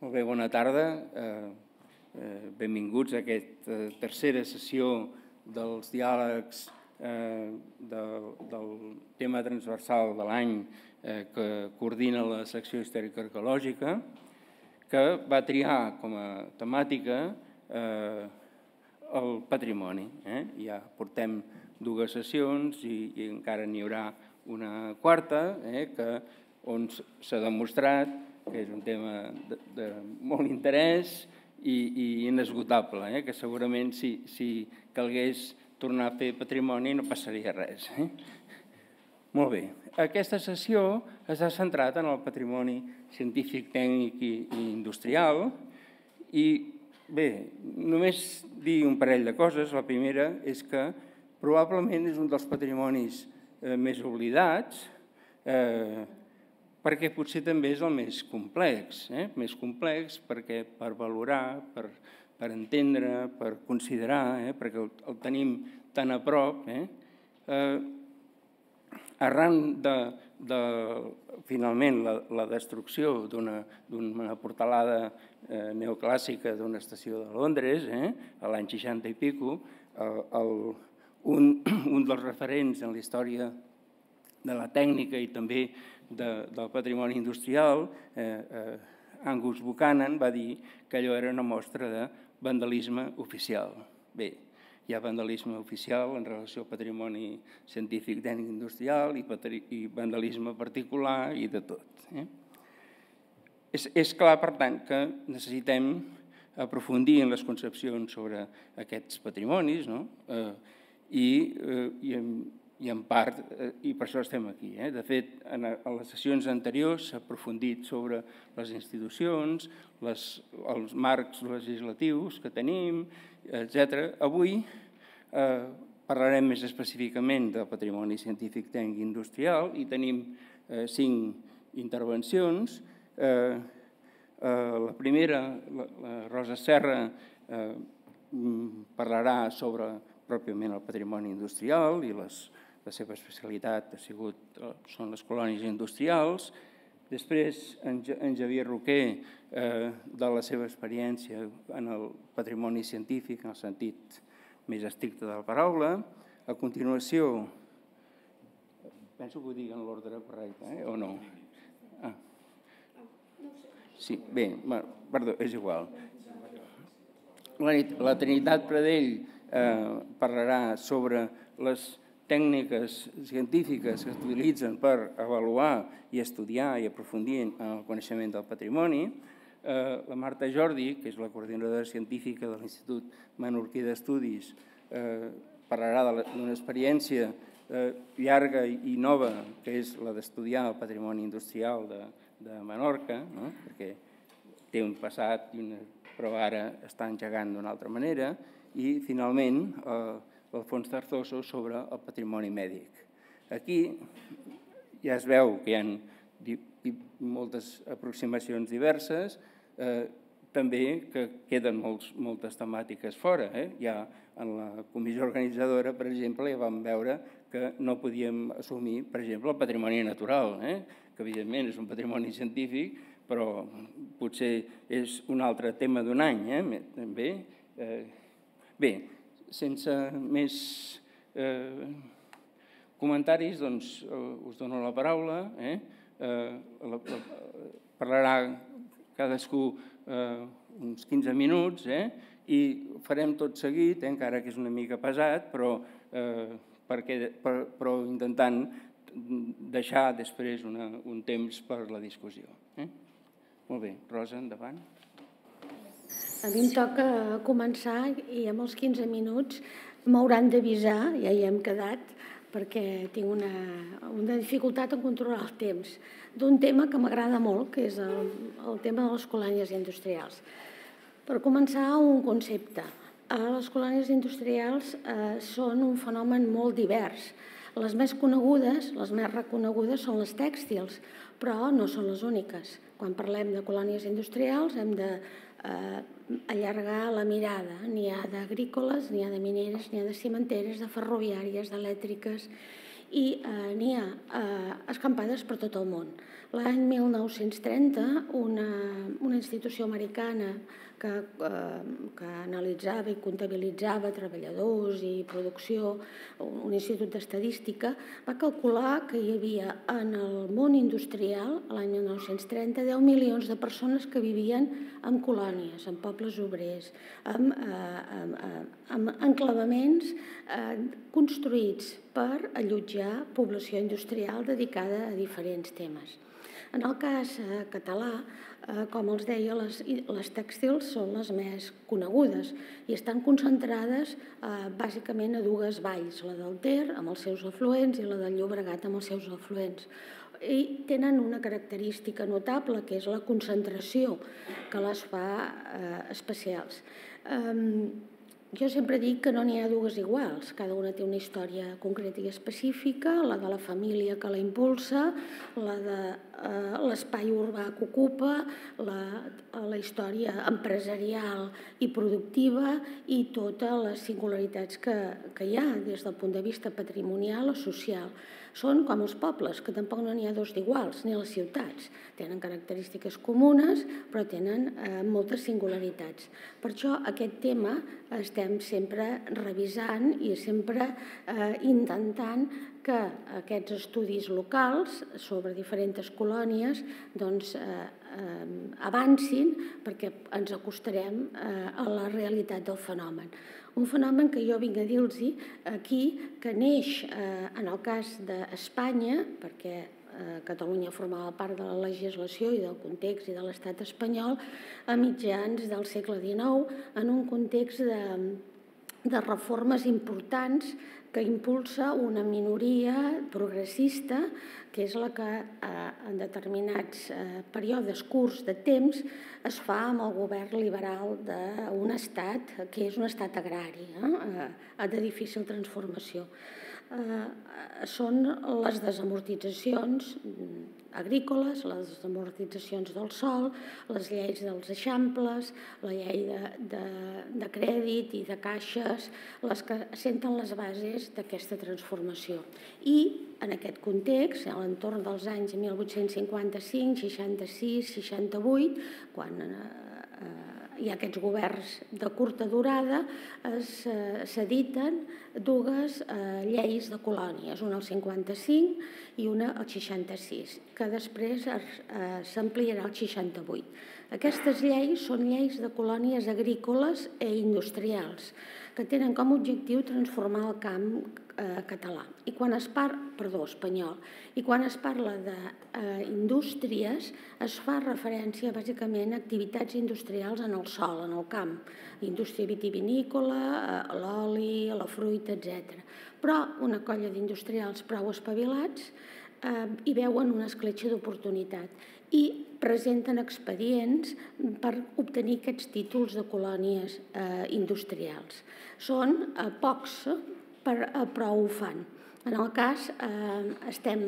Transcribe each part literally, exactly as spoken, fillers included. Molt bé, bona tarda. Benvinguts a aquesta tercera sessió dels diàlegs del tema transversal de l'any que coordina la secció històrica arqueològica, que va triar com a temàtica el patrimoni. Ja portem dues sessions i encara n'hi haurà una quarta, on s'ha demostrat que és un tema de molt interès i inesgotable, que segurament si calgués tornar a fer patrimoni no passaria res. Molt bé, aquesta sessió s'ha centrat en el patrimoni científic, tècnic i industrial i bé, només dir un parell de coses. La primera és que probablement és un dels patrimonis més oblidats, perquè potser també és el més complex, més complex perquè per valorar, per entendre, per considerar, perquè el tenim tan a prop. Arran de, finalment, la destrucció d'una portalada neoclàssica d'una estació de Londres, a l'any seixanta i pico, un dels referents en la història de la tècnica i també del patrimoni industrial, Angus Buchanan, va dir que allò era una mostra de vandalisme oficial. Bé, hi ha vandalisme oficial en relació al patrimoni científic, tècnic, industrial i vandalisme particular i de tot. És clar, per tant, que necessitem aprofundir en les concepcions sobre aquests patrimonis i i en part, i per això estem aquí. De fet, en les sessions anteriors s'ha aprofundit sobre les institucions, els marcs legislatius que tenim, etcètera. Avui parlarem més específicament del patrimoni científic, tècnic i industrial i tenim cinc intervencions. La primera, la Rosa Serra, parlarà sobre pròpiament el patrimoni industrial i les La seva especialitat són les colònies industrials. Després, en Xavier Roqué, de la seva experiència en el patrimoni científic, en el sentit més estricte de la paraula. A continuació, penso que ho dic en l'ordre correcte, o no? Sí, bé, perdó, és igual. La Trinitat Pradell parlarà sobre les tècniques científiques que s'utilitzen per avaluar i estudiar i aprofundir en el coneixement del patrimoni. La Marta Jordi, que és la coordinadora científica de l'Institut Menorquí d'Estudis, parlarà d'una experiència llarga i nova, que és la d'estudiar el patrimoni industrial de Menorca, perquè té un passat, però ara està engegant d'una altra manera. I, finalment, Alfons Zarzoso sobre el patrimoni mèdic. Aquí ja es veu que hi ha moltes aproximacions diverses, també que queden moltes temàtiques fora. Ja en la comissió organitzadora, per exemple, ja vam veure que no podíem assumir, per exemple, el patrimoni natural, que evidentment és un patrimoni científic, però potser és un altre tema d'un any, també. Bé, sense més comentaris, doncs us dono la paraula. Parlarà cadascú uns quinze minuts i farem tot seguit, encara que és una mica pesat, però intentant deixar després un temps per la discussió. Molt bé, Rosa, endavant. A mi em toca començar i amb els quinze minuts m'hauran d'avisar, ja hi hem quedat, perquè tinc una, una dificultat en controlar el temps, d'un tema que m'agrada molt, que és el, el tema de les colònies industrials. Per començar, un concepte. Les colònies industrials eh, són un fenomen molt divers. Les més conegudes, les més reconegudes, són les tèxtils, però no són les úniques. Quan parlem de colònies industrials hem de allargar la mirada. N'hi ha d'agrícoles, n'hi ha de mineres, n'hi ha de cimenteres, de ferroviàries, d'elèctriques i n'hi ha escampades per tot el món. L'any mil nou-cents trenta, una institució americana que analitzava i comptabilitzava treballadors i producció, un institut d'estadística, va calcular que hi havia en el món industrial, l'any mil nou-cents trenta, deu milions de persones que vivien en colònies, en pobles obrers, en enclavaments construïts per allotjar població industrial dedicada a diferents temes. En el cas català, com els deia, les tèxtils són les més conegudes i estan concentrades bàsicament a dues valls, la del Ter amb els seus afluents i la del Llobregat amb els seus afluents. I tenen una característica notable, que és la concentració que les fa especials. Jo sempre dic que no n'hi ha dues iguals, cada una té una història concreta i específica, la de la família que la impulsa, la de l'espai urbà que ocupa, la història empresarial i productiva i totes les singularitats que hi ha des del punt de vista patrimonial o social. Són com els pobles, que tampoc no n'hi ha dos d'iguals, ni les ciutats. Tenen característiques comunes, però tenen moltes singularitats. Per això aquest tema estem sempre revisant i sempre intentant que aquests estudis locals sobre diferents colònies avancin perquè ens acostarem a la realitat del fenomen. Un fenomen que jo vinc a dir-los aquí, que neix en el cas d'Espanya, perquè Catalunya formava part de la legislació i del context i de l'estat espanyol, a mitjans del segle dinou, en un context de reformes importants que impulsa una minoria progressista, que és la que en determinats períodes curts de temps es fa amb el govern liberal d'un estat que és un estat agrari, de difícil transformació. Són les desamortitzacions agrícoles, les desamortitzacions del sòl, les lleis dels eixamples, la llei de crèdit i de caixes, les que senten les bases d'aquesta transformació. I en aquest context, a l'entorn dels anys mil vuit-cents cinquanta-cinc, seixanta-sis, seixanta-vuit, quan hi ha aquests governs de curta durada, s'editen dues lleis de colònies, una al cinquanta-cinc i una al seixanta-sis, que després s'ampliarà al seixanta-vuit. Aquestes lleis són lleis de colònies agrícoles i industrials, que tenen com a objectiu transformar el camp català. I quan es parla, perdó, espanyol, i quan es parla d'indústries es fa referència bàsicament a activitats industrials en el sòl, en el camp, indústria vitivinícola, l'oli, la fruita, etcètera. Però una colla d'industrials prou espavilats hi veuen una escletxa d'oportunitat i presenten expedients per obtenir aquests títols de colònies industrials. Són pocs, però ho fan. En el cas, estem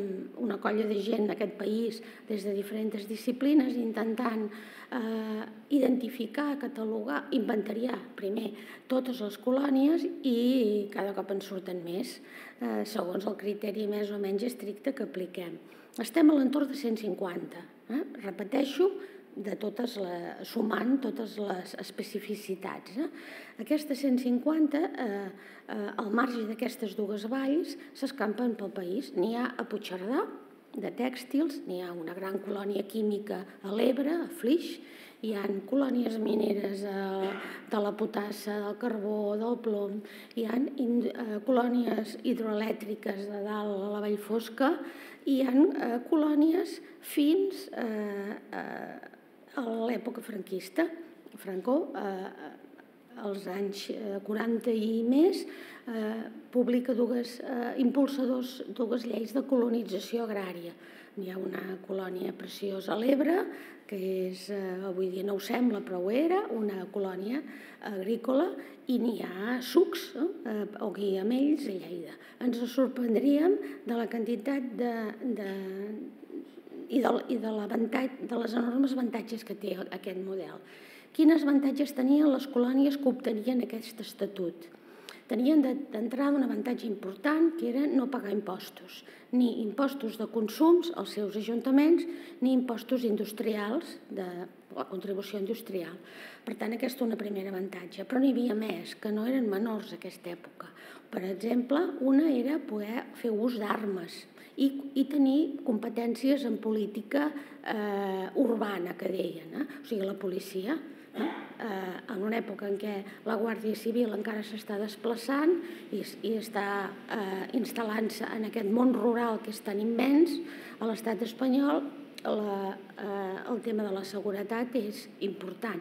una colla de gent d'aquest país des de diferents disciplines intentant identificar, catalogar, inventariar primer totes les colònies i cada cop en surten més, segons el criteri més o menys estricte que apliquem. Estem a l'entorn de cent cinquanta, repeteixo, sumant totes les especificitats. Aquestes cent cinquanta, al marge d'aquestes dues valls, s'escampen pel país. N'hi ha a Puigcerdà, de tèxtils, n'hi ha una gran colònia química a l'Ebre, a Flix, hi ha colònies mineres de la potassa, del carbó, del plom, hi ha colònies hidroelèctriques de dalt a la Vall Fosca, hi ha colònies fins a l'època franquista, Franco, als anys quaranta i més, publica dues, impulsa dues lleis de colonització agrària. Hi ha una colònia preciosa a l'Ebre, que és, avui dia no ho sembla, però ho era, una colònia agrícola, i n'hi ha sucs, o guiamells a Lleida. Ens sorprendríem de la quantitat de... i de les enormes avantatges que té aquest model. Quins avantatges tenien les colònies que obtenien aquest estatut? tenien d'entrada un avantatge important, que era no pagar impostos, ni impostos de consums als seus ajuntaments, ni impostos industrials, de la contribució industrial. Per tant, aquest és un primer avantatge. Però n'hi havia més, que no eren menors a aquesta època. Per exemple, una era poder fer ús d'armes i tenir competències en política urbana, que deien, o sigui, la policia. En una època en què la Guàrdia Civil encara s'està desplaçant i està instal·lant-se en aquest món rural que és tan immens, a l'estat espanyol el tema de la seguretat és important,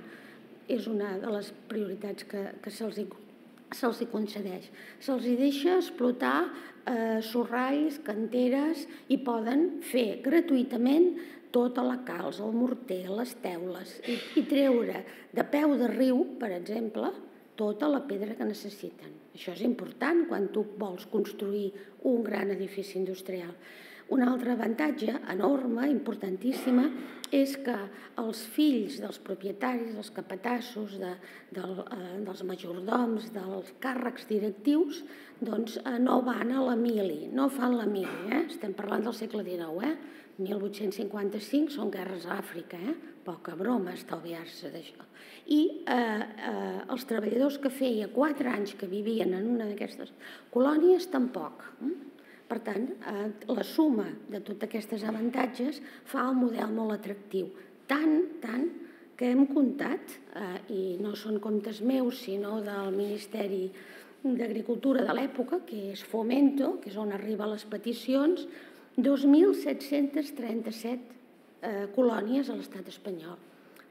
és una de les prioritats que se'ls hi concedeix. Se'ls hi deixa explotar sorralls, canteres, i poden fer gratuïtament tota la calç, el morter, les teules, i treure de peu de riu, per exemple, tota la pedra que necessiten. Això és important quan tu vols construir un gran edifici industrial. Un altre avantatge enorme, importantíssima, és que els fills dels propietaris, dels capatassos, dels majordoms, dels càrrecs directius, doncs no van a la mili, no fan la mili. Estem parlant del segle dinou, mil vuit-cents cinquanta-cinc, són guerres a Àfrica, poca broma estalviar-se d'això. I els treballadors que feia quatre anys que vivien en una d'aquestes colònies tampoc. Per tant, la suma de tots aquests avantatges fa el model molt atractiu. Tant, tant, que hem comptat, i no són comptes meus, sinó del Ministeri d'Agricultura de l'època, que és Fomento, que és on arriben les peticions, dos mil set-cents trenta-set colònies a l'estat espanyol.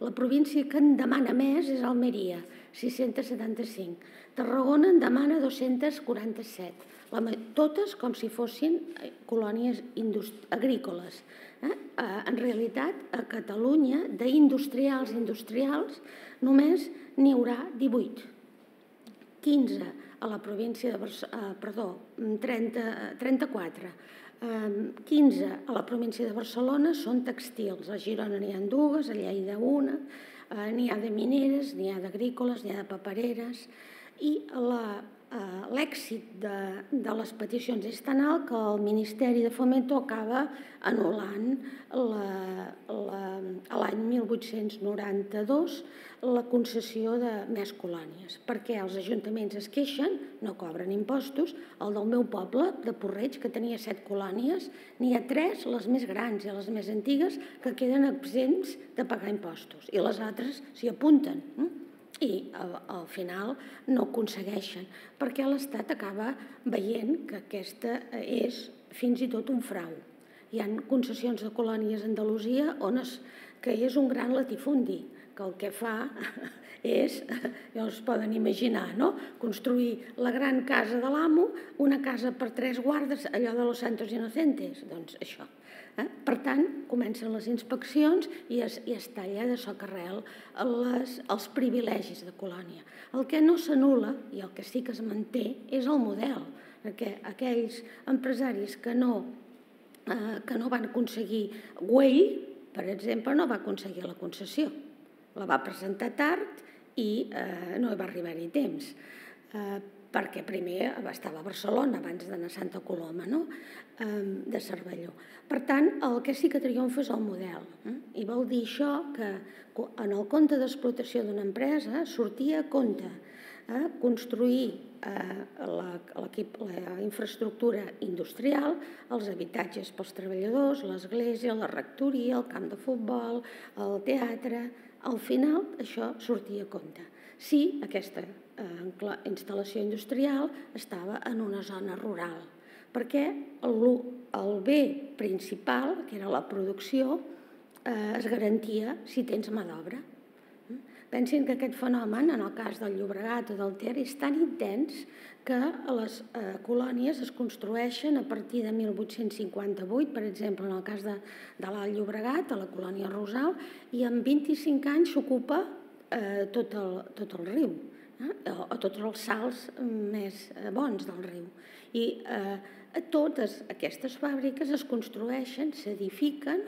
La província que en demana més és Almeria, sis-cents setanta-cinc. Tarragona en demana dos-cents quaranta-set. Totes com si fossin colònies agrícoles. En realitat, a Catalunya, d'industrials industrials, només n'hi haurà divuit. quinze a la província de Barcelona, perdó, trenta-quatre. quinze a la província de Barcelona són textils. A Girona n'hi ha dues, a Lleida una, n'hi ha de mineres, n'hi ha d'agrícoles, n'hi ha de papereres, i l'èxit de les peticions és tan alt que el Ministeri de Fomento acaba anul·lant l'any mil vuit-cents noranta-dos la concessió de més colònies, perquè els ajuntaments es queixen, no cobren impostos. El del meu poble, de Puig-reig, que tenia set colònies, n'hi ha tres, les més grans i les més antigues, que queden exempts de pagar impostos, i les altres s'hi apunten i al final no aconsegueixen, perquè l'Estat acaba veient que aquesta és fins i tot un frau. Hi ha concessions de colònies a Andalusia que és un gran latifundi, que el que fa és, ja us poden imaginar, construir la gran casa de l'amo, una casa per tres guardes, allò de los santos inocentes, doncs això. Per tant, comencen les inspeccions i es talla de soc arrel els privilegis de colònia. El que no s'anul·la, i el que sí que es manté, és el model, perquè aquells empresaris que no van aconseguir Güell, per exemple, no va aconseguir la concessió. La va presentar tard i no va arribar-hi temps, perquè primer estava a Barcelona abans d'anar a Santa Coloma de Cervelló. Per tant, el que sí que triomfa és el model, i vol dir això que en el compte d'explotació d'una empresa sortia a compte construir la infraestructura industrial, els habitatges pels treballadors, l'església, la rectoria, el camp de futbol, el teatre. Al final, això sortia a compte. Sí, aquesta instal·lació industrial estava en una zona rural, perquè el bé principal, que era la producció, es garantia si tens mà d'obra. Pensin que aquest fenomen, en el cas del Llobregat o del Ter, és tan intens que les colònies es construeixen a partir de mil vuit-cents cinquanta-vuit, per exemple, en el cas de l'Alt Llobregat, a la colònia Rosal, i en vint-i-cinc anys s'ocupa tot el riu, o tots els salts més bons del riu. I totes aquestes fàbriques es construeixen, s'edifiquen,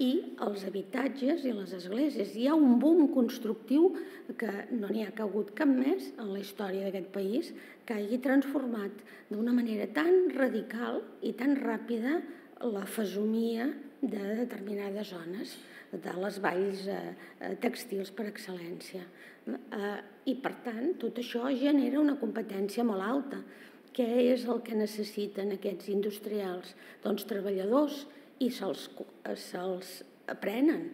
i els habitatges i les esglésies. Hi ha un boom constructiu que no n'hi ha hagut cap més en la història d'aquest país que hagi transformat d'una manera tan radical i tan ràpida la fesomia de determinades zones, de les valls tèxtils per excel·lència. I, per tant, tot això genera una competència molt alta. Què és el que necessiten aquests industrials? Doncs treballadors, i se'ls aprenen.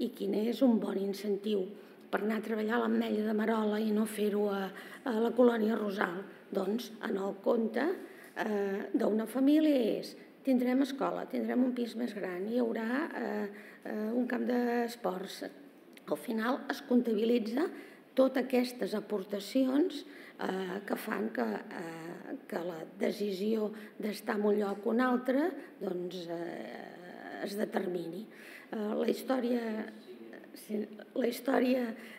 I quin és un bon incentiu per anar a treballar a l'Ametlla de Merola i no fer-ho a la Colònia Rosal? Doncs, en el compte d'una família és: tindrem escola, tindrem un pis més gran, hi haurà un camp d'esports. Al final es comptabilitza totes aquestes aportacions que fan que la decisió d'estar en un lloc o un altre es determini. La història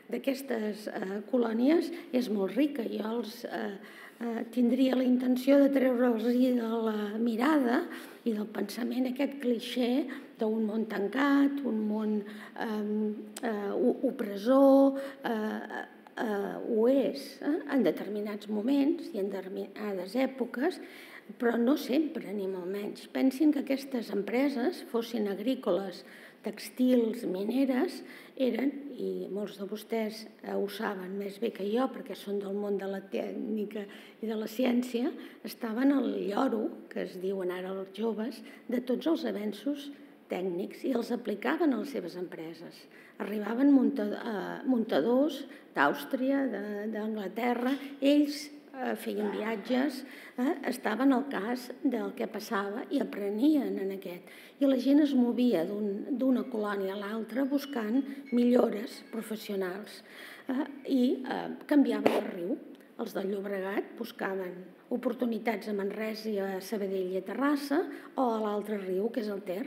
d'aquestes colònies és molt rica. Jo els tindria la intenció de treure'ls-hi de la mirada i del pensament aquest clixé d'un món tancat, un món opressor. Ho és en determinats moments i en determinades èpoques, però no sempre, ni molt menys. Pensin que aquestes empreses, fossin agrícoles, textils, mineres, eren, i molts de vostès ho saben més bé que jo perquè són del món de la tècnica i de la ciència, estaven al lloro, que es diuen ara els joves, de tots els avenços tècnics i els aplicaven a les seves empreses. Arribaven muntadors d'Àustria, d'Anglaterra, ells feien viatges, estaven al cas del que passava i aprenien en aquest. I la gent es movia d'una colònia a l'altra buscant millores professionals i canviava de riu. Els del Llobregat buscaven oportunitats a Manresa, a Sabadell i a Terrassa, o a l'altre riu, que és el Ter.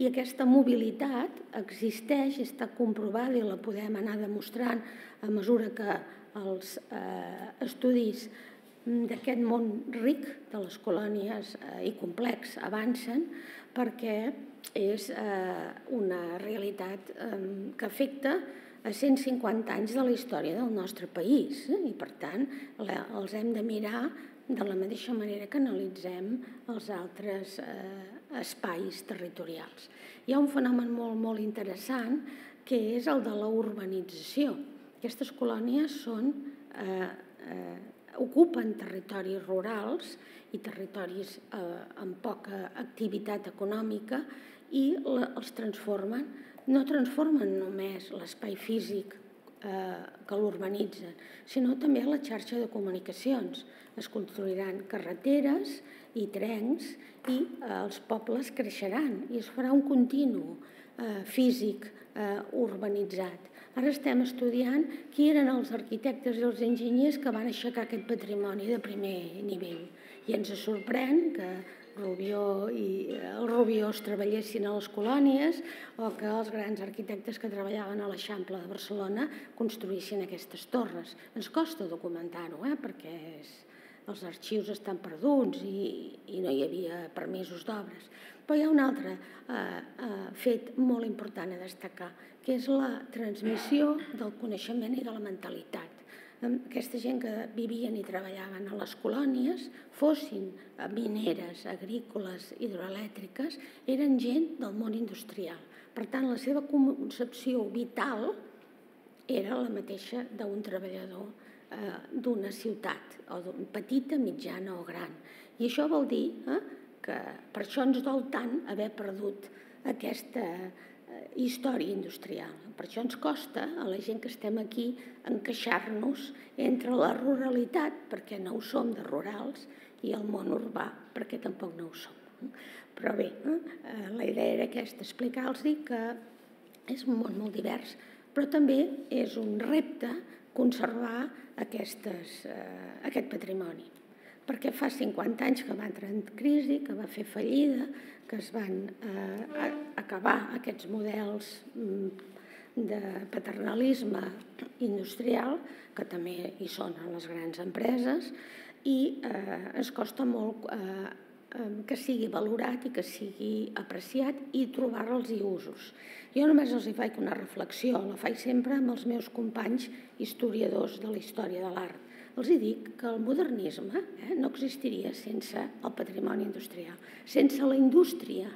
I aquesta mobilitat existeix, està comprovada i la podem anar demostrant a mesura que els estudis d'aquest món ric de les colònies i complex avancen, perquè és una realitat que afecta a cent cinquanta anys de la història del nostre país i, per tant, els hem de mirar de la mateixa manera que analitzem els altres espais territorials. Hi ha un fenomen molt, molt interessant, que és el de la urbanització. Aquestes colònies ocupen territoris rurals i territoris amb poca activitat econòmica i els transformen. No transformen només l'espai físic que l'urbanitzen, sinó també la xarxa de comunicacions. Es construiran carreteres i trens i els pobles creixeran i es farà un continu físic urbanitzat. Ara estem estudiant qui eren els arquitectes i els enginyers que van aixecar aquest patrimoni de primer nivell. I ens sorprèn que el Rubió es treballessin a les colònies o que els grans arquitectes que treballaven a l'Eixample de Barcelona construïssin aquestes torres. Ens costa documentar-ho, perquè els arxius estan perduts i no hi havia permisos d'obres. Però hi ha un altre fet molt important a destacar, que és la transmissió del coneixement i de la mentalitat. Aquesta gent que vivien i treballaven a les colònies, fossin mineres, agrícoles, hidroelèctriques, eren gent del món industrial. Per tant, la seva concepció vital era la mateixa d'un treballador d'una ciutat, o petita, mitjana o gran. I això vol dir que per això ens dol tant haver perdut aquesta història industrial. Per això ens costa a la gent que estem aquí encaixar-nos entre la ruralitat, perquè no ho som de rurals, i el món urbà, perquè tampoc no ho som. Però bé, la idea era aquesta, explicar-los que és un món molt divers, però també és un repte conservar aquest patrimoni. Perquè fa cinquanta anys que va entrar en crisi, que va fer fallida, que es van acabar aquests models de paternalisme industrial, que també hi són a les grans empreses, i ens costa molt que sigui valorat i que sigui apreciat i trobar-los usos. Jo només els faig una reflexió, la faig sempre amb els meus companys historiadors de la història de l'art. Els dic que el modernisme no existiria sense el patrimoni industrial, sense la indústria,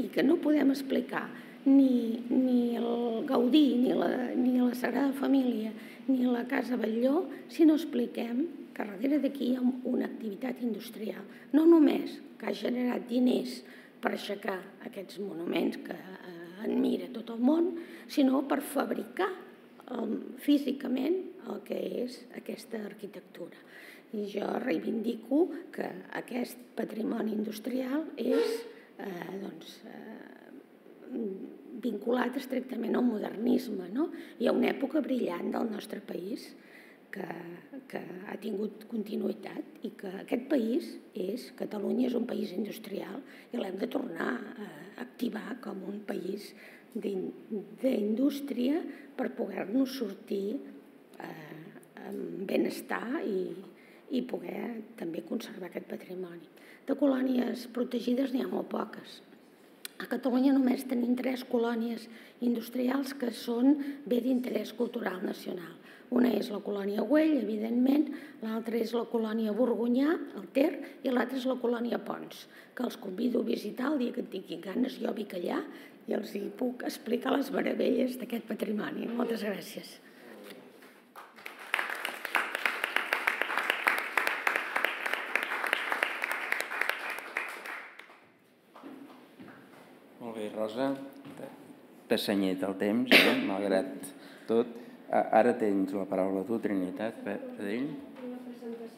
i que no podem explicar ni el Gaudí, ni la Sagrada Família, ni la Casa Batlló, si no expliquem que darrere d'aquí hi ha una activitat industrial. No només que ha generat diners per aixecar aquests monuments que admira tot el món, sinó per fabricar físicament el que és aquesta arquitectura. I jo reivindico que aquest patrimoni industrial és vinculat estrictament al modernisme. Hi ha una època brillant del nostre país que ha tingut continuïtat i que aquest país és, Catalunya és un país industrial i l'hem de tornar a activar com un país d'indústria per poder-nos sortir amb benestar i poder també conservar aquest patrimoni. De colònies protegides n'hi ha molt poques. A Catalunya només tenim tres colònies industrials que són bé d'interès cultural nacional. Una és la colònia Güell, evidentment, l'altra és la colònia Borgonyà, al Ter, i l'altra és la colònia Pons, que els convido a visitar el dia que tinguin ganes, jo vinc allà i els hi puc explicar les meravelles d'aquest patrimoni. Moltes gràcies. Rosa, t'ha senyit el temps, malgrat tot. Ara tens la paraula tu, Trinitat Pradell.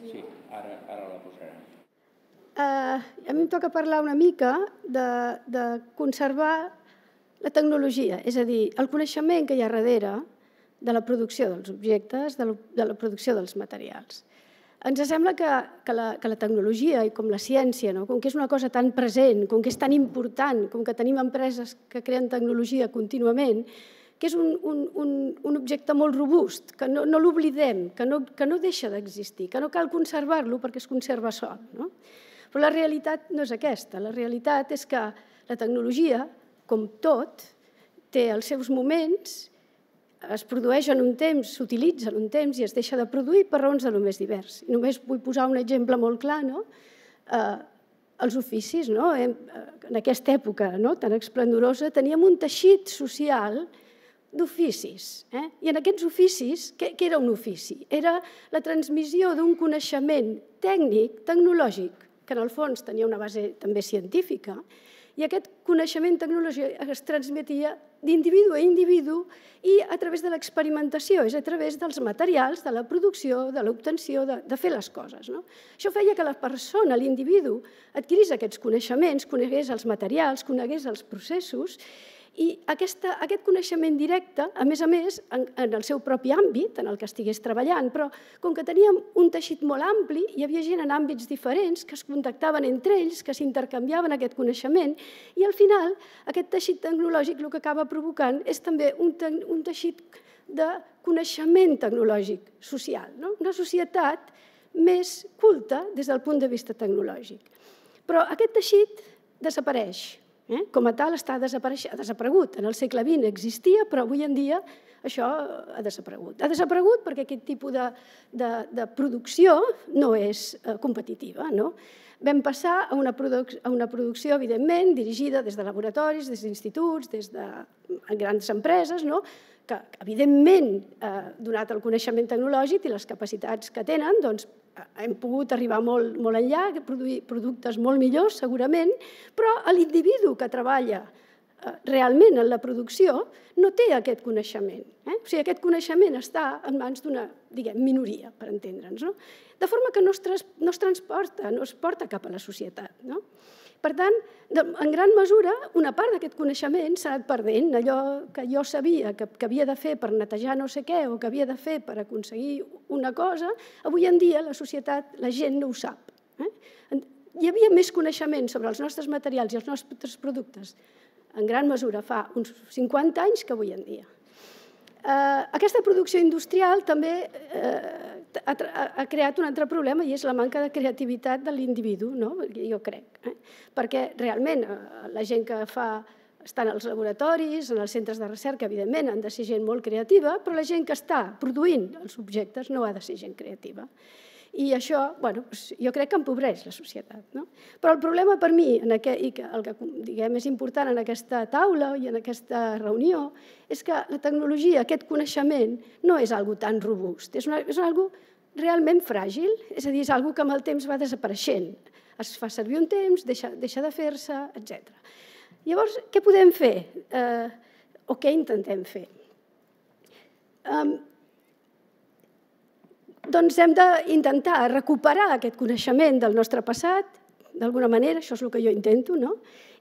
Sí, ara la posarem. A mi em toca parlar una mica de conservar la tecnologia, és a dir, el coneixement que hi ha darrere de la producció dels objectes, de la producció dels materials. Ens sembla que la tecnologia i com la ciència, com que és una cosa tan present, com que és tan important, com que tenim empreses que creen tecnologia contínuament, que és un objecte molt robust, que no l'oblidem, que no deixa d'existir, que no cal conservar-lo perquè es conserva sol. Però la realitat no és aquesta. La realitat és que la tecnologia, com tot, té els seus moments, es produeix en un temps, s'utilitza en un temps i es deixa de produir per raons de només divers. Només vull posar un exemple molt clar. Els oficis, en aquesta època tan esplendorosa, teníem un teixit social d'oficis. I en aquests oficis, què era un ofici? Era la transmissió d'un coneixement tècnic, tecnològic, que en el fons tenia una base també científica, i aquest coneixement tecnològic es transmetia d'individu a individu i a través de l'experimentació, és a través dels materials, de la producció, de l'obtenció, de fer les coses. Això feia que la persona, l'individu, adquirís aquests coneixements, conegués els materials, conegués els processos, i aquest coneixement directe, a més a més, en el seu propi àmbit, en el que estigués treballant, però com que teníem un teixit molt ampli, hi havia gent en àmbits diferents que es contactaven entre ells, que s'intercanviaven aquest coneixement, i al final aquest teixit tecnològic el que acaba provocant és també un teixit de coneixement tecnològic social, una societat més culta des del punt de vista tecnològic. Però aquest teixit desapareix. Com a tal, està desaparegut. En el segle vint existia, però avui en dia això ha desaparegut. Ha desaparegut perquè aquest tipus de producció no és competitiva. Vam passar a una producció, evidentment, dirigida des de laboratoris, des d'instituts, des de grans empreses, que, evidentment, donat el coneixement tecnològic i les capacitats que tenen, doncs, hem pogut arribar molt enllà, produir productes molt millors, segurament, però l'individu que treballa realment en la producció no té aquest coneixement. O sigui, aquest coneixement està en mans d'una, diguem, minoria, per entendre'ns. De forma que no es transporta, no es porta cap a la societat. Per tant, en gran mesura, una part d'aquest coneixement s'ha anat perdent. Allò que jo sabia que havia de fer per netejar no sé què o que havia de fer per aconseguir una cosa, avui en dia la societat, la gent no ho sap. Hi havia més coneixement sobre els nostres materials i els nostres productes en gran mesura fa uns cinquanta anys que avui en dia. Aquesta producció industrial també ha creat un altre problema i és la manca de creativitat de l'individu, jo crec. Perquè realment la gent que fa està en els laboratoris, en els centres de recerca, evidentment han de ser gent molt creativa, però la gent que està produint els objectes no ha de ser gent creativa. I això, bueno, jo crec que empobreix la societat, no? Però el problema per mi, i el que diguem és important en aquesta taula i en aquesta reunió, és que la tecnologia, aquest coneixement, no és una cosa tan robust, és una cosa realment fràgil, és a dir, és una cosa que amb el temps va desapareixent. Es fa servir un temps, deixa de fer-se, etcètera. Llavors, què podem fer o què intentem fer? Doncs hem d'intentar recuperar aquest coneixement del nostre passat, d'alguna manera, això és el que jo intento, no?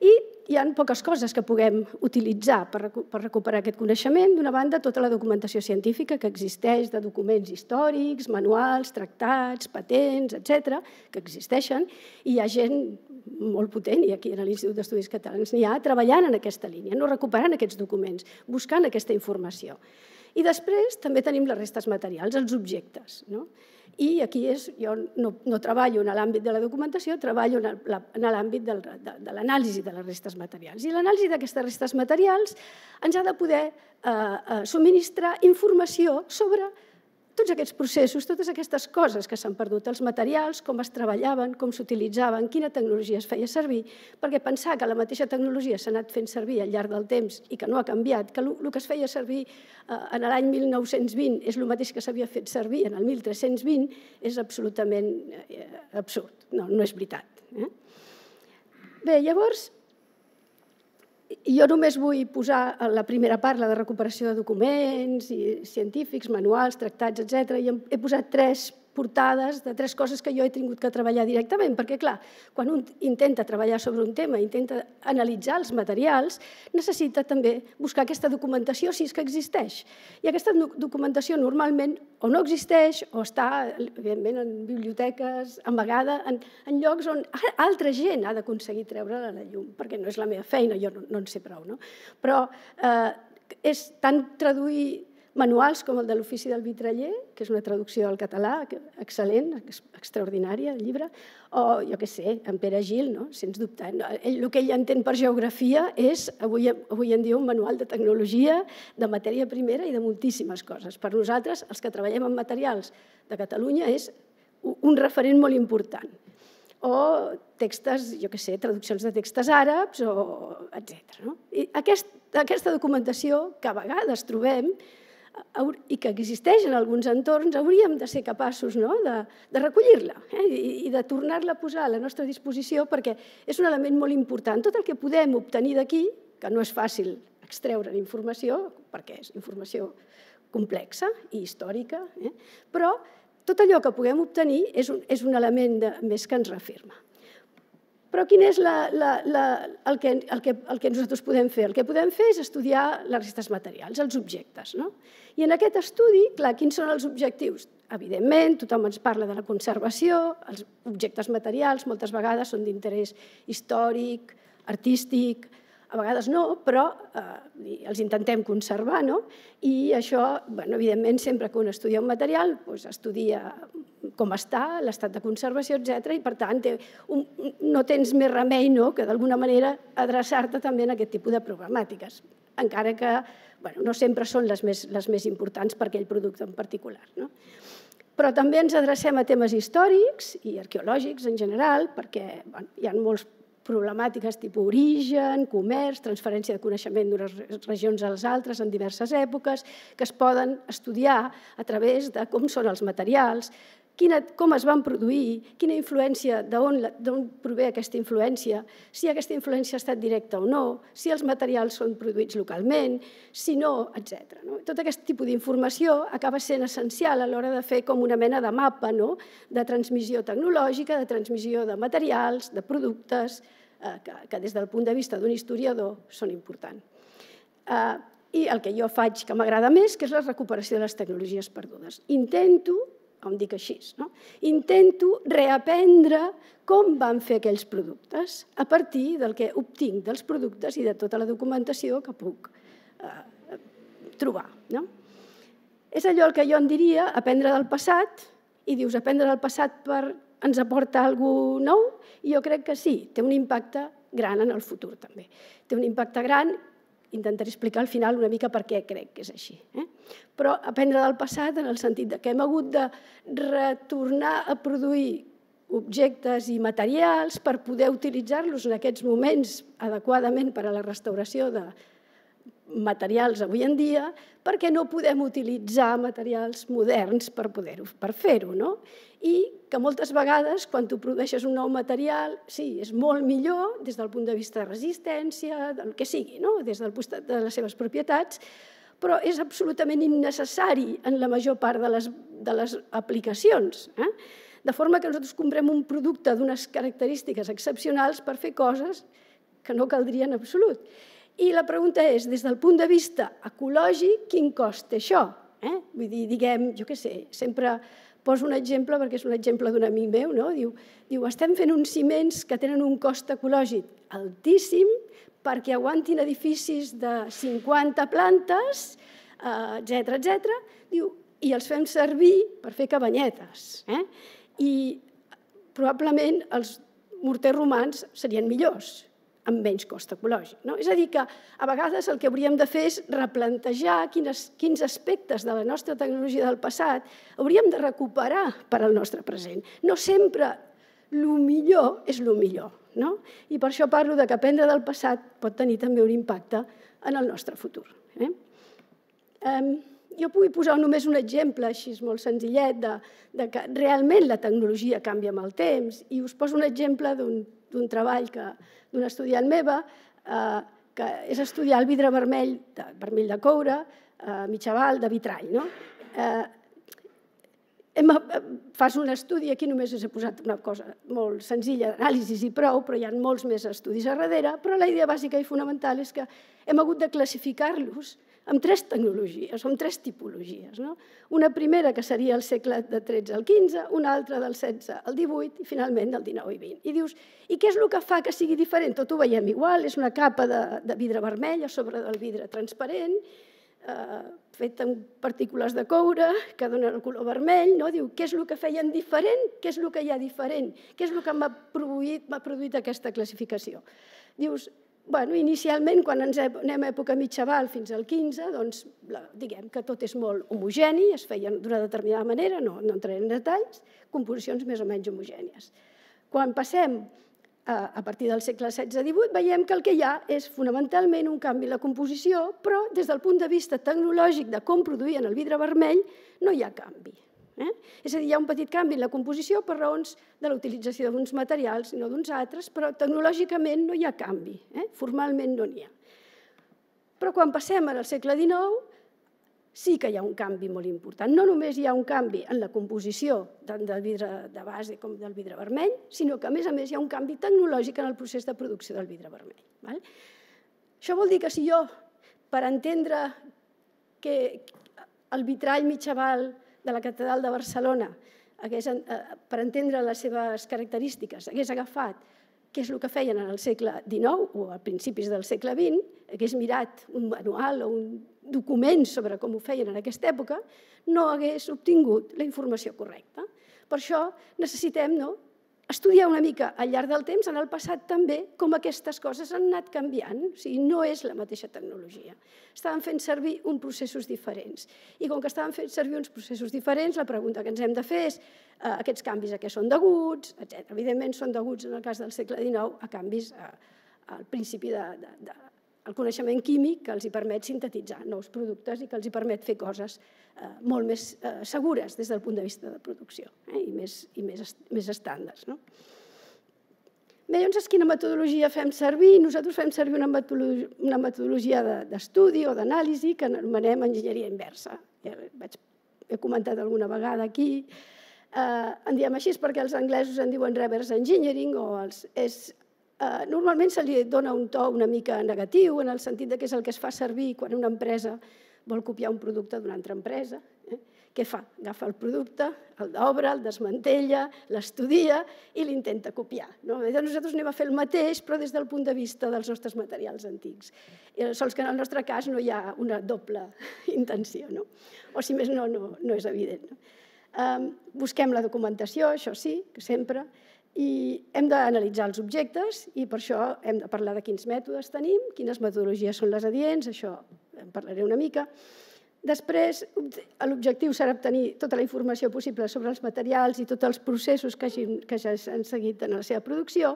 I hi ha poques coses que puguem utilitzar per recuperar aquest coneixement. D'una banda, tota la documentació científica que existeix, de documents històrics, manuals, tractats, patents, etcètera, que existeixen, i hi ha gent molt potent, i aquí a l'Institut d'Estudis Catalans n'hi ha, treballant en aquesta línia, no recuperant aquests documents, buscant aquesta informació. I després també tenim les restes materials, els objectes. I aquí jo no treballo en l'àmbit de la documentació, treballo en l'àmbit de l'anàlisi de les restes materials. I l'anàlisi d'aquestes restes materials ens ha de poder subministrar informació sobre tots aquests processos, totes aquestes coses que s'han perdut, els materials, com es treballaven, com s'utilitzaven, quina tecnologia es feia servir, perquè pensar que la mateixa tecnologia s'ha anat fent servir al llarg del temps i que no ha canviat, que el que es feia servir en l'any mil nou-cents vint és el mateix que s'havia fet servir en el mil tres-cents vint, és absolutament absurd, no és veritat. Bé, llavors, jo només vull posar la primera part, la de recuperació de documents, científics, manuals, tractats, etcètera. I he posat tres portades de tres coses que jo he tingut que treballar directament, perquè, clar, quan un intenta treballar sobre un tema, intenta analitzar els materials, necessita també buscar aquesta documentació, si és que existeix. I aquesta documentació normalment o no existeix o està, evidentment, en biblioteques, amagada, en llocs on altra gent ha d'aconseguir treure-la a la llum, perquè no és la meva feina, jo no en sé prou, no? Però és tant traduir manuals com el de l'Ofici del Vitraller, que és una traducció al català excel·lent, extraordinària, el llibre, o, jo què sé, en Pere Gil, sens dubte. El que ell entén per geografia és, avui en dia, un manual de tecnologia, de matèria primera i de moltíssimes coses. Per nosaltres, els que treballem en materials de Catalunya, és un referent molt important. O textos, jo què sé, traduccions de textos àrabs, etcètera. Aquesta documentació que a vegades trobem i que existeix en alguns entorns, hauríem de ser capaços de recollir-la i de tornar-la a posar a la nostra disposició perquè és un element molt important. Tot el que podem obtenir d'aquí, que no és fàcil extreure informació, perquè és informació complexa i històrica, però tot allò que puguem obtenir és un element més que ens reafirma. Però quin és el que nosaltres podem fer? El que podem fer és estudiar les restes materials, els objectes. I en aquest estudi, clar, quins són els objectius? Evidentment, tothom ens parla de la conservació, els objectes materials moltes vegades són d'interès històric, artístic, a vegades no, però els intentem conservar, no? I això, evidentment, sempre que un estudia un material, estudia com està, l'estat de conservació, etcètera, i per tant no tens més remei que d'alguna manera adreçar-te també en aquest tipus de problemàtiques, encara que no sempre són les més importants per aquell producte en particular, no? Però també ens adrecem a temes històrics i arqueològics en general, perquè hi ha molts problemàtiques tipus origen, comerç, transferència de coneixement d'unes regions a les altres en diverses èpoques, que es poden estudiar a través de com són els materials, com es van produir, quina influència, d'on prové aquesta influència, si aquesta influència ha estat directa o no, si els materials són produïts localment, si no, etcètera. Tot aquest tipus d'informació acaba sent essencial a l'hora de fer com una mena de mapa de transmissió tecnològica, de transmissió de materials, de productes, que des del punt de vista d'un historiador són importants. I el que jo faig que m'agrada més, que és la recuperació de les tecnologies perdudes. Intento com dic així, intento reaprendre com van fer aquells productes a partir del que obtinc dels productes i de tota la documentació que puc trobar. És allò el que jo en diria, aprendre del passat, i dius, aprendre del passat ens aporta alguna cosa nou? I jo crec que sí, té un impacte gran en el futur també. Té un impacte gran, intentaré explicar al final una mica per què crec que és així. Però aprendre del passat en el sentit que hem hagut de retornar a produir objectes i materials per poder utilitzar-los en aquests moments adequadament per a la restauració de materials avui en dia, perquè no podem utilitzar materials moderns per poder-ho, per fer-ho, no? I que moltes vegades, quan tu produeixes un nou material, sí, és molt millor des del punt de vista de resistència, del que sigui, no? Des del costat de les seves propietats, però és absolutament innecessari en la major part de les, de les aplicacions, eh? De forma que nosaltres comprem un producte d'unes característiques excepcionals per fer coses que no caldria en absolut. I la pregunta és, des del punt de vista ecològic, quin cost té això? Vull dir, diguem, jo què sé, sempre poso un exemple perquè és un exemple d'un amic meu, no? Diu, estem fent uns ciments que tenen un cost ecològic altíssim perquè aguantin edificis de cinquanta plantes, etcètera, etcètera, diu, i els fem servir per fer cabanyetes. I probablement els morters romans serien millors, amb menys cost ecològic. És a dir, que a vegades el que hauríem de fer és replantejar quins aspectes de la nostra tecnologia del passat hauríem de recuperar per al nostre present. No sempre el millor és el millor. I per això parlo que aprendre del passat pot tenir també un impacte en el nostre futur. Jo vull posar només un exemple així molt senzillet de que realment la tecnologia canvia amb el temps i us poso un exemple d'un treball d'una estudiant meva que és estudiar el vidre vermell, vermell de coure, mitjaval, de vitrall. Fas un estudi, aquí només us he posat una cosa molt senzilla d'anàlisi i prou, però hi ha molts més estudis a darrere, però la idea bàsica i fonamental és que hem hagut de classificar-los amb tres tecnologies, amb tres tipologies. Una primera, que seria el segle de tretze al quinze, una altra del setze al divuit i finalment del dinou i vint. I dius, i què és el que fa que sigui diferent? Tot ho veiem igual, és una capa de vidre vermell a sobre del vidre transparent, fet amb partícules de coure que donen el color vermell. Diu, què és el que feien diferent? Què és el que hi ha diferent? Què és el que m'ha produït aquesta classificació? Dius, inicialment, quan ens anem a època mitjaval fins al quinze, doncs diguem que tot és molt homogeni, es feien d'una determinada manera, no entraré en detalls, composicions més o menys homogènies. Quan passem a partir del segle setze divuit, veiem que el que hi ha és fonamentalment un canvi en la composició, però des del punt de vista tecnològic de com produïen el vidre vermell no hi ha canvi. És a dir, hi ha un petit canvi en la composició per raons de la utilització d'uns materials i no d'uns altres, però tecnològicament no hi ha canvi, formalment no n'hi ha. Però quan passem al segle dinou sí que hi ha un canvi molt important. No només hi ha un canvi en la composició tant del vidre de base com del vidre vermell, sinó que a més a més hi ha un canvi tecnològic en el procés de producció del vidre vermell. Això vol dir que si jo, per entendre que el vitrall mitjaval de la Catedral de Barcelona, per entendre les seves característiques, hagués agafat què és el que feien en el segle dinou o a principis del segle vint, hagués mirat un manual o un document sobre com ho feien en aquesta època, no hagués obtingut la informació correcta. Per això necessitem estudiar una mica al llarg del temps, en el passat també, com aquestes coses han anat canviant. O sigui, no és la mateixa tecnologia. Estaven fent servir uns processos diferents. I com que estaven fent servir uns processos diferents, la pregunta que ens hem de fer és aquests canvis a què són deguts, etcètera. Evidentment, són deguts, en el cas del segle dinou, a canvis al principi del coneixement químic que els permet sintetitzar nous productes i que els permet fer coses molt més segures des del punt de vista de producció i més estàndards. Bé, llavors, quina metodologia fem servir? Nosaltres fem servir una metodologia d'estudi o d'anàlisi que anomenem enginyeria inversa. He comentat alguna vegada aquí. En diem així perquè els anglesos en diuen reverse engineering o els... Normalment se li dona un to una mica negatiu en el sentit que és el que es fa servir quan una empresa vol copiar un producte d'una altra empresa Què fa? Agafa el producte, el d'obra, el desmantella, l'estudia i l'intenta copiar. Nosaltres anem a fer el mateix, però des del punt de vista dels nostres materials antics. Sols que en el nostre cas no hi ha una doble intenció, o si més no, no és evident. Busquem la documentació, això sí, que sempre, i hem d'analitzar els objectes i per això hem de parlar de quins mètodes tenim, quines metodologies són les adients, això en parlaré una mica. Després, l'objectiu serà obtenir tota la informació possible sobre els materials i tots els processos que ja s'han seguit en la seva producció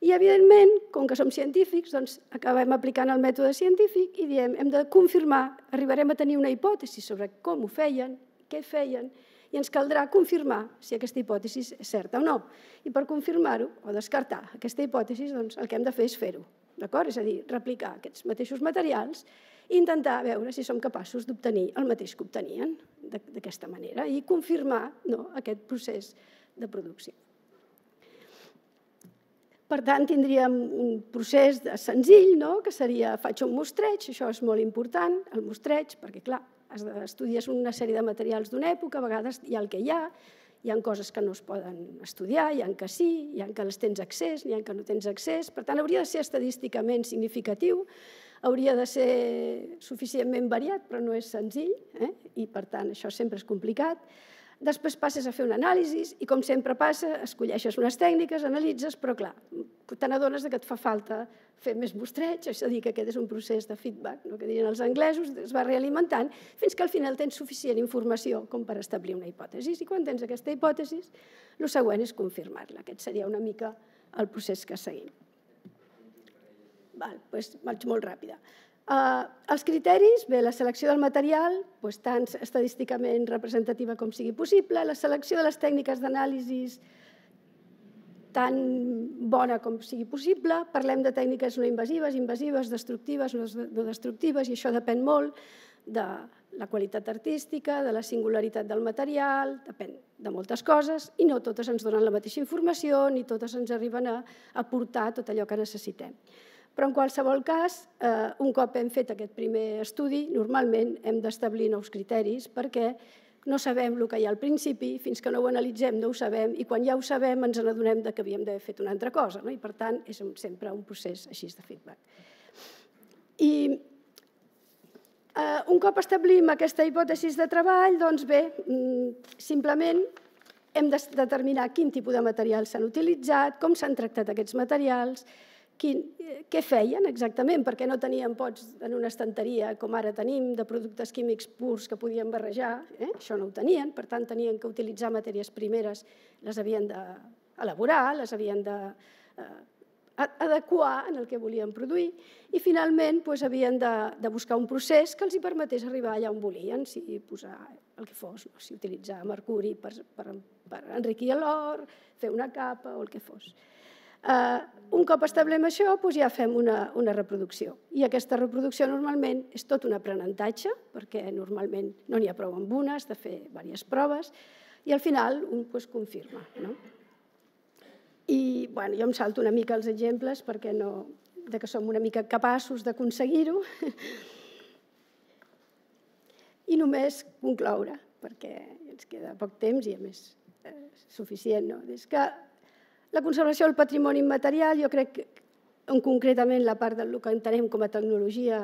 i, evidentment, com que som científics, doncs acabem aplicant el mètode científic i diem hem de confirmar, arribarem a tenir una hipòtesi sobre com ho feien, què feien, i ens caldrà confirmar si aquesta hipòtesi és certa o no. I per confirmar-ho o descartar aquesta hipòtesi, doncs el que hem de fer és fer-ho, d'acord? És a dir, replicar aquests mateixos materials i intentar veure si som capaços d'obtenir el mateix que obtenien d'aquesta manera i confirmar aquest procés de producció. Per tant, tindríem un procés senzill, que seria, faig un mostreig, això és molt important, el mostreig, perquè, clar, estudies una sèrie de materials d'una època, a vegades hi ha el que hi ha, hi ha coses que no es poden estudiar, hi ha que sí, hi ha que les tens accés, hi ha que no tens accés, per tant, hauria de ser estadísticament significatiu, hauria de ser suficientment variat, però no és senzill, i per tant, això sempre és complicat. Després passes a fer un anàlisi i, com sempre passa, escolleixes unes tècniques, analitzes, però clar, te n'adones que et fa falta fer més mostreig, és a dir, que aquest és un procés de feedback, el que dirien els anglesos, es va realimentant, fins que al final tens suficient informació com per establir una hipòtesi. I quan tens aquesta hipòtesi, el següent és confirmar-la. Aquest seria una mica el procés que seguim. Doncs vaig molt ràpida. Els criteris, bé, la selecció del material, tant estadísticament representativa com sigui possible, la selecció de les tècniques d'anàlisi tan bona com sigui possible, parlem de tècniques no invasives, invasives, destructives, no destructives, i això depèn molt de la qualitat artística, de la singularitat del material, depèn de moltes coses, i no totes ens donen la mateixa informació, ni totes ens arriben a aportar tot allò que necessitem. Però en qualsevol cas, un cop hem fet aquest primer estudi, normalment hem d'establir nous criteris perquè no sabem el que hi ha al principi, fins que no ho analitzem no ho sabem i quan ja ho sabem ens n'adonem que havíem d'haver fet una altra cosa i per tant és sempre un procés així de feedback. I un cop establim aquesta hipòtesi de treball, doncs bé, simplement hem de determinar quin tipus de materials s'han utilitzat, com s'han tractat aquests materials, què feien exactament, perquè no teníem pots en una estanteria, com ara tenim, de productes químics purs que podien barrejar, això no ho tenien, per tant tenien que utilitzar matèries primeres, les havien d'elaborar, les havien d'adequar en el que volien produir i finalment havien de buscar un procés que els permetés arribar allà on volien, si posar el que fos, si utilitzar mercuri per enriquir l'or, fer una capa o el que fos. Un cop establem això, ja fem una reproducció. I aquesta reproducció normalment és tot un aprenentatge, perquè normalment no n'hi ha prou amb una, has de fer diverses proves, i al final un confirma. I jo em salto una mica els exemples perquè som una mica capaços d'aconseguir-ho. I només concloure, perquè ens queda poc temps i a més suficient. És que la conservació del patrimoni immaterial, jo crec que concretament la part del que entenem com a tecnologia,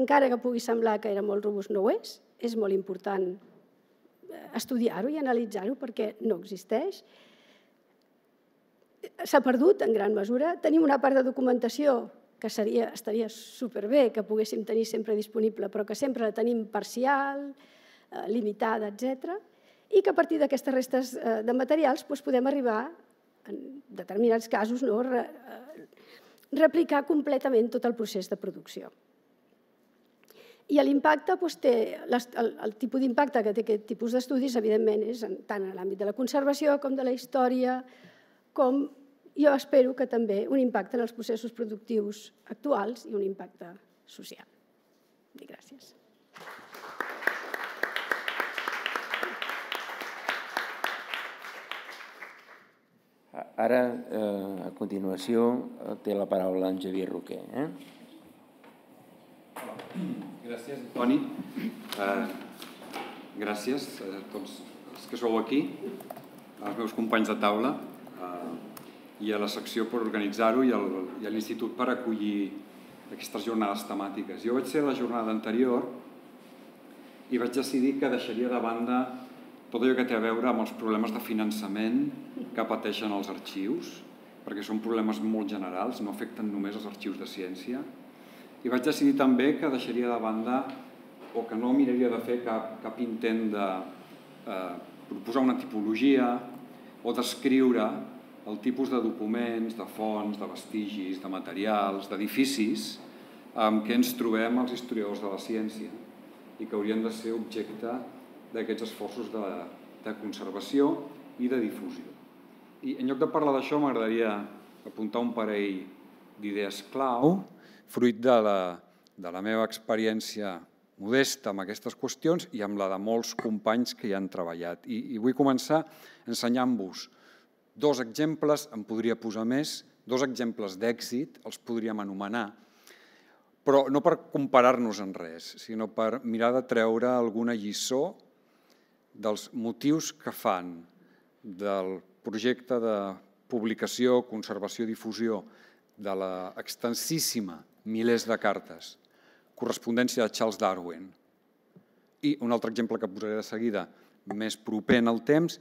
encara que pugui semblar que era molt robust, no ho és. És molt important estudiar-ho i analitzar-ho perquè no existeix. S'ha perdut en gran mesura. Tenim una part de documentació que estaria superbé que poguéssim tenir sempre disponible, però que sempre la tenim parcial, limitada, etcètera. I que a partir d'aquestes restes de materials podem arribar en determinats casos, replicar completament tot el procés de producció. I l'impacte, el tipus d'impacte que té aquest tipus d'estudis, evidentment, és tant en l'àmbit de la conservació com de la història, com jo espero que també un impacte en els processos productius actuals i un impacte social. I gràcies. Ara, a continuació, té la paraula en Xavier Roqué. Gràcies, Antoni. Gràcies a tots els que sou aquí, als meus companys de taula i a la secció per organitzar-ho i a l'Institut per acollir aquestes jornades temàtiques. Jo vaig ser a la jornada anterior i vaig decidir que deixaria de banda tot allò que té a veure amb els problemes de finançament que pateixen els arxius, perquè són problemes molt generals, no afecten només els arxius de ciència. I vaig decidir també que deixaria de banda o que no miraria de fer cap, cap intent de eh, proposar una tipologia o descriure el tipus de documents, de fonts, de vestigis, de materials, d'edificis amb què ens trobem els historiadors de la ciència i que haurien de ser objecte d'aquests esforços de, de conservació i de difusió. I en lloc de parlar d'això m'agradaria apuntar un parell d'idees clau, fruit de la, de la meva experiència modesta amb aquestes qüestions i amb la de molts companys que hi han treballat. I, i vull començar ensenyant-vos dos exemples, en podria posar més, dos exemples d'èxit, els podríem anomenar, però no per comparar-nos en res, sinó per mirar de treure alguna lliçó dels motius que fan del projecte de publicació, conservació i difusió de l'extensíssima milers de cartes correspondència de Charles Darwin. I un altre exemple que posaré de seguida, més proper en el temps,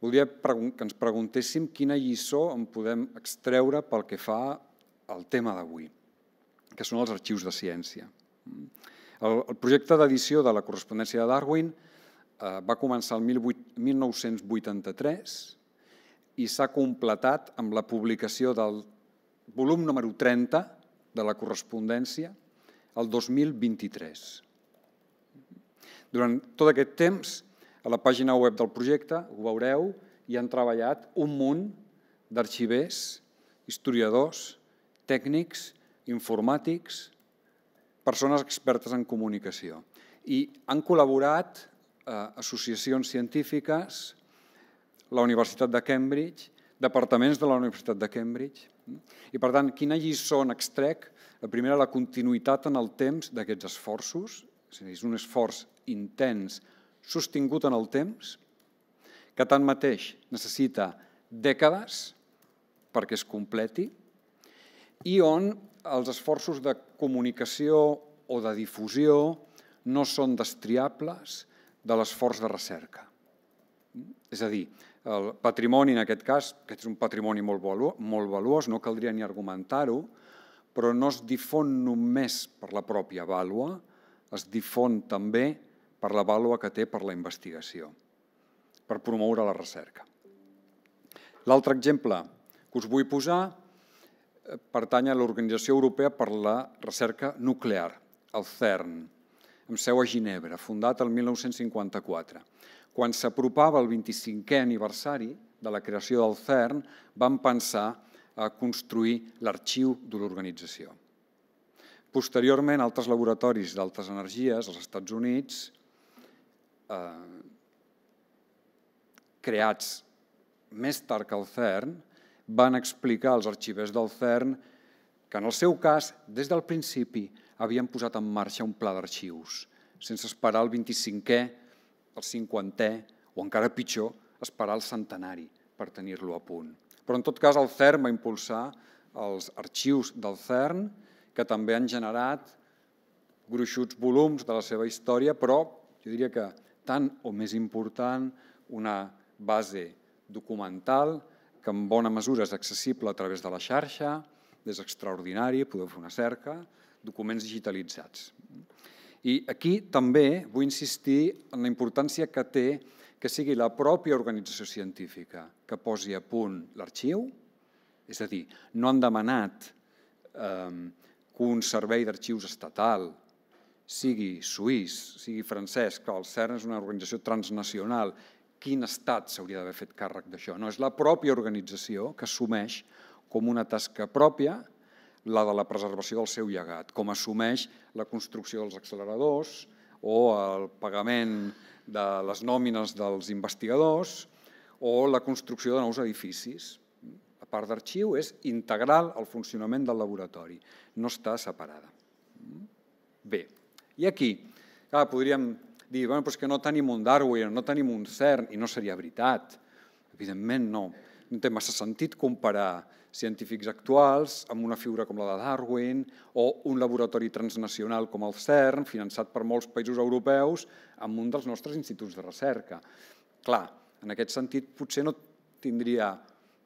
voldria que ens preguntéssim quina lliçó en podem extreure pel que fa al tema d'avui, que són els arxius de ciència. El projecte d'edició de la correspondència de Darwin va començar el mil nou-cents vuitanta-tres i s'ha completat amb la publicació del volum número trenta de la correspondència el dos mil vint-i-tres. Durant tot aquest temps, a la pàgina web del projecte, ho veureu, hi han treballat un munt d'arxivers, historiadors, tècnics, informàtics, persones expertes en comunicació. I han col·laborat associacions científiques, la Universitat de Cambridge, departaments de la Universitat de Cambridge. I, per tant, quina lliçó n'extrec? La primera, la continuïtat en el temps d'aquests esforços. És un esforç intens, sostingut en el temps, que tanmateix necessita dècades perquè es completi i on els esforços de comunicació o de difusió no són destriables de l'esforç de recerca. És a dir, el patrimoni, en aquest cas, que és un patrimoni molt valuós, no caldria ni argumentar-ho, però no es difon només per la pròpia vàlua, es difon també per la vàlua que té per la investigació, per promoure la recerca. L'altre exemple que us vull posar pertany a l'Organització Europea per la Recerca Nuclear, el CERN, amb seu a Ginebra, fundat el mil nou-cents cinquanta-quatre. Quan s'apropava el vint-i-cinquè aniversari de la creació del CERN, van pensar a construir l'arxiu de l'organització. Posteriorment, altres laboratoris d'altes energies als Estats Units, creats més tard que el CERN, van explicar als arxivers del CERN que, en el seu cas, des del principi, havien posat en marxa un pla d'arxius, sense esperar el vint-i-cinquè, el cinquantè, o encara pitjor, esperar el centenari per tenir-lo a punt. Però, en tot cas, el CERN va impulsar els arxius del CERN, que també han generat gruixuts volums de la seva història, però jo diria que tant o més important una base documental que en bona mesura és accessible a través de la xarxa, és extraordinari, podeu fer una cerca, documents digitalitzats. I aquí també vull insistir en la importància que té que sigui la pròpia organització científica que posi a punt l'arxiu, és a dir, no han demanat que un servei d'arxius estatal sigui suís, sigui francès, que el CERN és una organització transnacional, quin estat s'hauria d'haver fet càrrec d'això? No, és la pròpia organització que assumeix com una tasca pròpia la de la preservació del seu llegat, com assumeix la construcció dels acceleradors o el pagament de les nòmines dels investigadors o la construcció de nous edificis. La part d'arxiu és integral al funcionament del laboratori, no està separada. Bé, i aquí podríem dir que no tenim un Darwin, no tenim un CERN, i no seria veritat. Evidentment no. No té massa sentit comparar científics actuals amb una figura com la de Darwin o un laboratori transnacional com el CERN, finançat per molts països europeus, amb un dels nostres instituts de recerca. Clar, en aquest sentit potser no tindria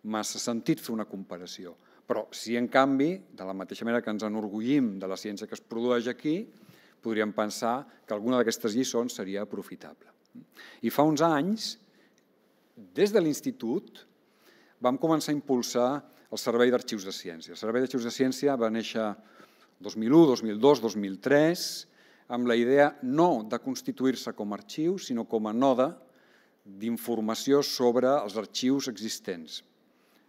massa sentit fer una comparació, però si en canvi, de la mateixa manera que ens enorgullim de la ciència que es produeix aquí, podríem pensar que alguna d'aquestes lliçons seria aprofitable. I fa uns anys, des de l'institut, vam començar a impulsar el Servei d'Arxius de Ciència. El Servei d'Arxius de Ciència va néixer dos mil u, dos mil dos, dos mil tres, amb la idea no de constituir-se com a arxiu, sinó com a node d'informació sobre els arxius existents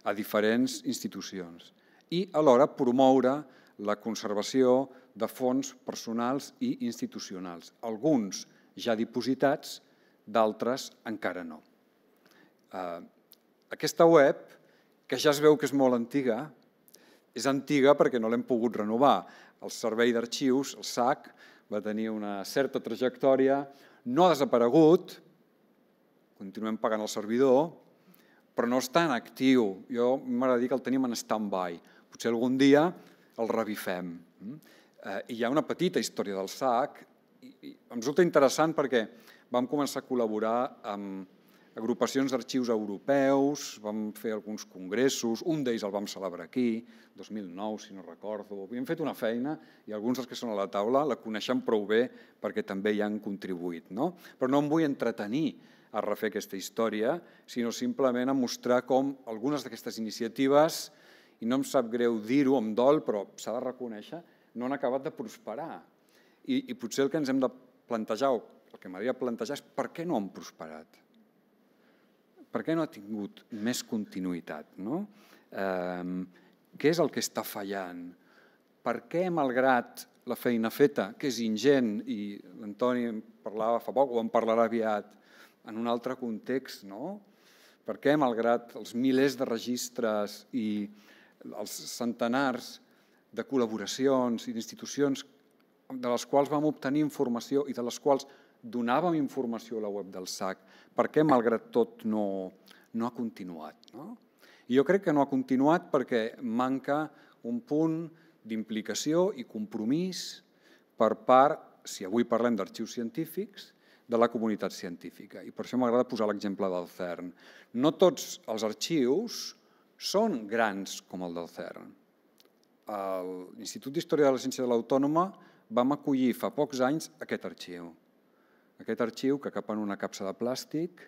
a diferents institucions i alhora promoure la conservació de fons personals i institucionals, alguns ja dipositats, d'altres encara no. Aquesta web, que ja es veu que és molt antiga, és antiga perquè no l'hem pogut renovar. El Servei d'Arxius, el SAC, va tenir una certa trajectòria, no ha desaparegut, continuem pagant el servidor, però no està en actiu. Jo m'agrada dir que el tenim en stand-by. Potser algun dia el revifem. Hi ha una petita història del SAC i em resulta interessant perquè vam començar a col·laborar amb agrupacions d'arxius europeus, vam fer alguns congressos, un d'ells el vam celebrar aquí, dos mil nou, si no recordo. Hem fet una feina i alguns dels que són a la taula la coneixem prou bé perquè també hi han contribuït. Però no em vull entretenir a refer aquesta història, sinó simplement a mostrar com algunes d'aquestes iniciatives, i no em sap greu dir-ho, em dol, però s'ha de reconèixer, no han acabat de prosperar. I potser el que ens hem de plantejar, o el que m'agradaria plantejar, és per què no han prosperat? Per què no ha tingut més continuïtat? Què és el que està fallant? Per què, malgrat la feina feta, que és ingent, i l'Antoni en parlava fa poc, o en parlarà aviat, en un altre context, no? Per què, malgrat els milers de registres i els centenars de col·laboracions i d'institucions de les quals vam obtenir informació i de les quals donàvem informació a la web del SAC, per què, malgrat tot, no ha continuat? Jo crec que no ha continuat perquè manca un punt d'implicació i compromís per part, si avui parlem d'arxius científics, de la comunitat científica. I per això m'agrada posar l'exemple del CERN. No tots els arxius són grans com el del CERN. A l'Institut d'Història de la Ciència de la Autònoma vam acollir fa pocs anys aquest arxiu. Aquest arxiu, que cap en una capsa de plàstic,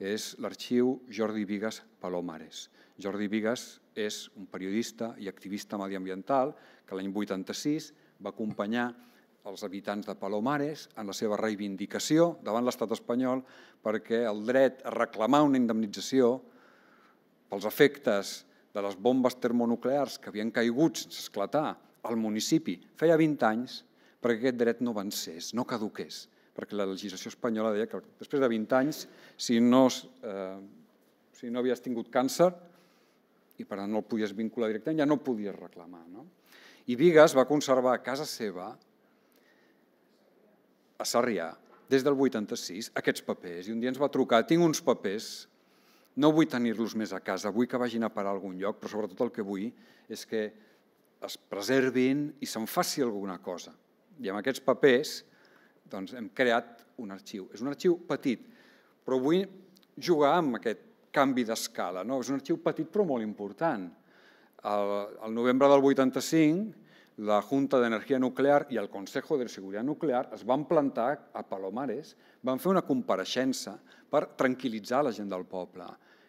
és l'arxiu Jordi Bigas Palomares. Jordi Bigas és un periodista i activista mediambiental que l'any vuitanta-sis va acompanyar els habitants de Palomares en la seva reivindicació davant l'estat espanyol perquè el dret a reclamar una indemnització pels efectes de les bombes termonuclears que havien caigut sense esclatar al municipi feia vint anys, perquè aquest dret no vencés, no caduqués, perquè la legislació espanyola deia que després de vint anys, si no havies tingut càncer i per tant no el podies vincular directament, ja no podies reclamar. I Bigas va conservar a casa seva, a Sarrià, des del vuitanta-sis, aquests papers. I un dia ens va trucar, tinc uns papers, no vull tenir-los més a casa, vull que vagin a parar a algun lloc, però sobretot el que vull és que es preservin i se'n faci alguna cosa. I amb aquests papers doncs hem creat un arxiu. És un arxiu petit, però vull jugar amb aquest canvi d'escala. És un arxiu petit però molt important. El novembre del vuitanta-cinc, la Junta d'Energia Nuclear i el Consejo de Seguridad Nuclear es van plantar a Palomares, van fer una compareixença per tranquil·litzar la gent del poble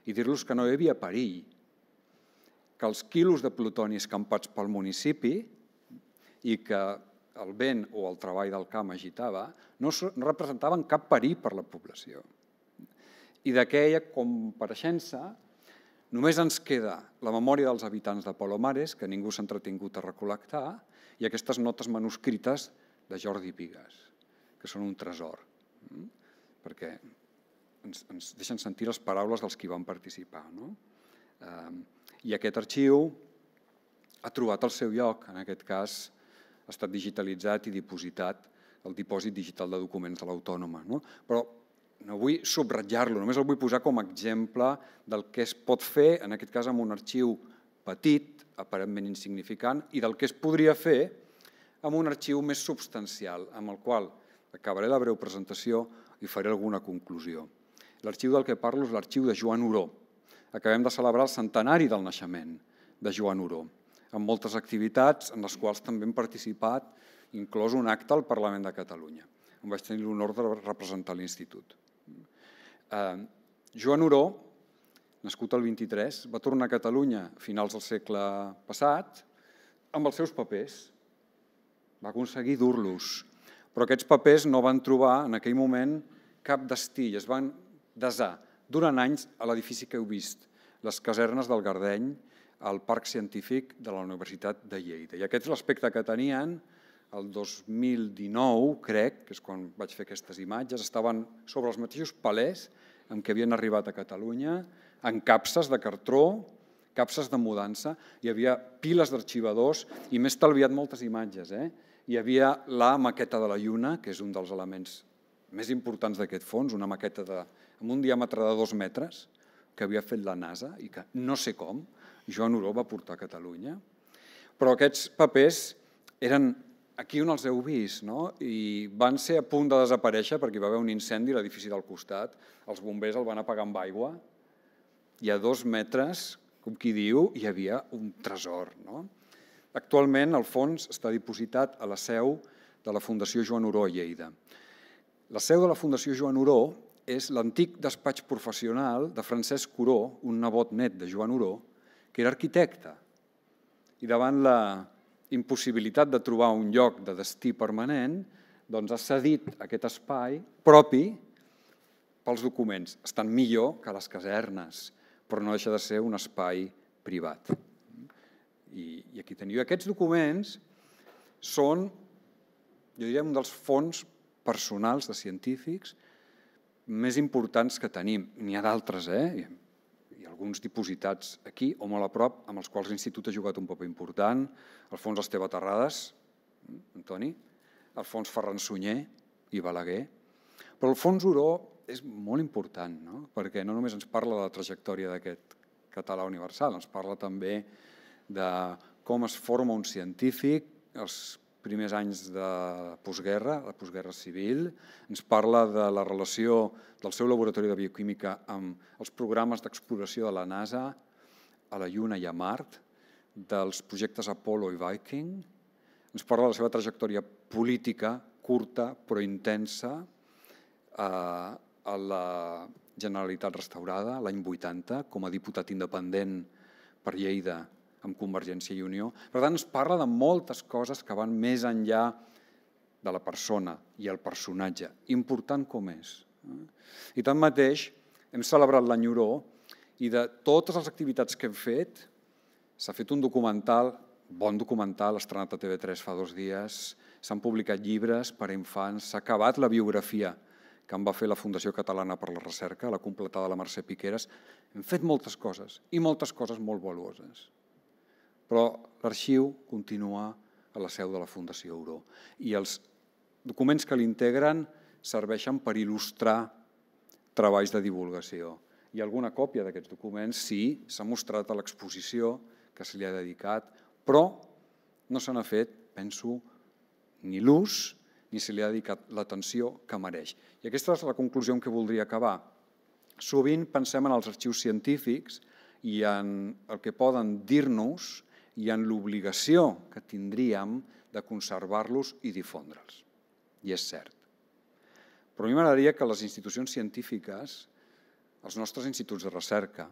i dir-los que no hi havia perill, que els quilos de plutoni escampats pel municipi i que el vent o el treball del camp agitava no representaven cap perill per la població. I d'aquella compareixença només ens queda la memòria dels habitants de Palomares, que ningú s'ha entretingut a recol·lectar, i aquestes notes manuscrites de Jordi Bigas, que són un tresor, perquè ens deixen sentir les paraules dels que hi van participar. I aquest arxiu ha trobat el seu lloc, en aquest cas ha estat digitalitzat i dipositat el dipòsit digital de documents de l'Autònoma. Però no vull subratllar-lo, només el vull posar com a exemple del que es pot fer, en aquest cas amb un arxiu petit, aparentment insignificant, i del que es podria fer amb un arxiu més substancial, amb el qual acabaré la breu presentació i faré alguna conclusió. L'arxiu del que parlo és l'arxiu de Joan Oró. Acabem de celebrar el centenari del naixement de Joan Oró, amb moltes activitats en les quals també hem participat, inclòs un acte al Parlament de Catalunya, on vaig tenir l'honor de representar l'Institut. Joan Oró, nascut el vint-i-tres, va tornar a Catalunya a finals del segle passat amb els seus papers. Va aconseguir dur-los, però aquests papers no van trobar en aquell moment cap destí i es van desar durant anys a l'edifici que heu vist, les casernes del Gardeny, al Parc Científic de la Universitat de Lleida. I aquest és l'aspecte que tenien el dos mil dinou, crec, que és quan vaig fer aquestes imatges, estaven sobre els mateixos palers amb què havien arribat a Catalunya, en capses de cartró, capses de mudança, hi havia piles d'arxivadors i m'he estalviat moltes imatges. Hi havia la maqueta de la Lluna, que és un dels elements més importants d'aquest fons, una maqueta amb un diàmetre de dos metres que havia fet la NASA i que no sé com Joan Oró va portar a Catalunya. Però aquests papers eren aquí on els heu vist i van ser a punt de desaparèixer perquè hi va haver un incendi a l'edifici del costat, els bombers el van apagar amb aigua i a dos metres, com qui diu, hi havia un tresor. Actualment el fons està dipositat a la seu de la Fundació Joan Oró a Lleida. La seu de la Fundació Joan Oró és l'antic despatx professional de Francesc Oró, un nebot net de Joan Oró, que era arquitecte. I davant la impossibilitat de trobar un lloc de destí permanent, doncs ha cedit aquest espai propi pels documents. Estan millor que les casernes, però no deixa de ser un espai privat. I aquí teniu. Aquests documents són, jo diria, un dels fons personals de científics més importants que tenim. N'hi ha d'altres, eh? Hi ha alguns dipositats aquí o molt a prop amb els quals l'Institut ha jugat un paper important. El fons Esteve Terrades, Antoni, el fons Ferran Sunyer i Balaguer. Però el fons Oró és molt important, no? Perquè no només ens parla de la trajectòria d'aquest català universal, ens parla també de com es forma un científic, els primers anys de postguerra, la postguerra civil, ens parla de la relació del seu laboratori de bioquímica amb els programes d'exploració de la NASA a la Lluna i a Mart, dels projectes Apollo i Viking, ens parla de la seva trajectòria política, curta però intensa, a la Generalitat restaurada l'any vuitanta, com a diputat independent per Lleida, amb Convergència i Unió. Per tant, ens parla de moltes coses que van més enllà de la persona i el personatge, important com és. I tanmateix, hem celebrat l'any Oró i de totes les activitats que hem fet, s'ha fet un documental, bon documental, estrenat a T V tres fa dos dies, s'han publicat llibres per a infants, s'ha acabat la biografia que em va fer la Fundació Catalana per la Recerca, la completada de la Mercè Piqueres. Hem fet moltes coses, i moltes coses molt valuoses. Però l'arxiu continua a la seu de la Fundació Oró. I els documents que l'integren serveixen per il·lustrar treballs de divulgació. I alguna còpia d'aquests documents, sí, s'ha mostrat a l'exposició que se li ha dedicat, però no se n'ha fet, penso, ni l'ús ni se li ha dedicat l'atenció que mereix. I aquesta és la conclusió amb què voldria acabar. Sovint pensem en els arxius científics i en el que poden dir-nos i en l'obligació que tindríem de conservar-los i difondre'ls. I és cert. Però a mi m'agradaria que les institucions científiques, els nostres instituts de recerca,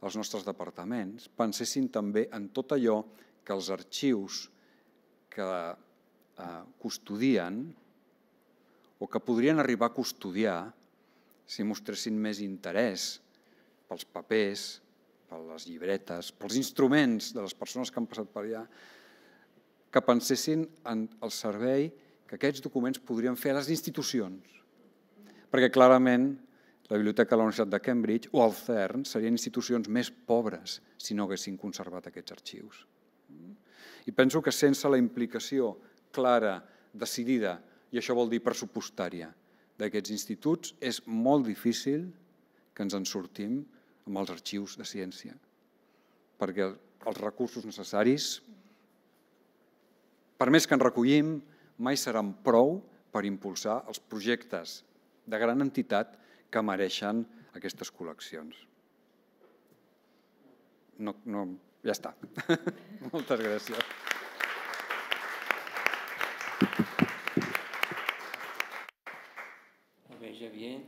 els nostres departaments, pensessin també en tot allò que els arxius que custodien o que podrien arribar a custodiar si mostressin més interès pels papers, per les llibretes, pels instruments de les persones que han passat per allà, que pensessin en el servei que aquests documents podrien fer a les institucions. Perquè clarament la Biblioteca de la Universitat de Cambridge o el CERN serien institucions més pobres si no haguessin conservat aquests arxius. I penso que sense la implicació clara, decidida i això vol dir pressupostària, d'aquests instituts, és molt difícil que ens en sortim amb els arxius de ciència, perquè els recursos necessaris, per més que en recollim, mai seran prou per impulsar els projectes de gran entitat que mereixen aquestes col·leccions. No, no, ja està. Moltes gràcies. Molt bé, Xavier.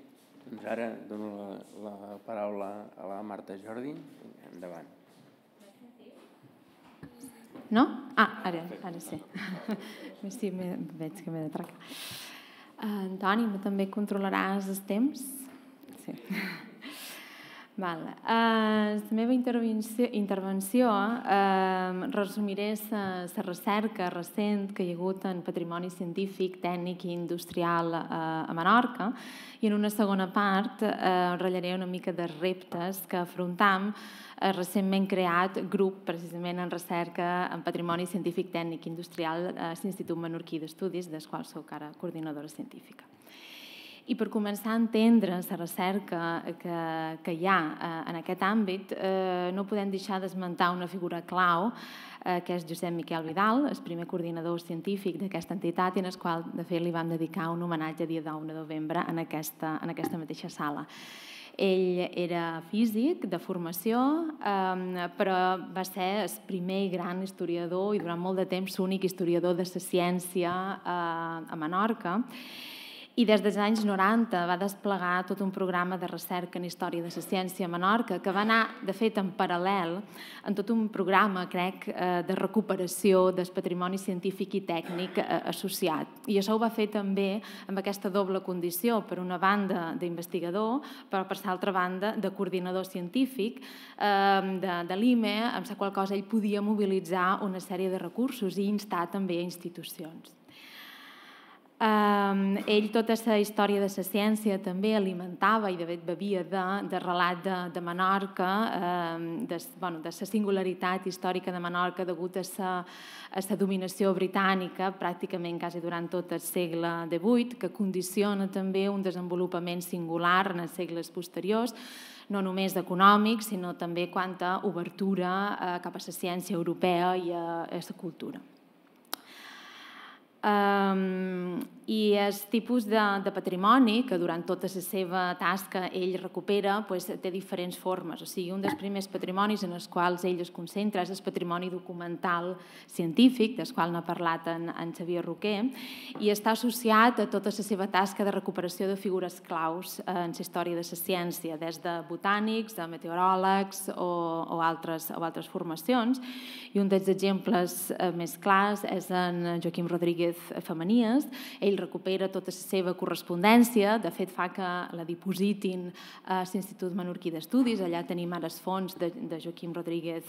Doncs ara dono la, la paraula a la Marta Jordi. Endavant. No? Ah, ara, ara sí. Sí, veig que m'he de trencar. Antoni, també controlaràs els temps? Sí. La meva intervenció resumiré la recerca recent que hi ha hagut en patrimoni científic, tècnic i industrial a Menorca i en una segona part ratllaré una mica de reptes que afrontam recentment creat grup precisament en recerca en patrimoni científic, tècnic i industrial a l'Institut Menorquí d'Estudis, del qual soc ara coordinadora científica. I per començar a entendre la recerca que hi ha en aquest àmbit, no podem deixar d'esmentar una figura clau, que és Josep Miquel Vidal, el primer coordinador científic d'aquesta entitat i en el qual, de fet, li vam dedicar un homenatge dia deu de novembre en aquesta mateixa sala. Ell era físic de formació, però va ser el primer gran historiador i durant molt de temps l'únic historiador de la ciència a Menorca. I des dels anys noranta va desplegar tot un programa de recerca en història de la ciència a Menorca que va anar, de fet, en paral·lel en tot un programa, crec, de recuperació del patrimoni científic i tècnic associat. I això ho va fer també amb aquesta doble condició, per una banda d'investigador, però per l'altra banda de coordinador científic de l'I M E, amb la qual cosa ell podia mobilitzar una sèrie de recursos i instar també a institucions. Ell tota la història de la ciència també alimentava i de fet bevia de relat de Menorca, de la singularitat històrica de Menorca degut a la dominació britànica pràcticament quasi durant tot el segle divuit, que condiciona també un desenvolupament singular en els segles posteriors, no només econòmic, sinó també quant a obertura cap a la ciència europea i a la cultura. I el tipus de patrimoni que durant tota la seva tasca ell recupera té diferents formes. O sigui, un dels primers patrimonis en els quals ell es concentra és el patrimoni documental científic, del qual n'ha parlat en Xavier Roqué, i està associat a tota la seva tasca de recuperació de figures claus en la història de la ciència, des de botànics, a meteoròlegs o altres formacions. I un dels exemples més clars és en Joaquim Rodríguez Femenies. Ell recupera tota la seva correspondència, de fet fa que la dipositin a l'Institut Menorquí d'Estudis, allà tenim ara els fons de Joaquim Rodríguez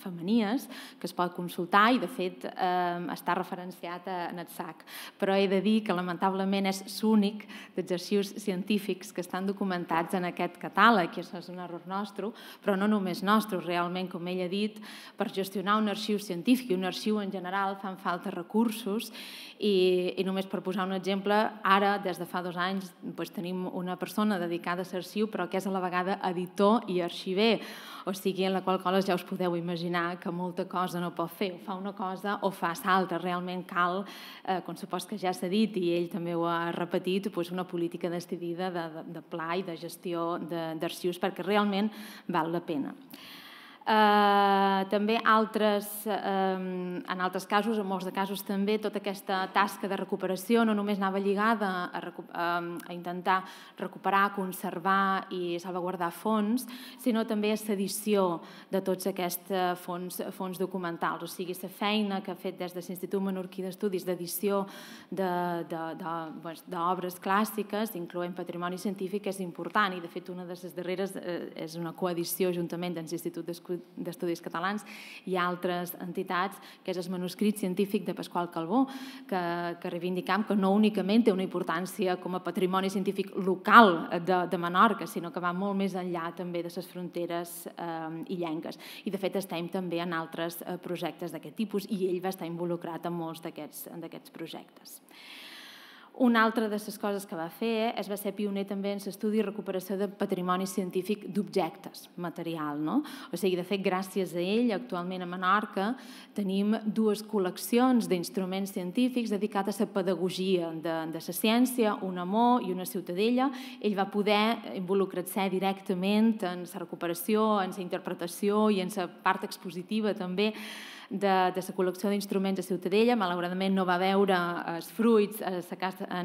Femenies, que es pot consultar i de fet està referenciat en el S A C. Però he de dir que lamentablement és l'únic dels arxius científics que estan documentats en aquest catàleg, i això és un error nostre, però no només nostre, realment, com ell ha dit, per gestionar un arxiu científic i un arxiu en general fan falta recursos. I només per posar un exemple, ara, des de fa dos anys, tenim una persona dedicada a l'arxiu, però que és a la vegada editor i arxiver, o sigui, en la qual cosa ja us podeu imaginar que molta cosa no pot fer, o fa una cosa o fa l'altra. Realment cal, com supos que ja s'ha dit i ell també ho ha repetit, una política decidida de pla i de gestió d'arxius perquè realment val la pena. També en altres casos, en molts de casos també, tota aquesta tasca de recuperació no només anava lligada a intentar recuperar, conservar i salvaguardar fons, sinó també a l'edició de tots aquests fons documentals. O sigui, la feina que ha fet des de l'Institut Menorquí d'Estudis d'edició d'obres clàssiques, incloent patrimoni científic, és important i, de fet, una de les darreres és una coedició juntament amb l'Institut d'Estudis Catalans i altres entitats, que és el manuscrit científic de Pasqual Calbó, que reivindicam que no únicament té una importància com a patrimoni científic local de Menorca, sinó que va molt més enllà també de les fronteres illenques. I de fet estem també en altres projectes d'aquest tipus i ell va estar involucrat en molts d'aquests projectes. Una altra de les coses que va fer és va ser pioner també en l'estudi i recuperació de patrimoni científic d'objectes material. O sigui, de fet, gràcies a ell, actualment a Menorca, tenim dues col·leccions d'instruments científics dedicats a la pedagogia de la ciència, una Mo i una Ciutadella. Ell va poder involucrar-se directament en la recuperació, en la interpretació i en la part expositiva també de la col·lecció d'instruments a Ciutadella. Malauradament no va veure els fruits en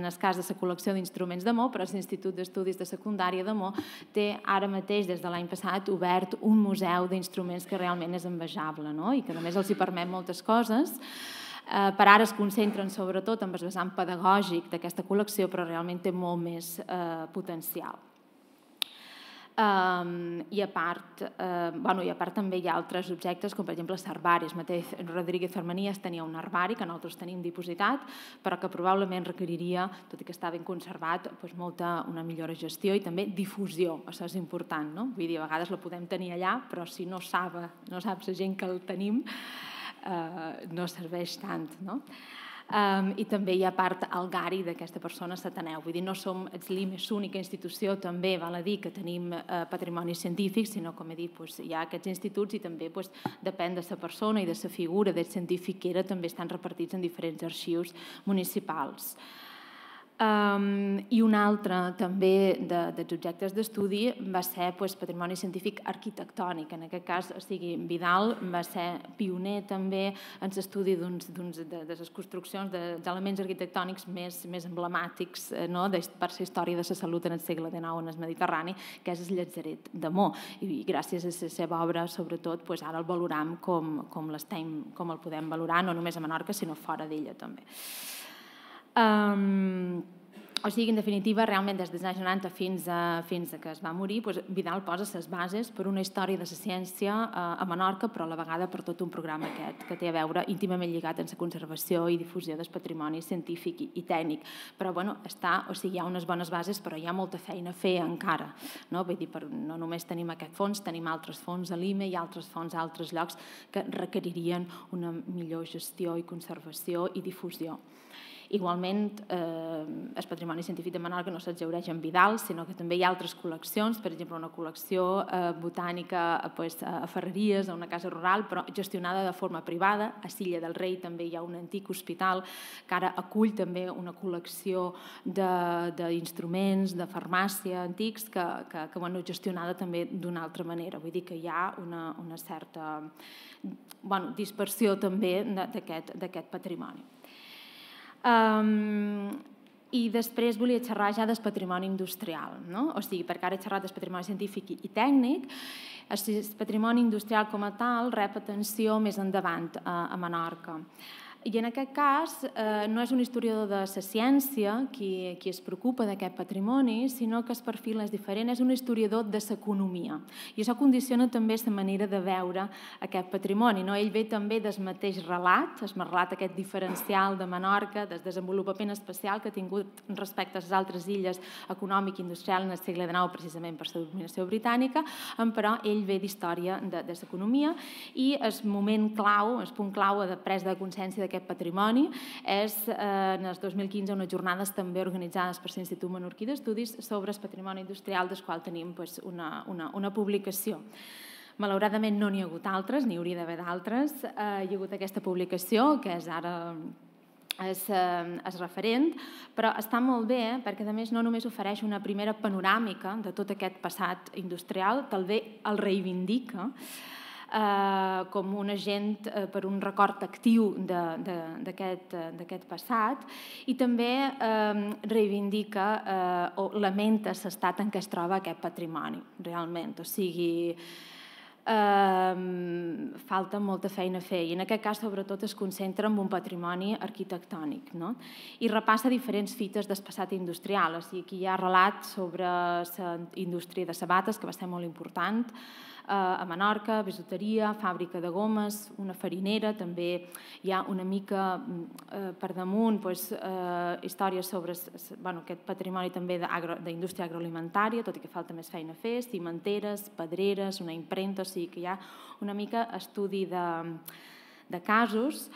el cas de la col·lecció d'instruments de Mo, però l'Institut d'Estudis de Secundària de Mo té ara mateix, des de l'any passat, obert un museu d'instruments que realment és envejable i que només els hi permet moltes coses. Per ara es concentren sobretot en el vessant pedagògic d'aquesta col·lecció, però realment té molt més potencial. I a part també hi ha altres objectes, com per exemple els herbaris. Rodríguez Femenies tenia un herbari que nosaltres tenim dipositat, però que probablement requeriria, tot i que està ben conservat, una millora gestió i també difusió. Això és important. Vull dir, a vegades la podem tenir allà, però si no sap la gent que el tenim, no serveix tant. I també hi ha part algari d'aquesta persona s'Ateneu. Vull dir, no som l'única institució, també val a dir que tenim patrimoni científic, sinó, com he dit, hi ha aquests instituts i també depèn de la persona i de la figura del científic que era, també estan repartits en diferents arxius municipals. I un altre també dels objectes d'estudi va ser patrimoni científic arquitectònic. En aquest cas, Vidal va ser pioner també en l'estudi de les construccions d'elements arquitectònics més emblemàtics per la història de la salut en el segle dinou en el Mediterrani, que és el llatzeret de Mo. I gràcies a la seva obra, sobretot, ara el valoram com el podem valorar, no només a Menorca, sinó fora d'ella també. O sigui, en definitiva, realment des dels anys noranta fins a que es va morir, Vidal posa les bases per una història de la ciència a Menorca, però a la vegada per tot un programa aquest que té a veure íntimament lligat amb la conservació i difusió del patrimoni científic i tècnic. Però hi ha unes bones bases, però hi ha molta feina a fer encara. No només tenim aquest fons, tenim altres fons a Lima i altres fons a altres llocs que requeririen una millor gestió i conservació i difusió. Igualment, el patrimoni científic de Menorca no s'exhaureix en Vidal, sinó que també hi ha altres col·leccions, per exemple, una col·lecció botànica a Ferreries, a una casa rural, però gestionada de forma privada. A Silla del Rei també hi ha un antic hospital que ara acull també una col·lecció d'instruments, de farmàcia antics, que gestionada també d'una altra manera. Vull dir que hi ha una certa dispersió també d'aquest patrimoni. I després volia xerrar ja del patrimoni industrial, o sigui, perquè ara he xerrat del patrimoni científic i tècnic. El patrimoni industrial com a tal rep atenció més endavant a Menorca. I en aquest cas no és un historiador de la ciència qui es preocupa d'aquest patrimoni, sinó que el perfil és diferent, és un historiador de l'economia. I això condiciona també la manera de veure aquest patrimoni. Ell ve també del mateix relat, el relat aquest diferencial de Menorca, del desenvolupament especial que ha tingut respecte a les altres illes econòmic i industrial en el segle dinou, precisament per la dominació britànica, però ell ve d'història de l'economia i el moment clau, el punt clau de presa de consciència d'aquest aquest patrimoni és en el dos mil quinze unes jornades també organitzades per l'Institut Menorquí d'Estudis sobre el patrimoni industrial, del qual tenim una publicació. Malauradament no n'hi ha hagut altres, n'hi hauria d'haver d'altres. Hi ha hagut aquesta publicació, que és ara és referent, però està molt bé perquè a més no només ofereix una primera panoràmica de tot aquest passat industrial, també el reivindica com un agent per un record actiu d'aquest passat i també reivindica o lamenta l'estat en què es troba aquest patrimoni, realment. O sigui, falta molta feina a fer i en aquest cas sobretot es concentra en un patrimoni arquitectònic i repassa diferents fites del passat industrial. Aquí hi ha relat sobre la indústria de sabates, que va ser molt important a Menorca, bisuteria, fàbrica de gomes, una farinera, també hi ha una mica per damunt històries sobre aquest patrimoni també d'indústria agroalimentària, tot i que falta més feina a fer, cimenteres, pedreres, una impremta, o sigui que hi ha una mica estudi de casos.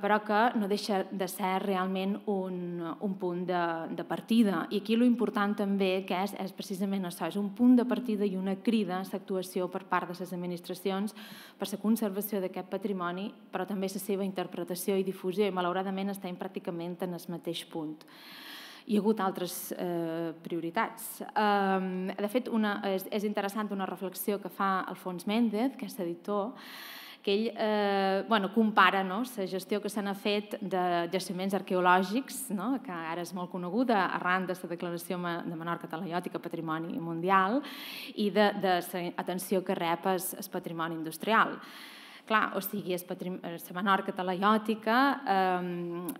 però que no deixa de ser realment un punt de partida. I aquí l'important també que és precisament això, és un punt de partida i una crida a l'actuació per part de les administracions per la conservació d'aquest patrimoni, però també la seva interpretació i difusió, i malauradament estem pràcticament en el mateix punt. Hi ha hagut altres prioritats. De fet, és interessant una reflexió que fa Alfons Méndez, que és editor, que ell compara la gestió que se n'ha fet de jaciments arqueològics, que ara és molt coneguda arran de la Declaració de Menorca Talaiòtica Patrimoni Mundial, i de l'atenció que rep el patrimoni industrial. Clar, o sigui, la Menorca Talaiòtica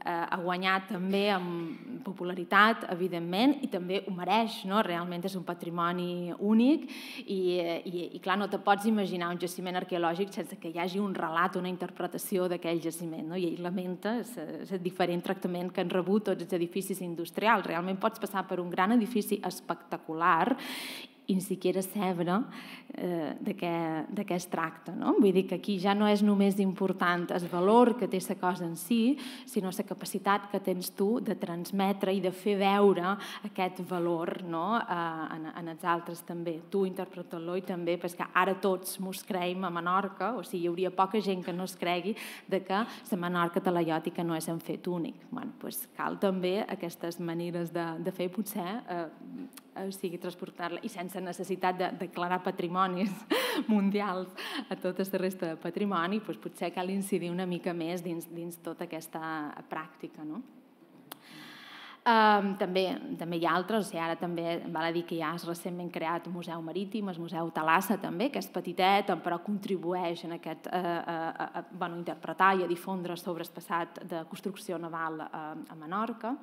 ha guanyat també en popularitat, evidentment, i també ho mereix, realment és un patrimoni únic i, clar, no te pots imaginar un jaciment arqueològic sense que hi hagi un relat, una interpretació d'aquell jaciment, i ell lamenta el diferent tractament que han rebut tots els edificis industrials. Realment pots passar per un gran edifici espectacular i ni siquiera saber de què es tracta. Vull dir que aquí ja no és només important el valor que té la cosa en si, sinó la capacitat que tens tu de transmetre i de fer veure aquest valor en els altres també. Tu interpreta-lo i també, perquè ara tots mos creiem a Menorca, o sigui, hi hauria poca gent que no es cregui que la Menorca talaiòtica no és un fet únic. Cal també aquestes maneres de fer, potser, o sigui, transportar-la, i sense necessitat de declarar patrimonis mundials a tota la resta de patrimoni, potser cal incidir una mica més dins tota aquesta pràctica. També hi ha altres, ara també val a dir que ja és recentment creat un museu marítim, el Museu Talassa també, que és petitet, però contribueix a interpretar i a difondre sobre el passat de construcció naval a Menorca.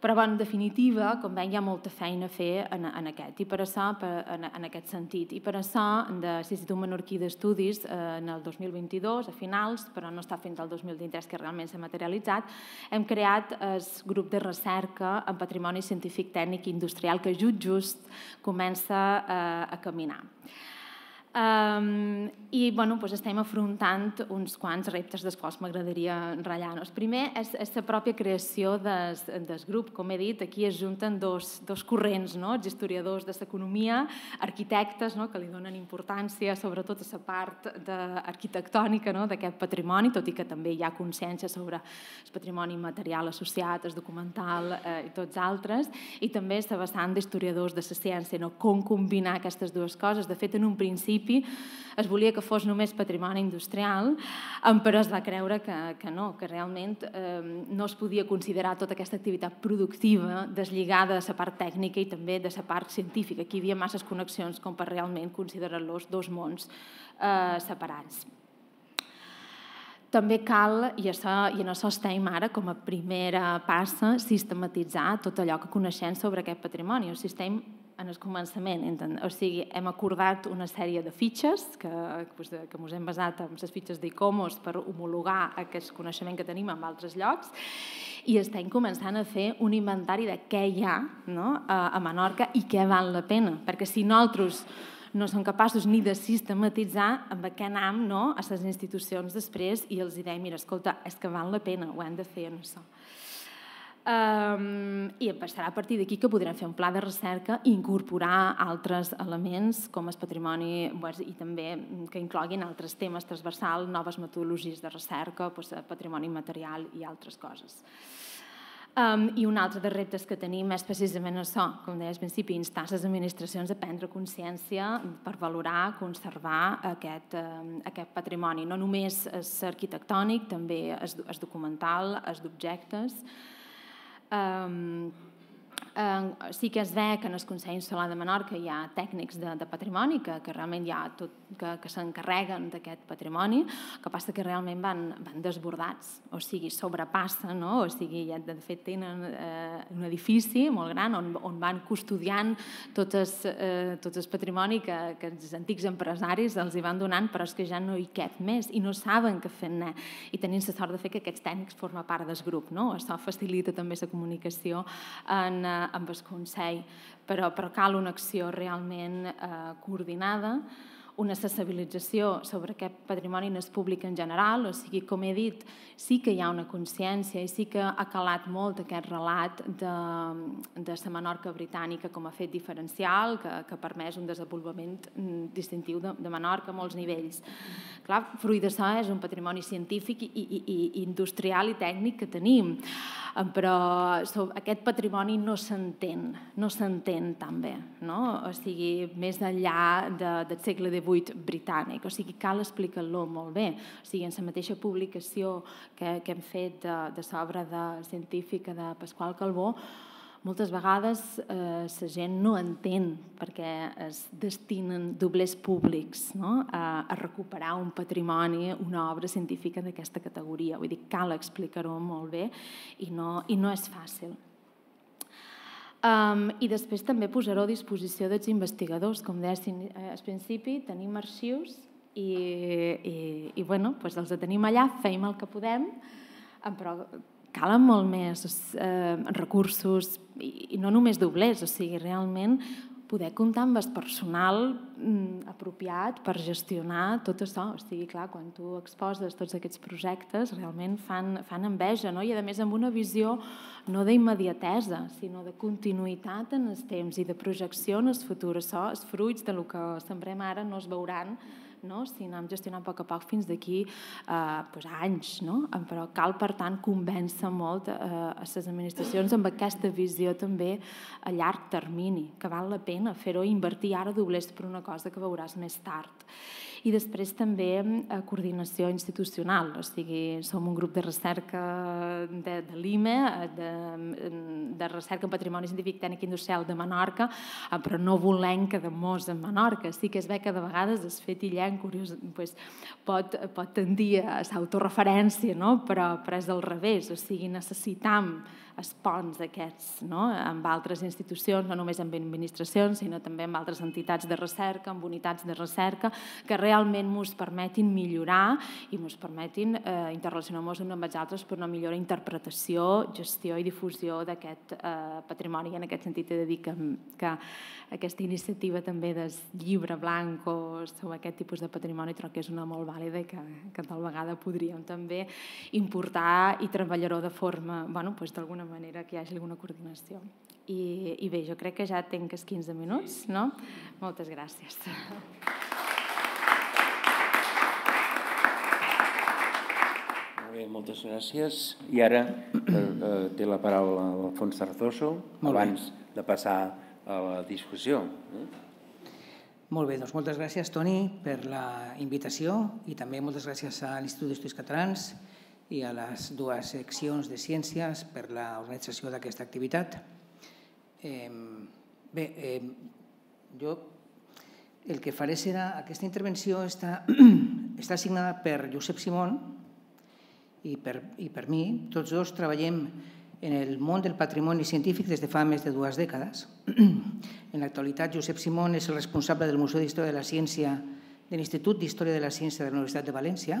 Però, en definitiva, com veiem, hi ha molta feina a fer en aquest sentit. I per això, l'Institut Menorquí d'Estudis, en el dos mil vint-i-dos, a finals, però no està fins al dos mil vint-i-tres, que realment s'ha materialitzat, hem creat el grup de recerca en patrimoni científic, tècnic i industrial, que just just comença a caminar. I estem afrontant uns quants reptes dels quals m'agradaria ratllar. El primer és la pròpia creació del grup. Com he dit, aquí es junten dos corrents, els historiadors de l'economia, arquitectes que li donen importància sobretot a la part arquitectònica d'aquest patrimoni, tot i que també hi ha consciència sobre el patrimoni material associat, el documental i tots altres, i també la vessant d'historiadors de la ciència, com combinar aquestes dues coses. De fet, en un principi es volia que fos només patrimoni industrial, però es va creure que no, que realment no es podia considerar tota aquesta activitat productiva deslligada de la part tècnica i també de la part científica. Aquí hi havia masses connexions com per realment considerar-los dos mons separats. També cal, i en això estem ara com a primera passa, sistematitzar tot allò que coneixem sobre aquest patrimoni. O sigui, estem en el començament. O sigui, hem acordat una sèrie de fitxes que ens hem basat en les fitxes d'ICOMOS per homologar aquest coneixement que tenim en altres llocs, i estem començant a fer un inventari de què hi ha a Menorca i què val la pena, perquè si nosaltres no som capaços ni de sistematitzar amb què anem a les institucions després i els direm, mira, escolta, és que val la pena, ho hem de fer en això. I passarà a partir d'aquí que podrem fer un pla de recerca i incorporar altres elements com el patrimoni i també que incloguin altres temes transversals, noves metodologies de recerca, patrimoni material i altres coses. I un altre dels reptes que tenim és precisament això, com deia al principi, instar les administracions a prendre consciència per valorar, conservar aquest patrimoni, no només l'arquitectònic, també el documental, els d'objectes. Sí que es ve que en el Consell Insular de Menorca hi ha tècnics de patrimoni que realment s'encarreguen d'aquest patrimoni, que passa que realment van desbordats, o sigui, sobrepassen, o sigui, de fet tenen un edifici molt gran on van custodiant tot el patrimoni que els antics empresaris els hi van donant, però és que ja no hi cap més i no saben què fer-ne, i tenim la sort de fer que aquests tècnics formen part del grup. Això facilita també la comunicació en amb el Consell, però cal una acció realment coordinada, una sensibilització sobre aquest patrimoni no és públic en general, o sigui, com he dit, sí que hi ha una consciència i sí que ha calat molt aquest relat de, de la Menorca britànica com a fet diferencial que, que permès un desenvolupament distintiu de, de Menorca a molts nivells. Clar, fruit d'això és un patrimoni científic i, i, i industrial i tècnic que tenim, però aquest patrimoni no s'entén, no s'entén tan bé, no? O sigui, més enllà de, del segle divuit britànic, o sigui, cal explicar-lo molt bé. O sigui, en la mateixa publicació que, que hem fet de, de l'obra científica de Pasqual Calbó, moltes vegades eh, la gent no entén per què es destinen doblers públics, no?, a, a recuperar un patrimoni, una obra científica d'aquesta categoria. Vull dir, cal explicar-ho molt bé i no, i no és fàcil. Um, I després també posar-ho a disposició dels investigadors. Com deia al principi, tenim arxius i, i, i bueno, doncs els tenim allà, feim el que podem, però calen molt més eh, recursos i, i no només doblers, o sigui, realment poder comptar amb el personal apropiat per gestionar tot això. O sigui, clar, quan tu exposes tots aquests projectes, realment fan, fan enveja, no? I a més amb una visió no d'immediatesa, sinó de continuïtat en els temps i de projecció en el futur. Això, els fruits del que sembrem ara no es veuran, no?, si anem gestionant a poc a poc fins d'aquí eh, doncs anys, no? Però cal, per tant, convèncer molt eh, a les administracions amb aquesta visió també a llarg termini, que val la pena fer-ho i invertir ara doblers per una cosa que veuràs més tard. I després també eh, coordinació institucional, o sigui, som un grup de recerca de, de l'I M E, de, de recerca en patrimoni científic, tècnic i industrial de Menorca, eh, però no volem que de mos en Menorca. Sí que es ve que de vegades es fet illenc, curiós, doncs, pot, pot tendir a l'autoreferència, no?, però, però és al revés, o sigui, necessitam els ponts aquests, no?, amb altres institucions, no només amb administracions, sinó també amb altres entitats de recerca, amb unitats de recerca, que realment ens permetin millorar i ens permetin eh, interrelacionar-nos uns amb els altres per una millora interpretació, gestió i difusió d'aquest eh, patrimoni. En aquest sentit, he de dir que, que aquesta iniciativa també del llibre blanc o sobre aquest tipus de patrimoni trobo que és una molt vàlida i que, que tal vegada podríem també importar i treballar-ho de forma, bueno, doncs d'alguna manera que hi hagi alguna coordinació. I, i bé, jo crec que ja tenc els quinze minuts, no? Moltes gràcies. Molt bé, moltes gràcies. I ara eh, té la paraula l'Alfons Zarzoso abans de passar a la discussió. Molt bé, doncs moltes gràcies, Toni, per la invitació i també moltes gràcies a l'Institut d'Estudis Catalans i a les dues seccions de ciències per l'organització d'aquesta activitat. Eh, bé, eh, jo el que faré serà... Aquesta intervenció està, està signada per Josep Simón i per, i per mi. Tots dos treballem en el món del patrimoni científic des de fa més de dues dècades. En l'actualitat, Josep Simón és el responsable del Museu d'Història de la Ciència de l'Institut d'Història de la Ciència de la Universitat de València,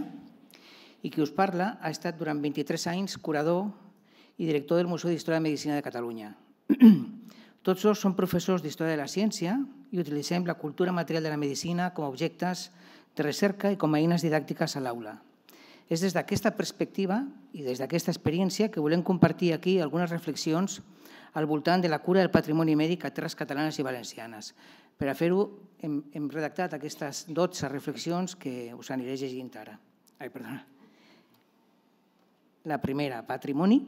i qui us parla ha estat durant vint-i-tres anys curador i director del Museu d'Història de la Medicina de Catalunya. Tots dos són professors d'Història de la Ciència i utilitzem la cultura material de la medicina com a objectes de recerca i com a eines didàctiques a l'aula. És des d'aquesta perspectiva i des d'aquesta experiència que volem compartir aquí algunes reflexions al voltant de la cura del patrimoni mèdic a terres catalanes i valencianes. Per a fer-ho hem, hem redactat aquestes dotze reflexions que us aniré llegint ara. Ai, perdona. La primera, patrimoni.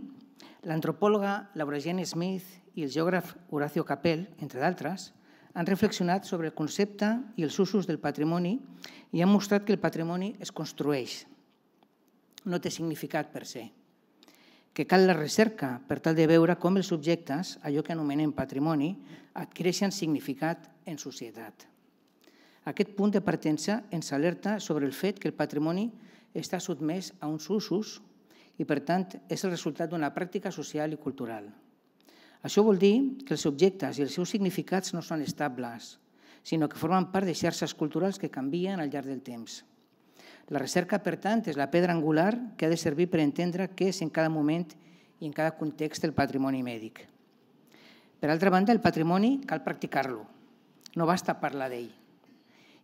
L'antropòloga Laura Jane Smith i el geògraf Horacio Capel, entre d'altres, han reflexionat sobre el concepte i els usos del patrimoni i han mostrat que el patrimoni es construeix, no té significat per se, que cal la recerca per tal de veure com els objectes, allò que anomenem patrimoni, adquireixen significat en societat. Aquest punt de partença ens alerta sobre el fet que el patrimoni està sotmès a uns usos i, per tant, és el resultat d'una pràctica social i cultural. Això vol dir que els objectes i els seus significats no són estables, sinó que formen part de xarxes culturals que canvien al llarg del temps. La recerca, per tant, és la pedra angular que ha de servir per entendre què és en cada moment i en cada context el patrimoni mèdic. Per altra banda, el patrimoni cal practicar-lo. No basta parlar d'ell.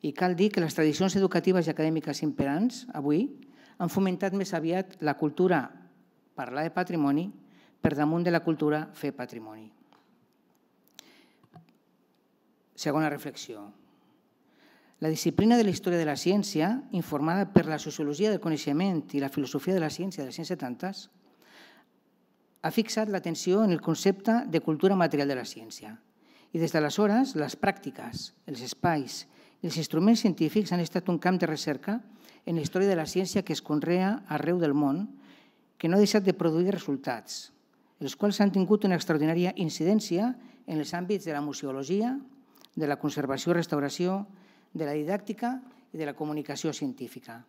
I cal dir que les tradicions educatives i acadèmiques imperants avui han fomentat més aviat la cultura parlar de patrimoni per damunt de la cultura fer patrimoni. Segona reflexió. La disciplina de la història de la ciència, informada per la sociologia del coneixement i la filosofia de la ciència dels anys setanta, ha fixat l'atenció en el concepte de cultura material de la ciència. I des d'aleshores, les pràctiques, els espais i els instruments científics han estat un camp de recerca en la història de la ciència que es conrea arreu del món, que no ha deixat de produir resultats, els quals han tingut una extraordinària incidència en els àmbits de la museologia, de la conservació i restauració, de la didàctica i de la comunicació científica.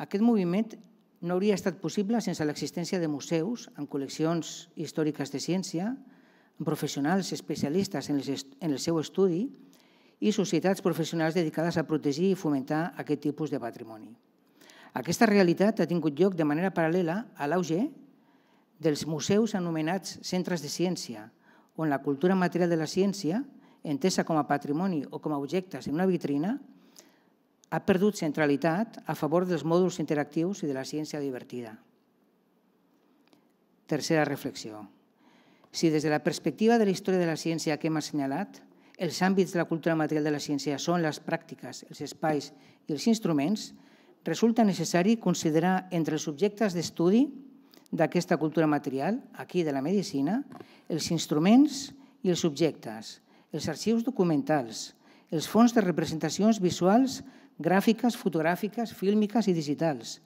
Aquest moviment no hauria estat possible sense l'existència de museus amb col·leccions històriques de ciència, amb professionals especialistes en el seu estudi i societats professionals dedicades a protegir i fomentar aquest tipus de patrimoni. Aquesta realitat ha tingut lloc de manera paral·lela a l'auge dels museus anomenats centres de ciència, on la cultura material de la ciència, entesa com a patrimoni o com a objectes en una vitrina, ha perdut centralitat a favor dels mòduls interactius i de la ciència divertida. Tercera reflexió. Si des de la perspectiva de la història de la ciència que hem assenyalat, els àmbits de la cultura material de la ciència són les pràctiques, els espais i els instruments, resulta necessari considerar entre els objectes d'estudi d'aquesta cultura material, aquí de la medicina, els instruments i els objectes, els arxius documentals, els fons de representacions visuals, gràfiques, fotogràfiques, fílmiques i digitals,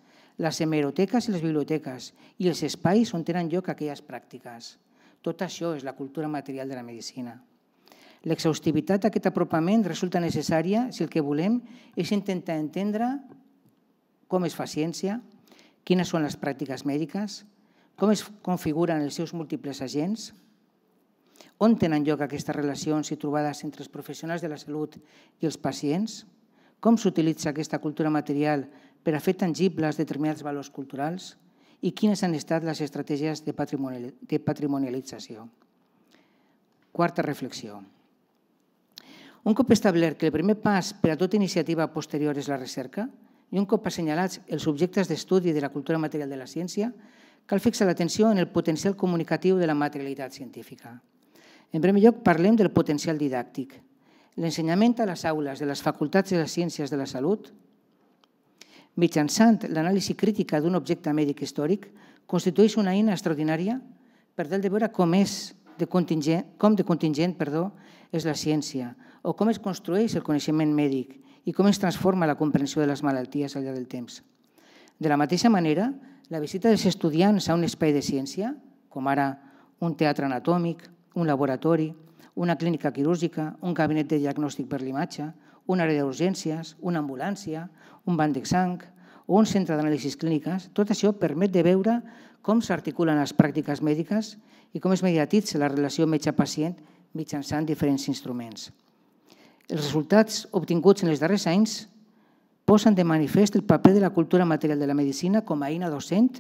les hemeroteques i les biblioteques i els espais on tenen lloc aquelles pràctiques. Tot això és la cultura material de la medicina. L'exhaustivitat d'aquest apropament resulta necessària si el que volem és intentar entendre com es fa ciència, quines són les pràctiques mèdiques, com es configuren els seus múltiples agents, on tenen lloc aquestes relacions i trobades entre els professionals de la salut i els pacients, com s'utilitza aquesta cultura material per a fer tangibles determinats valors culturals i quines han estat les estratègies de patrimonialització. Quarta reflexió. Un cop establert que el primer pas per a tota iniciativa posterior és la recerca i un cop assenyalats els objectes d'estudi de la cultura material de la ciència, cal fixar l'atenció en el potencial comunicatiu de la materialitat científica. En primer lloc, parlem del potencial didàctic. L'ensenyament a les aules de les facultats de les ciències de la salut, mitjançant l'anàlisi crítica d'un objecte mèdic històric, constitueix una eina extraordinària per tal de veure com és de contingent, com de contingent perdó, és la ciència o com es construeix el coneixement mèdic i com es transforma la comprensió de les malalties al llarg del temps. De la mateixa manera, la visita dels estudiants a un espai de ciència, com ara un teatre anatòmic, un laboratori, una clínica quirúrgica, un gabinet de diagnòstic per l'imatge, una àrea d'urgències, una ambulància, un banc de sang o un centre d'anàlisis clíniques, tot això permet de veure com s'articulen les pràctiques mèdiques i com es mediatitza la relació metge-pacient mitjançant diferents instruments. Els resultats obtinguts en els darrers anys posen de manifest el paper de la cultura material de la medicina com a eina docent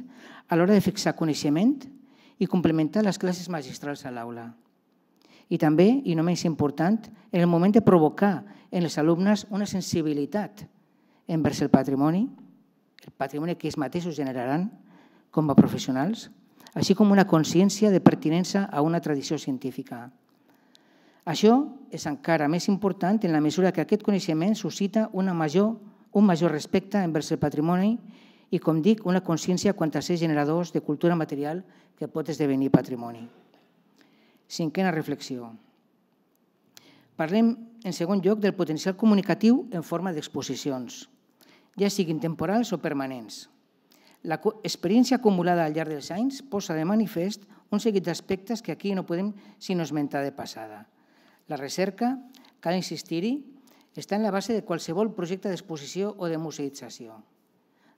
a l'hora de fixar coneixement i complementar les classes magistrals a l'aula. I també, i no menys important, en el moment de provocar en els alumnes una sensibilitat envers el patrimoni, el patrimoni que ells mateixos generaran com a professionals, així com una consciència de pertinença a una tradició científica. Això és encara més important en la mesura que aquest coneixement suscita una major, un major respecte envers el patrimoni i, com dic, una consciència quant a ser generadors de cultura material que pot esdevenir patrimoni. Cinquena reflexió. Parlem, en segon lloc, del potencial comunicatiu en forma d'exposicions, ja siguin temporals o permanents. L'experiència acumulada al llarg dels anys posa de manifest un seguit d'aspectes que aquí no podem sinó esmentar de passada. La recerca, cal insistir-hi, està en la base de qualsevol projecte d'exposició o de museïtzació.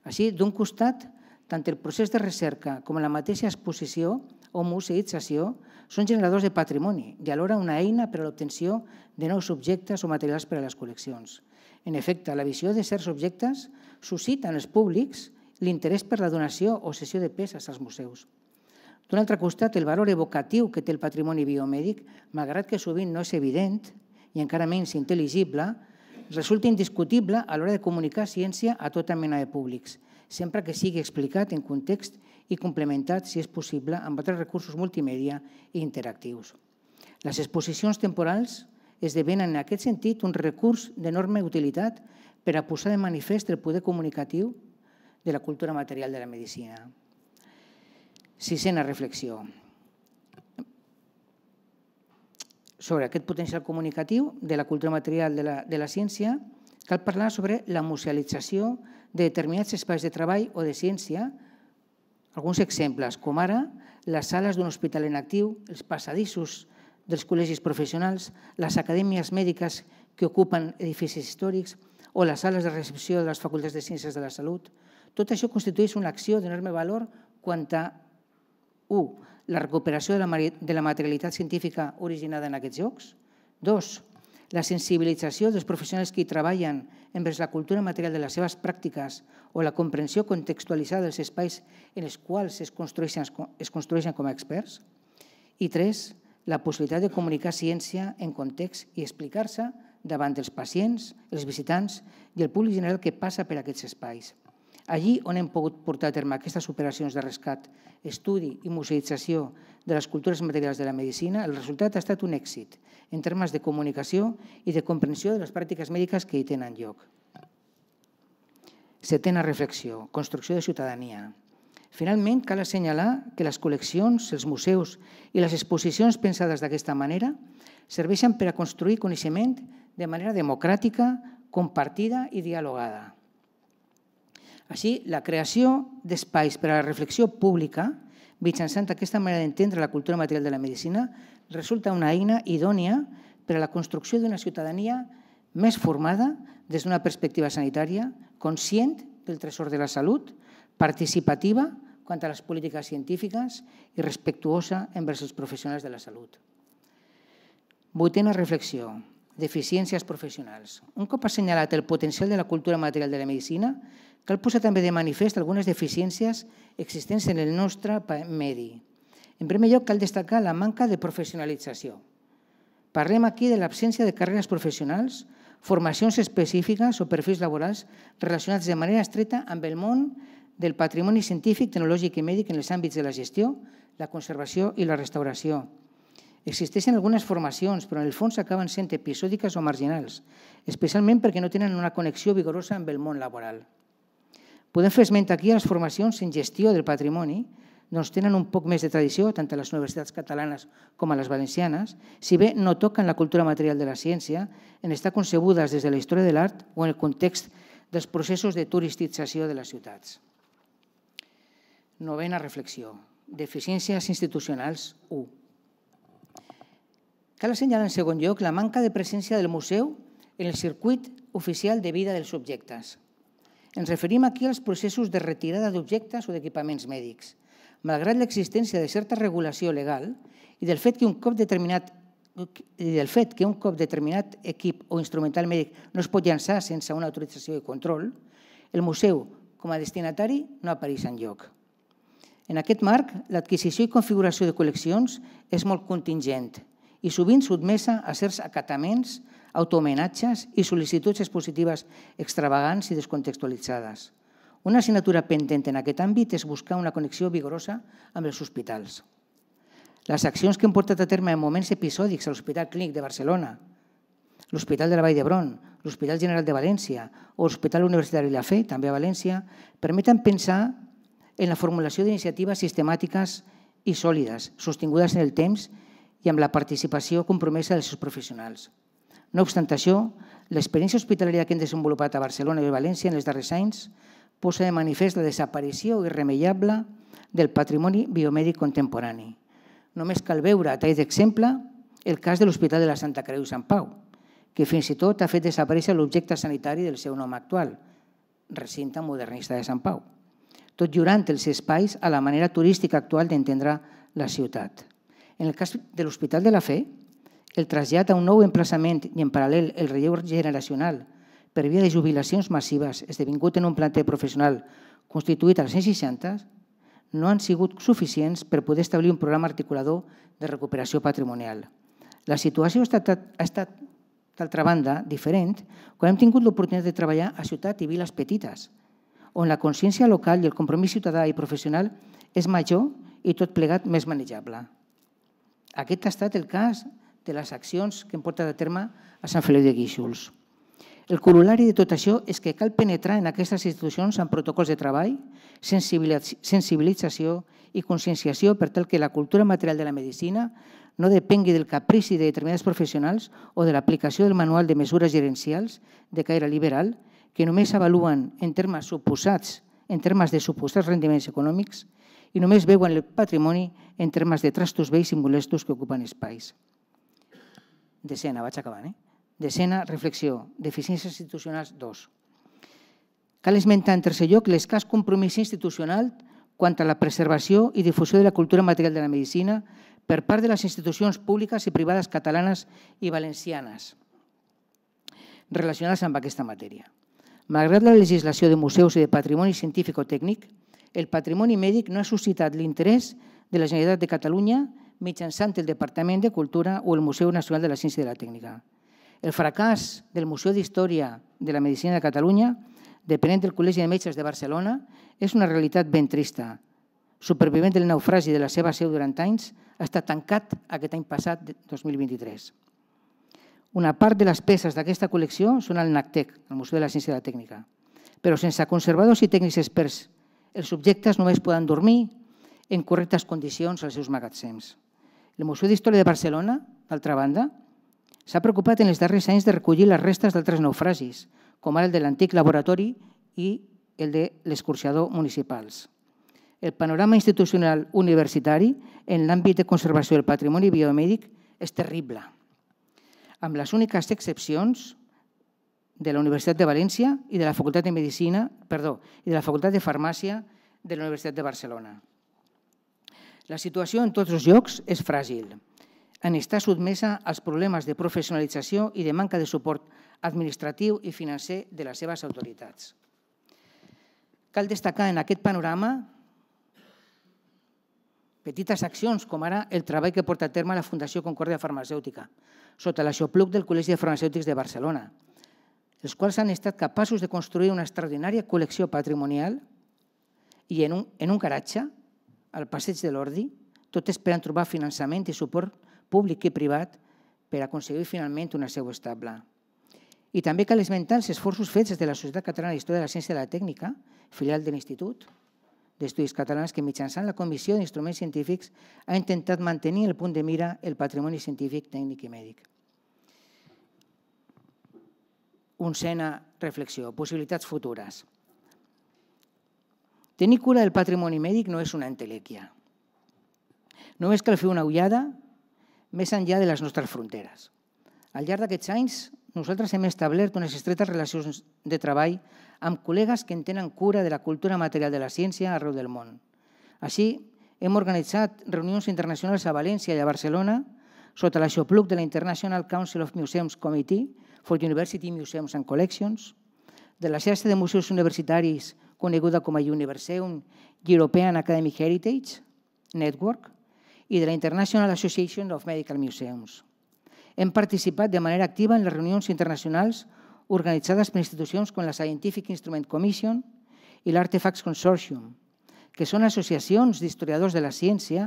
Així, d'un costat, tant el procés de recerca com la mateixa exposició o museïtzació són generadors de patrimoni i alhora una eina per a l'obtenció de nous objectes o materials per a les col·leccions. En efecte, la visió de certs objectes suscita en els públics l'interès per la donació o cessió de peces als museus. D'un altre costat, el valor evocatiu que té el patrimoni biomèdic, malgrat que sovint no és evident i encara menys intel·ligible, resulta indiscutible a l'hora de comunicar ciència a tota mena de públics, sempre que sigui explicat en context i complementat, si és possible, amb altres recursos multimèdia i interactius. Les exposicions temporals esdevenen, en aquest sentit, un recurs d'enorme utilitat per a posar de manifest el poder comunicatiu de la cultura material de la medicina. Sisena reflexió. Sobre aquest potencial comunicatiu de la cultura material de la, de la ciència, cal parlar sobre la musealització de determinats espais de treball o de ciència. Alguns exemples, com ara les sales d'un hospital en actiu, els passadissos dels col·legis professionals, les acadèmies mèdiques que ocupen edificis històrics o les sales de recepció de les facultats de ciències de la salut. Tot això constitueix una acció d'enorme valor quant a u. La recuperació de la materialitat científica originada en aquests llocs. Dos, la sensibilització dels professionals que hi treballen envers la cultura material de les seves pràctiques o la comprensió contextualitzada dels espais en els quals es construeixen, es construeixen com a experts. I tres, la possibilitat de comunicar ciència en context i explicar-se davant dels pacients, els visitants i el públic general que passa per aquests espais. Allí on hem pogut portar a terme aquestes operacions de rescat, estudi i musealització de les cultures materials de la medicina, el resultat ha estat un èxit en termes de comunicació i de comprensió de les pràctiques mèdiques que hi tenen lloc. Setena reflexió, construcció de ciutadania. Finalment, cal assenyalar que les col·leccions, els museus i les exposicions pensades d'aquesta manera serveixen per a construir coneixement de manera democràtica, compartida i dialogada. Així, la creació d'espais per a la reflexió pública, mitjançant aquesta manera d'entendre la cultura material de la medicina, resulta una eina idònia per a la construcció d'una ciutadania més formada des d'una perspectiva sanitària, conscient del tresor de la salut, participativa quant a les polítiques científiques i respectuosa envers els professionals de la salut. Vuitena reflexió. Deficiències professionals. Un cop assenyalat el potencial de la cultura material de la medicina, cal posar també de manifest algunes deficiències existents en el nostre medi. En primer lloc, cal destacar la manca de professionalització. Parlem aquí de l'absència de carreres professionals, formacions específiques o perfils laborals relacionats de manera estreta amb el món del patrimoni científic, tecnològic i mèdic en els àmbits de la gestió, la conservació i la restauració. Existeixen algunes formacions, però en el fons acaben sent episòdiques o marginals, especialment perquè no tenen una connexió vigorosa amb el món laboral. Podem fer esment aquí a les formacions en gestió del patrimoni, doncs tenen un poc més de tradició, tant a les universitats catalanes com a les valencianes, si bé no toquen la cultura material de la ciència, en estar concebudes des de la història de l'art o en el context dels processos de turistització de les ciutats. Novena reflexió. Deficiències institucionals u. Cal assenyalar, en segon lloc, la manca de presència del museu en el circuit oficial de vida dels objectes. Ens referim aquí als processos de retirada d'objectes o d'equipaments mèdics. Malgrat l'existència de certa regulació legal i del fet que un cop determinat, del fet que un cop determinat equip o instrumental mèdic no es pot llançar sense una autorització i control, el museu, com a destinatari, no apareix enlloc. En aquest marc, l'adquisició i configuració de col·leccions és molt contingent i sovint sotmesa a certs acataments, autohomenatges i sol·licituds expositives extravagants i descontextualitzades. Una assignatura pendent en aquest àmbit és buscar una connexió vigorosa amb els hospitals. Les accions que hem portat a terme en moments episòdics a l'Hospital Clínic de Barcelona, l'Hospital de la Vall d'Hebron, l'Hospital General de València o l'Hospital Universitari de la Fe, també a València, permeten pensar en la formulació d'iniciatives sistemàtiques i sòlides, sostingudes en el temps i amb la participació compromesa dels seus professionals. No obstant això, l'experiència hospitalària que hem desenvolupat a Barcelona i València en els darrers anys posa de manifest la desaparició irremeiable del patrimoni biomèdic contemporani. Només cal veure a tall d'exemple el cas de l'Hospital de la Santa Creu i Sant Pau, que fins i tot ha fet desaparèixer l'objecte sanitari del seu nom actual, recinte modernista de Sant Pau, tot lliurant els espais a la manera turística actual d'entendre la ciutat. En el cas de l'Hospital de la Fe, el trasllat a un nou emplaçament i en paral·lel el relleu generacional per via de jubilacions massives esdevingut en un planter professional constituït als anys seixanta no han sigut suficients per poder establir un programa articulador de recuperació patrimonial. La situació ha estat, ha estat d'altra banda, diferent, quan hem tingut l'oportunitat de treballar a ciutats i viles petites, on la consciència local i el compromís ciutadà i professional és major i tot plegat més manejable. Aquest ha estat el cas de les accions que hem portat a terme a Sant Feliu de Guíxols. El corol·lari de tot això és que cal penetrar en aquestes institucions amb protocols de treball, sensibilització i conscienciació per tal que la cultura material de la medicina no depengui del caprici de determinats professionals o de l'aplicació del manual de mesures gerencials de caire liberal que només avaluen en termes suposats, en termes de suposats rendiments econòmics i només veuen el patrimoni en termes de trastos vells i molestos que ocupen espais. Decena, vaig acabant, eh? Decena, reflexió, deficiències institucionals, dos. Cal esmentar en tercer lloc l'escàs compromís institucional quant a la preservació i difusió de la cultura material de la medicina per part de les institucions públiques i privades catalanes i valencianes relacionades amb aquesta matèria. Malgrat la legislació de museus i de patrimoni científico-tècnic, el patrimoni mèdic no ha suscitat l'interès de la Generalitat de Catalunya mitjançant el Departament de Cultura o el Museu Nacional de la Ciència de la Tècnica. El fracàs del Museu d'Història de la Medicina de Catalunya, depenent del Col·legi de Metges de Barcelona, és una realitat ben trista. Supervivent del naufragi de la seva seu durant anys, ha estat tancat aquest any passat, dos mil vint-i-tres. Una part de les peces d'aquesta col·lecció són al NACTEC, al Museu de la Ciència de la Tècnica. Però sense conservadors i tècnics experts, els subjectes només poden dormir en correctes condicions als seus magatzems. El Museu d'Història de Barcelona, d'altra banda, s'ha preocupat en els darrers anys de recollir les restes d'altres naufragis, com ara el de l'antic laboratori i el de l'escorxador municipals. El panorama institucional universitari en l'àmbit de conservació del patrimoni biomèdic és terrible, amb les úniques excepcions de la Universitat de València i de la Facultat de Medicina, perdó, i de la Facultat de Farmàcia de la Universitat de Barcelona. La situació en tots els llocs és fràgil, en estar sotmesa als problemes de professionalització i de manca de suport administratiu i financer de les seves autoritats. Cal destacar en aquest panorama petites accions, com ara el treball que porta a terme la Fundació Concòrdia Farmacèutica, sota la xopluc del Col·legi de Farmacèutics de Barcelona, els quals han estat capaços de construir una extraordinària col·lecció patrimonial i en un, en un garatge, al passeig de l'Ordi, tot esperant trobar finançament i suport públic i privat per aconseguir finalment una seu estable. I també cal esmentar els esforços fets des de la Societat Catalana d'Història de la Ciència de la Tècnica, filial de l'Institut d'Estudis Catalans, que mitjançant la Comissió d'Instruments Científics ha intentat mantenir el punt de mira el patrimoni científic, tècnic i mèdic. Onzena reflexió, possibilitats futures. Tenir cura del patrimoni mèdic no és una entelèquia. Només cal fer una ullada més enllà de les nostres fronteres. Al llarg d'aquests anys, nosaltres hem establert unes estretes relacions de treball amb col·legues que en tenen cura de la cultura material de la ciència arreu del món. Així, hem organitzat reunions internacionals a València i a Barcelona sota l'aixopluc de la International Council of Museums Committee for University Museums and Collections, de la xarxa de museus universitaris coneguda com a Universeum European Academic Heritage Network i de la International Association of Medical Museums. Hem participat de manera activa en les reunions internacionals organitzades per institucions com la Scientific Instrument Commission i l'Artefacts Consortium, que són associacions d'historiadors de la ciència,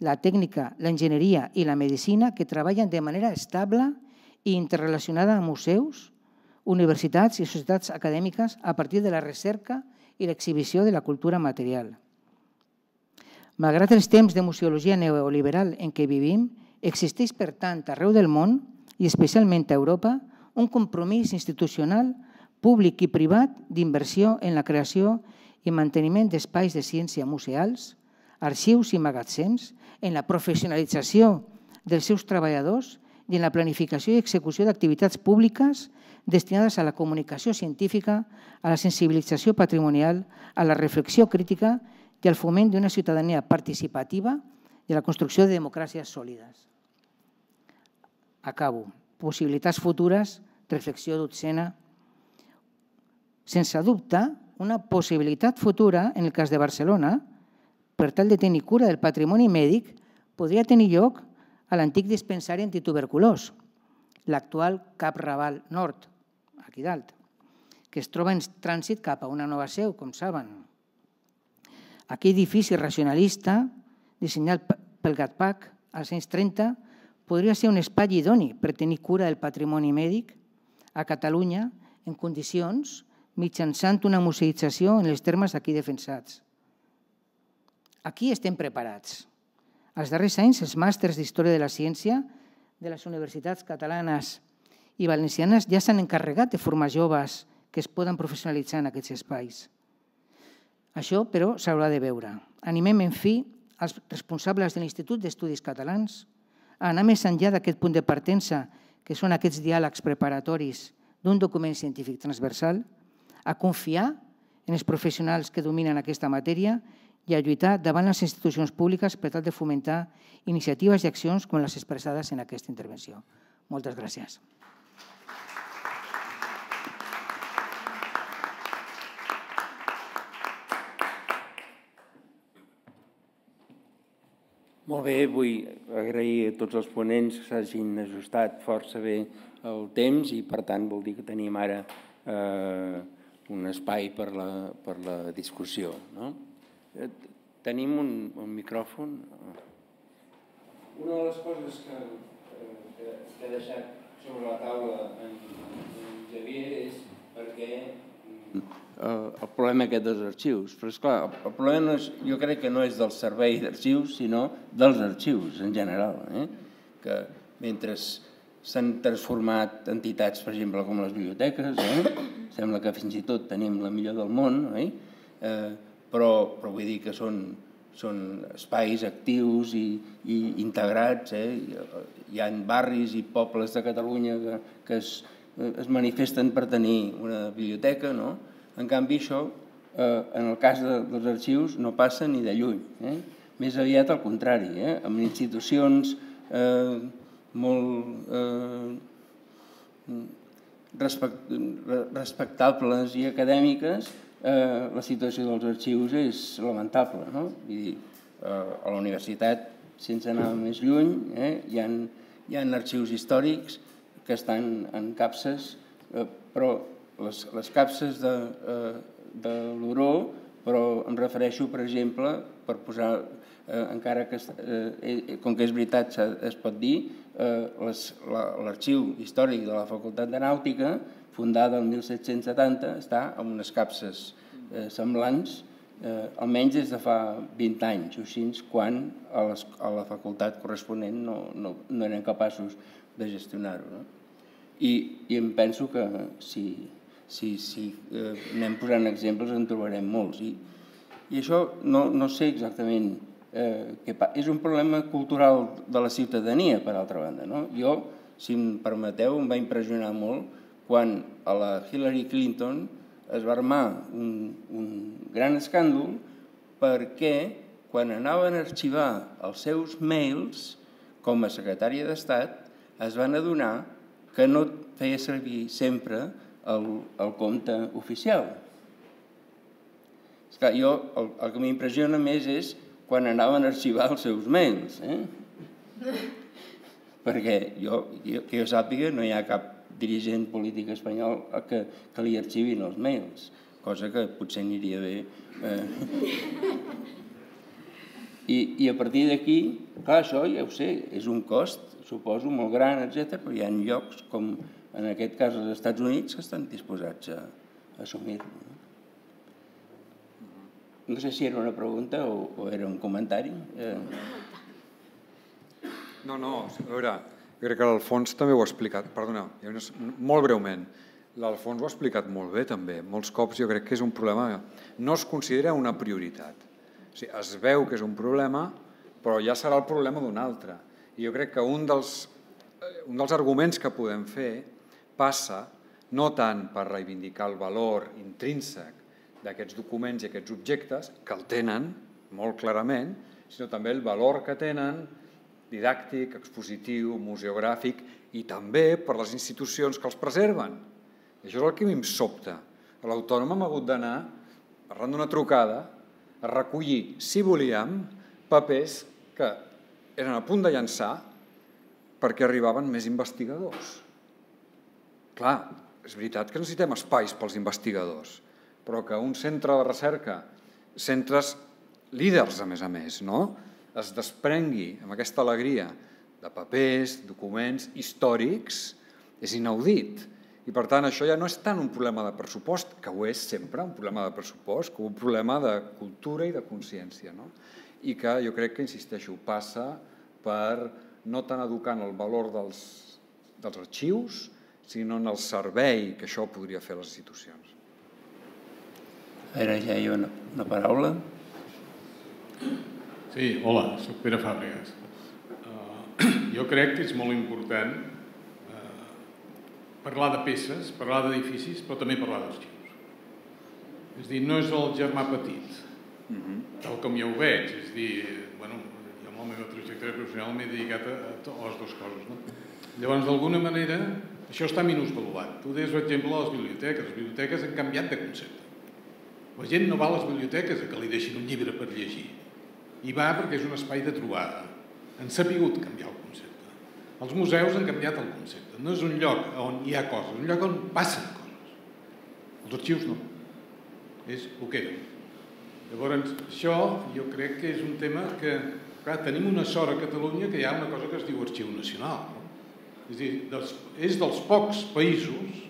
la tècnica, l'enginyeria i la medicina que treballen de manera estable i interrelacionada amb museus, universitats i societats acadèmiques a partir de la recerca i l'exhibició de la cultura material. Malgrat els temps de museologia neoliberal en què vivim, existeix, per tant, arreu del món, i especialment a Europa, un compromís institucional, públic i privat d'inversió en la creació i manteniment d'espais de ciència museals, arxius i magatzems, en la professionalització dels seus treballadors i en la planificació i execució d'activitats públiques destinades a la comunicació científica, a la sensibilització patrimonial, a la reflexió crítica i al foment d'una ciutadania participativa i a la construcció de democràcies sòlides. Acabo. Possibilitats futures, reflexió dotzena. Sense dubte, una possibilitat futura, en el cas de Barcelona, per tal de tenir cura del patrimoni mèdic, podria tenir lloc a l'antic dispensari antituberculós, l'actual Cap Raval Nord, aquí dalt, que es troba en trànsit cap a una nova seu, com saben. Aquest edifici racionalista, dissenyat pel Gatpac als anys trenta, podria ser un espai idoni per tenir cura del patrimoni mèdic a Catalunya en condicions mitjançant una museïtzació en els termes aquí defensats. Aquí estem preparats. Els darrers anys, els màsters d'Història de la Ciència de les universitats catalanes i valencianes ja s'han encarregat de formar joves que es poden professionalitzar en aquests espais. Això, però, s'haurà de veure. Animem, en fi, els responsables de l'Institut d'Estudis Catalans a anar més enllà d'aquest punt de partença, que són aquests diàlegs preparatoris d'un document científic transversal, a confiar en els professionals que dominen aquesta matèria i a lluitar davant les institucions públiques per tal de fomentar iniciatives i accions com les expressades en aquesta intervenció. Moltes gràcies. Molt bé, vull agrair a tots els ponents que s'hagin ajustat força bé el temps i, per tant, vol dir que tenim ara un espai per la discussió. Tenim un micròfon? Una de les coses que he deixat sobre la taula en Xavier és perquè el problema aquest dels arxius. Però, esclar, el problema jo crec que no és del servei d'arxius, sinó dels arxius en general. Que mentre s'han transformat entitats, per exemple, com les biblioteques, sembla que fins i tot tenim la millor del món, però vull dir que són espais actius i integrats. Hi ha barris i pobles de Catalunya que es manifesten per tenir una biblioteca, no? En canvi, això, en el cas dels arxius, no passa ni de lluny. Més aviat al contrari, amb institucions molt respectables i acadèmiques, la situació dels arxius és lamentable. A la universitat, sense anar més lluny, hi ha arxius històrics que estan en capses, però les capses de l'Oró, però em refereixo, per exemple, per posar, encara que, com que és veritat, es pot dir, l'arxiu històric de la Facultat de Nàutica, fundada el mil set-cents setanta, està amb unes capses semblants, almenys des de fa vint anys, o així, quan a la facultat corresponent no eren capaços de gestionar-ho. I em penso que si si anem posant exemples en trobarem molts. I això no sé exactament què passa. És un problema cultural de la ciutadania, per altra banda. Jo, si em permeteu, em va impressionar molt quan a la Hillary Clinton es va armar un gran escàndol perquè quan anaven a arxivar els seus mails com a secretària d'Estat es van adonar que no feia servir sempre el compte oficial. El que m'impressiona més és quan anaven a arxivar els seus mails. Perquè, que jo sàpiga, no hi ha cap dirigent polític espanyol que li arxivin els mails, cosa que potser aniria bé. I a partir d'aquí, clar, això ja ho sé, és un cost, suposo, molt gran, etcètera, però hi ha llocs com en aquest cas als Estats Units, que estan disposats a assumir-ho. No sé si era una pregunta o era un comentari. No, no, a veure, crec que l'Alfons també ho ha explicat, perdona, molt breument. L'Alfons ho ha explicat molt bé també, molts cops jo crec que és un problema, no es considera una prioritat. Es veu que és un problema, però ja serà el problema d'un altre. I jo crec que un dels un dels arguments que podem fer passa no tant per reivindicar el valor intrínsec d'aquests documents i aquests objectes, que el tenen molt clarament, sinó també el valor que tenen didàctic, expositiu, museogràfic i també per les institucions que els preserven. Això és el que a mi em sobta. L'Autònoma m'ha hagut d'anar, arran d'una trucada, a recollir, si volíem, papers que eren a punt de llançar perquè arribaven més investigadors. Clar, és veritat que necessitem espais pels investigadors, però que un centre de recerca, centres líders, a més a més, es desprengui amb aquesta alegria de papers, documents històrics, és inaudit. I, per tant, això ja no és tant un problema de pressupost, que ho és sempre, un problema de pressupost, com un problema de cultura i de consciència. I que jo crec que, insisteixo, passa per no tant educant el valor dels arxius, sinó en el servei que això podria fer a les institucions. A veure, ja hi ha una paraula. Sí, hola, soc Pere Fàbregas. Jo crec que és molt important parlar de peces, parlar d'edificis, però també parlar d'arxius. És a dir, no és el germà petit, tal com ja ho veig. És a dir, bueno, jo amb la meva trajectòria professional m'he dedicat a les dues coses. Llavors, d'alguna manera, això està minusvaluat. Tu deies, per exemple, les biblioteques. Les biblioteques han canviat de concepte. La gent no va a les biblioteques a que li deixin un llibre per llegir. Hi va perquè és un espai de trobada. Han sabut canviar el concepte. Els museus han canviat el concepte. No és un lloc on hi ha coses, és un lloc on passen coses. Els arxius no. És el que eren. Llavors, això jo crec que és un tema que... Clar, tenim una sort a Catalunya que hi ha una cosa que es diu Arxiu Nacional. És a dir, és dels pocs països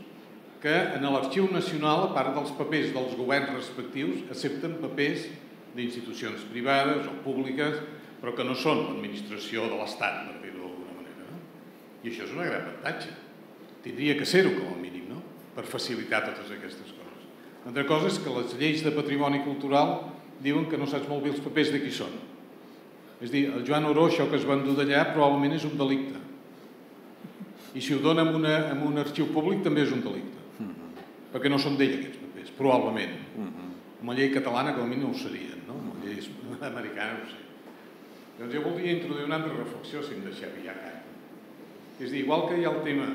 que en l'Arxiu Nacional, a part dels papers dels governs respectius, accepten papers d'institucions privades o públiques, però que no són l'administració de l'Estat, per dir-ho d'alguna manera. I això és un gran avantatge. Tindria que ser-ho, com a mínim, per facilitar totes aquestes coses. Una altra cosa és que les lleis de patrimoni cultural diuen que no saps molt bé els papers de qui són. És a dir, el Joan Oró, això que es va endur d'allà, probablement és un delicte. I si ho dona en un arxiu públic també és un delicte. Perquè no són d'ell aquests papers, probablement. Amb la llei catalana, com a mínim, no ho serien. Amb la llei americana, no ho sé. Doncs jo voldria introduir una altra reflexió, si em deixava ja cap. És a dir, igual que hi ha el tema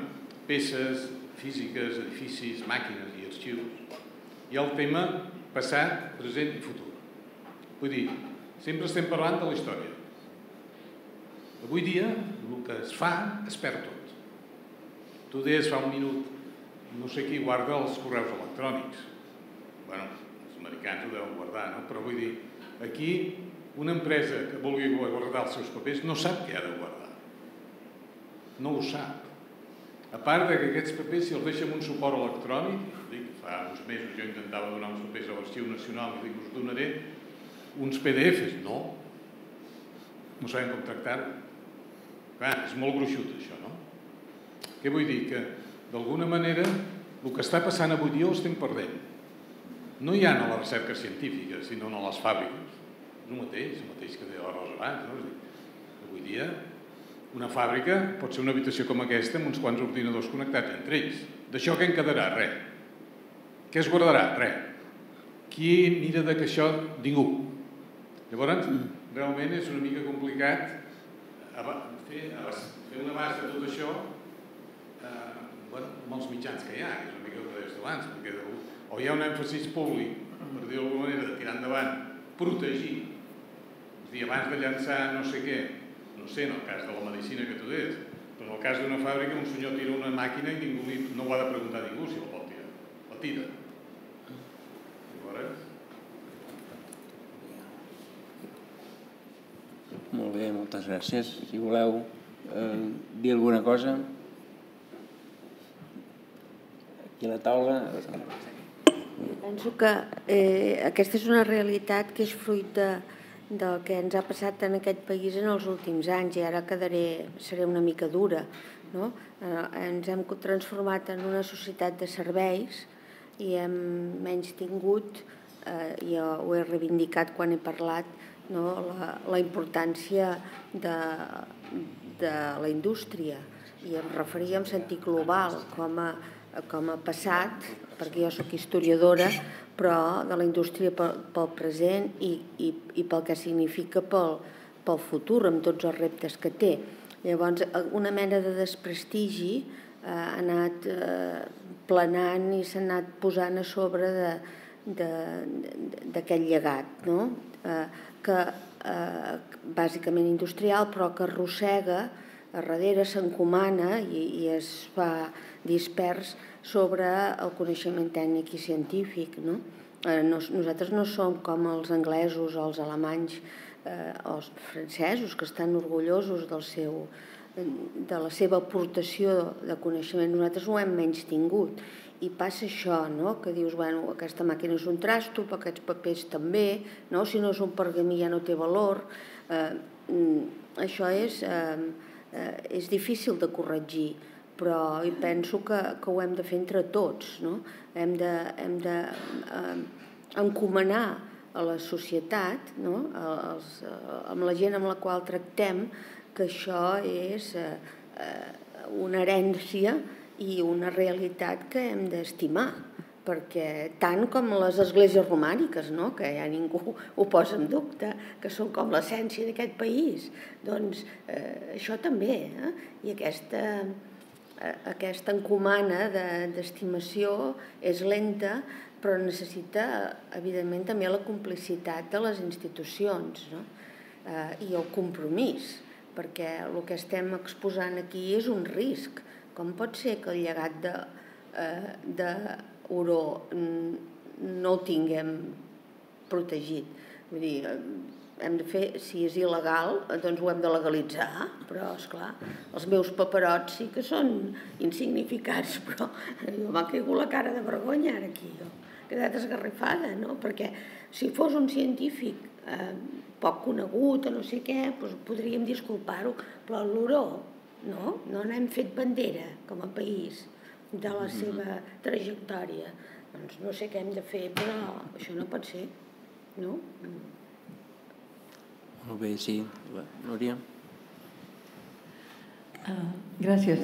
peces físiques, edificis, màquines i arxius, hi ha el tema passat, present i futur. Vull dir, sempre estem parlant de la història. Avui dia, el que es fa es perd tot. Tu deies fa un minut, no sé qui guarda els correus electrònics. Bé, els americans ho deuen guardar, no? Però vull dir, aquí... Una empresa que vulgui guardar els seus papers no sap què ha de guardar. No ho sap. A part que aquests papers, si els deixa amb un suport electrònic, fa uns mesos jo intentava donar uns papers a l'Arxiu Nacional i dic, us donaré uns pe de efes. No. No sabem com tractar-ho. Clar, és molt gruixut, això, no? Què vull dir? Que, d'alguna manera, el que està passant avui dia ho estem perdent. No hi ha a la recerca científica, sinó a les fàbriques. És el mateix, el mateix que deia la Rosa abans. Avui dia, una fàbrica pot ser una habitació com aquesta amb uns quants ordinadors connectats entre ells. D'això què en quedarà? Res. Què es guardarà? Res. Qui mira que això? Ningú. Llavors, realment és una mica complicat fer una base de tot això amb els mitjans que hi ha, és una mica el que deies abans, perquè o hi ha un èmfasi públic, per dir-ho d'alguna manera, de tirar endavant, protegir. És a dir, abans de llançar no sé què, no sé, en el cas de la medicina que tu deies, però en el cas d'una fàbrica un senyor tira una màquina i ningú no ho ha de preguntar a ningú si la pot tirar. La tira. Llavors... Molt bé, moltes gràcies. Si voleu dir alguna cosa... Aquí a la taula... Penso que aquesta és una realitat que és fruit del que ens ha passat en aquest país en els últims anys, i ara quedaré, seré una mica dura. Ens hem transformat en una societat de serveis i hem menys tingut, i ho he reivindicat quan he parlat, la importància de la indústria, i em referia en sentit global com a... com ha passat, perquè jo sóc historiadora, però de la indústria pel present i pel que significa pel futur, amb tots els reptes que té. Llavors, una mena de desprestigi ha anat planant i s'ha anat posant a sobre d'aquest llegat, que bàsicament industrial, però que arrossega a darrere s'encomana i es fa dispers sobre el coneixement tècnic i científic. Nosaltres no som com els anglesos o els alemanys o els francesos, que estan orgullosos de la seva aportació de coneixement. Nosaltres ho hem menys tingut. I passa això, que dius, bueno, aquesta màquina és un trasto, aquests papers també, si no és un pergamí ja no té valor. Això és difícil de corregir, però penso que ho hem de fer entre tots. Hem d'encomanar a la societat, amb la gent amb la qual tractem, que això és una herència i una realitat que hem d'estimar, perquè tant com les esglésies romàniques, que ja ningú ho posa en dubte, que són com l'essència d'aquest país, doncs això també, i aquesta encomana d'estimació és lenta, però necessita, evidentment, també la complicitat de les institucions i el compromís, perquè el que estem exposant aquí és un risc. Com pot ser que el llegat d'Oró no el tinguem protegit? Vull dir, hem de fer, si és il·legal, doncs ho hem de legalitzar, però, esclar, els meus paperots sí que són insignificants, però m'ha caigut la cara de vergonya ara aquí, he quedat esgarrifada, no? Perquè si fos un científic poc conegut o no sé què, doncs podríem disculpar-ho, però l'Oró no n'hem fet bandera com a país de la seva trajectòria. Doncs no sé què hem de fer, però això no pot ser, no? Molt bé, sí. Núria. Gràcies.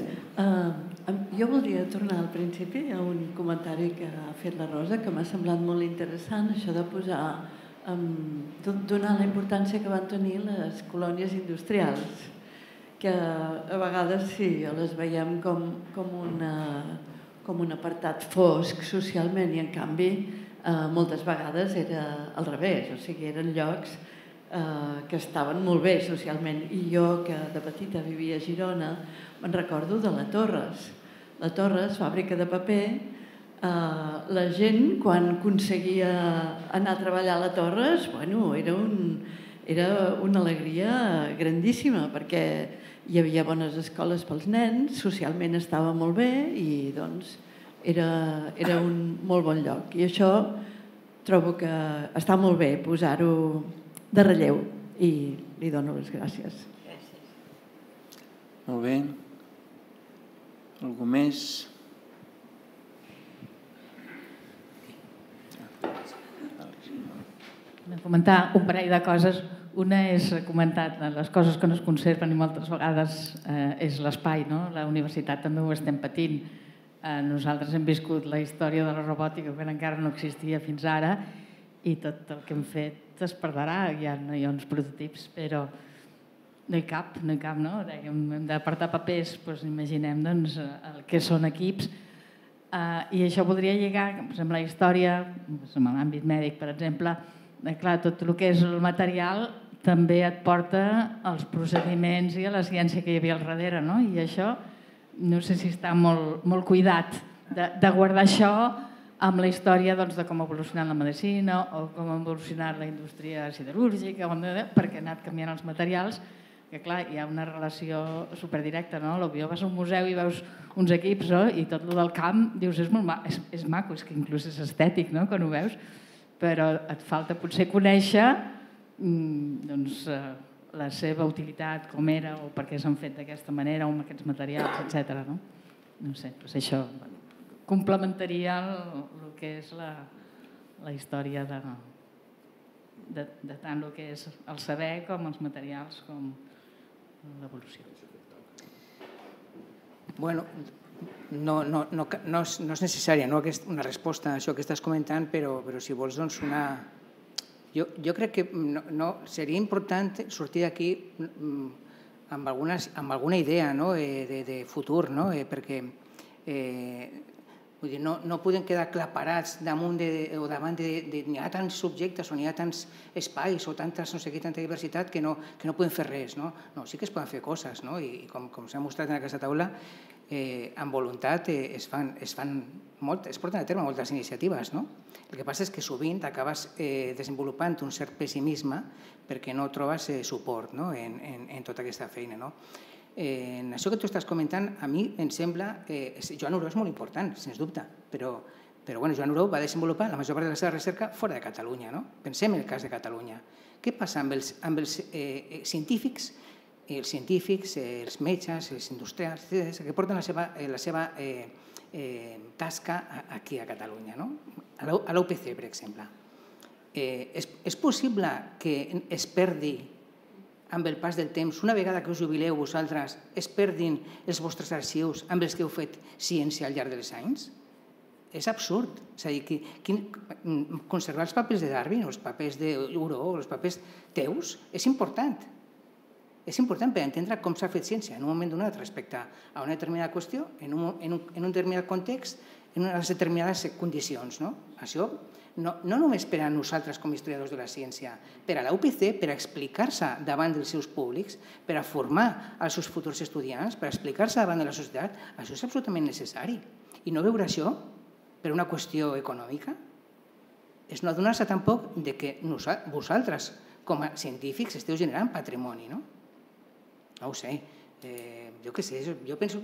Jo voldria tornar al principi a un comentari que ha fet la Rosa, que m'ha semblat molt interessant, això de posar, donar la importància que van tenir les colònies industrials, que a vegades sí, les veiem com un apartat fosc socialment i en canvi moltes vegades era al revés, o sigui, eren llocs que estaven molt bé socialment. I jo, que de petita vivia a Girona, me'n recordo de la Torres. La Torres, fàbrica de paper, la gent quan aconseguia anar a treballar a la Torres, bueno, era un... Era una alegria grandíssima perquè hi havia bones escoles pels nens, socialment estava molt bé i doncs era un molt bon lloc. I això trobo que està molt bé posar-ho de relleu i li dono les gràcies. Gràcies. Molt bé. Algú més? Comentar un parell de coses. Una és comentar les coses que no es conserven i moltes vegades és l'espai. La universitat també ho estem patint. Nosaltres hem viscut la història de la robòtica que encara no existia fins ara i tot el que hem fet es perdrà. Ja no hi ha uns prototips, però no hi cap, no hi cap, no? Hem d'apartar papers, doncs imaginem el que són equips. I això podria lligar amb la història, amb l'àmbit mèdic, per exemple. Clar, tot el que és el material també et porta als procediments i a la ciència que hi havia al darrere, no? I això no sé si està molt cuidat de guardar això amb la història de com ha evolucionat la medicina o com ha evolucionat la indústria siderúrgica, perquè ha anat canviant els materials, que clar, hi ha una relació superdirecta, no? Potser vas a un museu i veus uns equips i tot el del camp, dius, és maco, és que inclús és estètic, no?, quan ho veus, però et falta potser conèixer la seva utilitat, com era, o per què s'han fet d'aquesta manera, o amb aquests materials, etcètera. No sé, doncs això complementaria el que és la història de tant el que és el saber com els materials, com l'evolució. Bueno, no és necessària una resposta a això que estàs comentant, però si vols doncs una... Jo crec que seria important sortir d'aquí amb alguna idea de futur, perquè Vull dir, no podem quedar aclaparats damunt o davant de... N'hi ha tants subjectes o n'hi ha tants espais o tanta diversitat que no podem fer res. Sí que es poden fer coses i, com s'ha mostrat en aquesta taula, amb voluntat es porten a terme moltes iniciatives. El que passa és que sovint acabes desenvolupant un cert pessimisme perquè no trobes suport en tota aquesta feina. En això que tu estàs comentant, a mi em sembla... Joan Oró és molt important, sens dubte, però Joan Oró va desenvolupar la major part de la seva recerca fora de Catalunya. Pensem en el cas de Catalunya. Què passa amb els científics, els científics, els metges, els industrials, que porten la seva tasca aquí a Catalunya, a l'U P C, per exemple? És possible que es perdi amb el pas del temps, una vegada que us jubileu vosaltres, es perdin els vostres arxius amb els que heu fet ciència al llarg dels anys? És absurd. És a dir, conservar els papers de Darwin o els papers d'Oró o els papers teus és important. És important per entendre com s'ha fet ciència en un moment donat respecte a una determinada qüestió, en un determinat context, en unes determinades condicions. Això... no només per a nosaltres com a historiadors de la ciència, per a l'U P C, per a explicar-se davant dels seus públics, per a formar els seus futurs estudiants, per a explicar-se davant de la societat, això és absolutament necessari. I no veure això per una qüestió econòmica és no adonar-se tampoc que vosaltres, com a científics, esteu generant patrimoni. No ho sé, jo què sé, jo penso...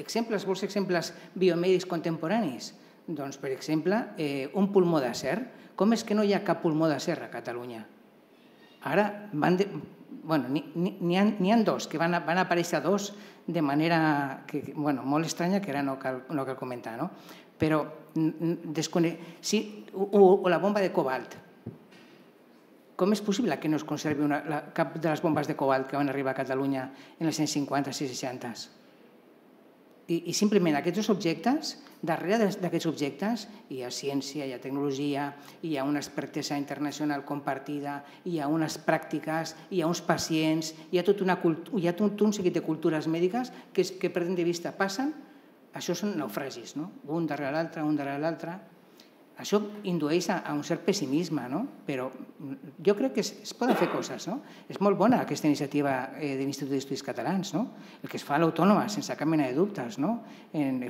exemples, vols exemples biomèdics contemporanis? Doncs, per exemple, un pulmó d'acer. Com és que no hi ha cap pulmó d'acer a Catalunya? Ara, n'hi ha dos, que van aparèixer dos de manera molt estranya, que ara no cal comentar, no? Però, o la bomba de cobalt. Com és possible que no es conservi cap de les bombes de cobalt que van arribar a Catalunya en els anys cinquanta i seixanta? I simplement aquests objectes, darrere d'aquests objectes, hi ha ciència, hi ha tecnologia, hi ha una expertesa internacional compartida, hi ha unes pràctiques, hi ha uns pacients, hi ha tot un seguit de cultures mèdiques que perdent de vista passen. Això són naufragis, un darrere l'altre, un darrere l'altre. Això indueix a un cert pessimisme, però jo crec que es poden fer coses. És molt bona aquesta iniciativa de l'Institut d'Estudis Catalans, el que es fa a l'Autònoma, sense cap mena de dubtes,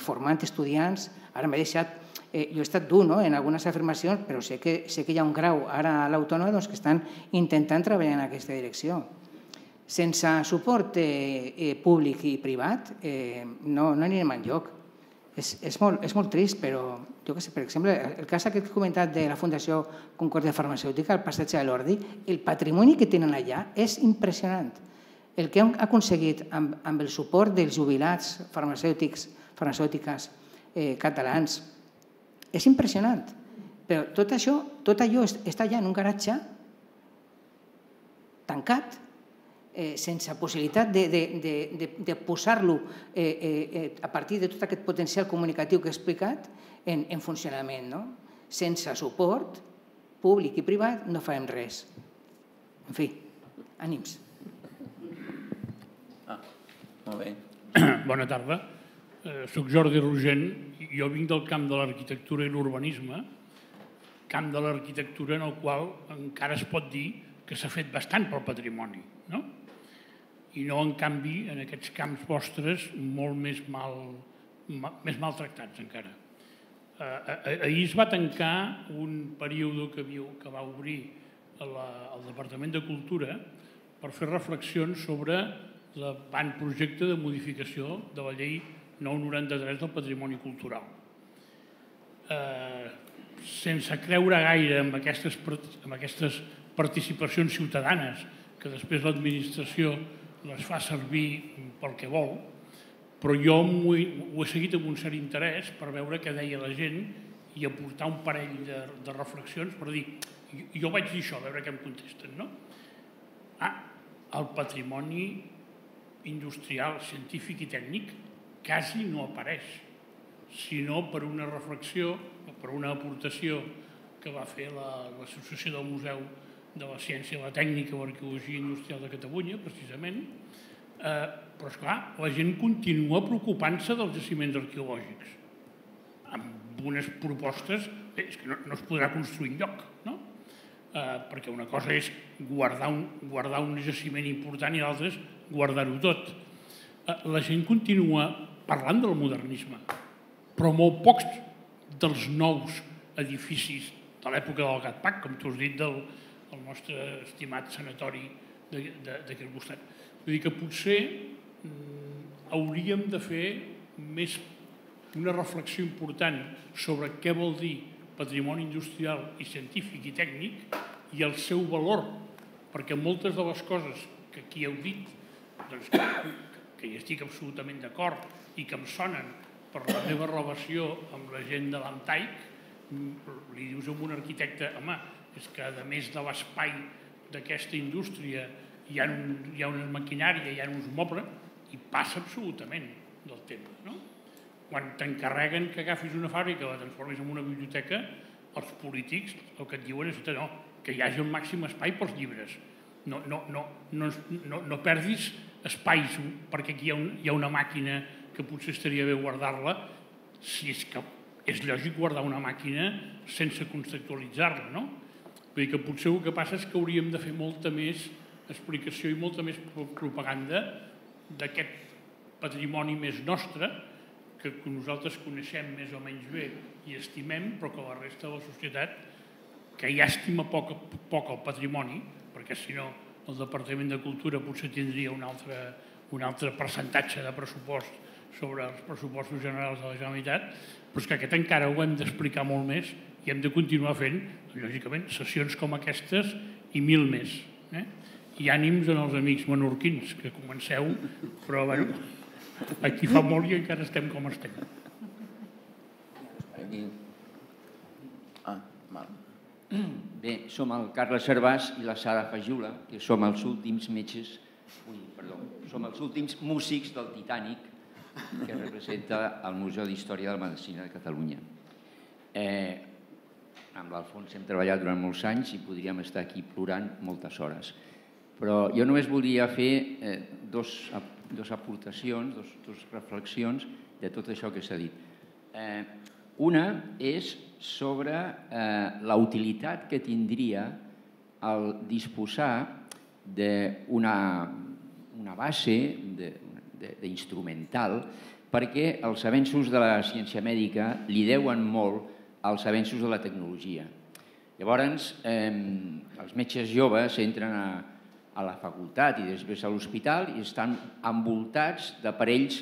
formant estudiants. Ara m'he deixat... Jo he estat dur en algunes afirmacions, però sé que hi ha un grau ara a l'Autònoma que estan intentant treballar en aquesta direcció. Sense suport públic i privat no anirem enlloc. És molt trist, però, per exemple, el cas que he comentat de la Fundació Concòrdia Farmacèutica, el passatge de l'Ordi, el patrimoni que tenen allà és impressionant. El que han aconseguit amb el suport dels jubilats farmacèutiques catalans és impressionant. Però tot això, tot allò està allà en un garatge tancat, sense possibilitat de posar-lo a partir de tot aquest potencial comunicatiu que he explicat en funcionament. Sense suport públic i privat no farem res. En fi, ànims. Molt bé. Bona tarda. Soc Jordi Rogent. Jo vinc del camp de l'arquitectura i l'urbanisme, camp de l'arquitectura en el qual encara es pot dir que s'ha fet bastant pel patrimoni, no? I no, en canvi, en aquests camps vostres molt més maltractats encara. Ahir es va tancar un període que va obrir el Departament de Cultura per fer reflexions sobre l'avantprojecte de modificació de la llei nou noranta-tres del patrimoni cultural. Sense creure gaire en aquestes participacions ciutadanes que després l'administració les fa servir pel que vol, però jo ho he seguit amb un cert interès per veure què deia la gent i aportar un parell de reflexions per dir, jo vaig dir això, a veure què em contesten, no? Ah, el patrimoni industrial, científic i tècnic quasi no apareix, sinó per una reflexió, per una aportació que va fer l'Associació del Museu de la Ciència i la Tècnica o Arqueologia Industrial de Catalunya, precisament, però, esclar, la gent continua preocupant-se dels jaciments arqueològics. amb unes propostes, és que no es podrà construir enlloc, no? Perquè una cosa és guardar un jaciment important i l'altra és guardar-ho tot. La gent continua parlant del modernisme, però molt pocs dels nous edificis de l'època del Gatpac, com tu has dit, del nostre estimat sanatori d'aquell costat. Vull dir que potser hauríem de fer més una reflexió important sobre què vol dir patrimoni industrial i científic i tècnic i el seu valor, perquè moltes de les coses que aquí heu dit, que hi estic absolutament d'acord i que em sonen per la meva relació amb la gent de l'AMTAIC, li dius a un arquitecte, home, és que a més de l'espai d'aquesta indústria hi ha una maquinària, hi ha uns mobles, i passa absolutament del tema, no? Quan t'encarreguen que agafis una fàbrica i la transformis en una biblioteca, els polítics el que et diuen és que hi hagi el màxim espai pels llibres. No perdis espais perquè aquí hi ha una màquina que potser estaria bé guardar-la, si és que és lògic guardar una màquina sense contextualitzar-la, no? Vull dir que potser el que passa és que hauríem de fer molta més explicació i molta més propaganda d'aquest patrimoni més nostre, que nosaltres coneixem més o menys bé i estimem, però que la resta de la societat, que ja estima poc el patrimoni, perquè si no el Departament de Cultura potser tindria un altre percentatge de pressupost sobre els pressupostos generals de la Generalitat, però és que aquest encara ho hem d'explicar molt més i hem de continuar fent, lògicament, sessions com aquestes i mil més. I ànims en els amics menorquins, que comenceu, però aquí fa molt i encara estem com estem. Bé, som el Carles Servàs i la Sara Fajula, que som els últims metges, perdó, som els últims músics del Titanic que representa el Museu d'Història de la Medicina de Catalunya. Amb l'Alfons hem treballat durant molts anys i podríem estar aquí plorant moltes hores. Però jo només volia fer dues aportacions, dues reflexions de tot això que s'ha dit. Una és sobre la utilitat que tindria el disposar d'una base d'instrumental, perquè els avenços de la ciència mèdica li deuen molt als avenços de la tecnologia. Llavors, els metges joves entren a a la facultat i després a l'hospital i estan envoltats d'aparells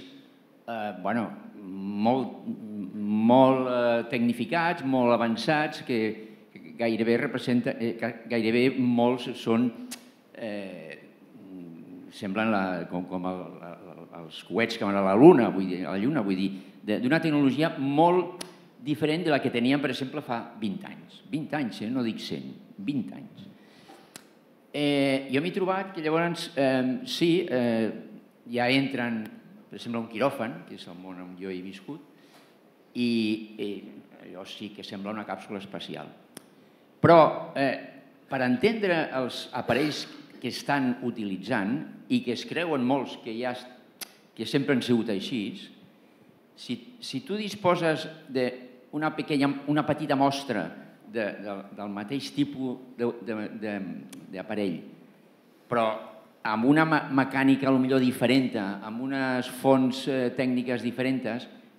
molt tecnificats, molt avançats, que gairebé molts semblen com els coets que van a la Lluna, vull dir, d'una tecnologia molt diferent de la que teníem, per exemple, fa vint anys. vint anys, no dic cent, vint anys. Jo m'he trobat que llavors, sí, ja entren, per exemple, un quiròfan, que és el món on jo he viscut, i allò sí que sembla una càpsula espacial. Però per entendre els aparells que estan utilitzant i que es creuen molts que sempre han sigut així, si tu disposes d'una petita mostra del mateix tipus d'aparell, però amb una mecànica potser diferent, amb unes fonts tècniques diferents,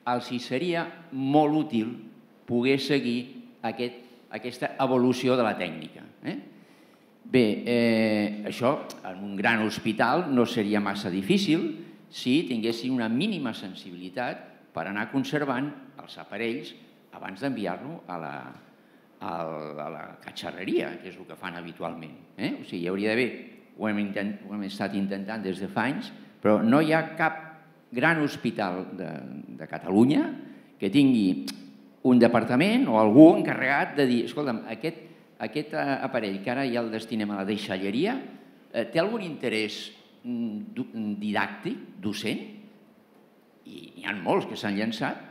els seria molt útil poder seguir aquesta evolució de la tècnica. Bé, això en un gran hospital no seria massa difícil si tinguessin una mínima sensibilitat per anar conservant els aparells abans d'enviar-lo a la... a la catxarreria, que és el que fan habitualment. O sigui, hi hauria d'haver, ho hem estat intentant des de fa anys, però no hi ha cap gran hospital de Catalunya que tingui un departament o algú encarregat de dir, escolta'm, aquest aparell que ara ja el destinem a la deixalleria té algun interès didàctic, docent? I n'hi ha molts que s'han llançat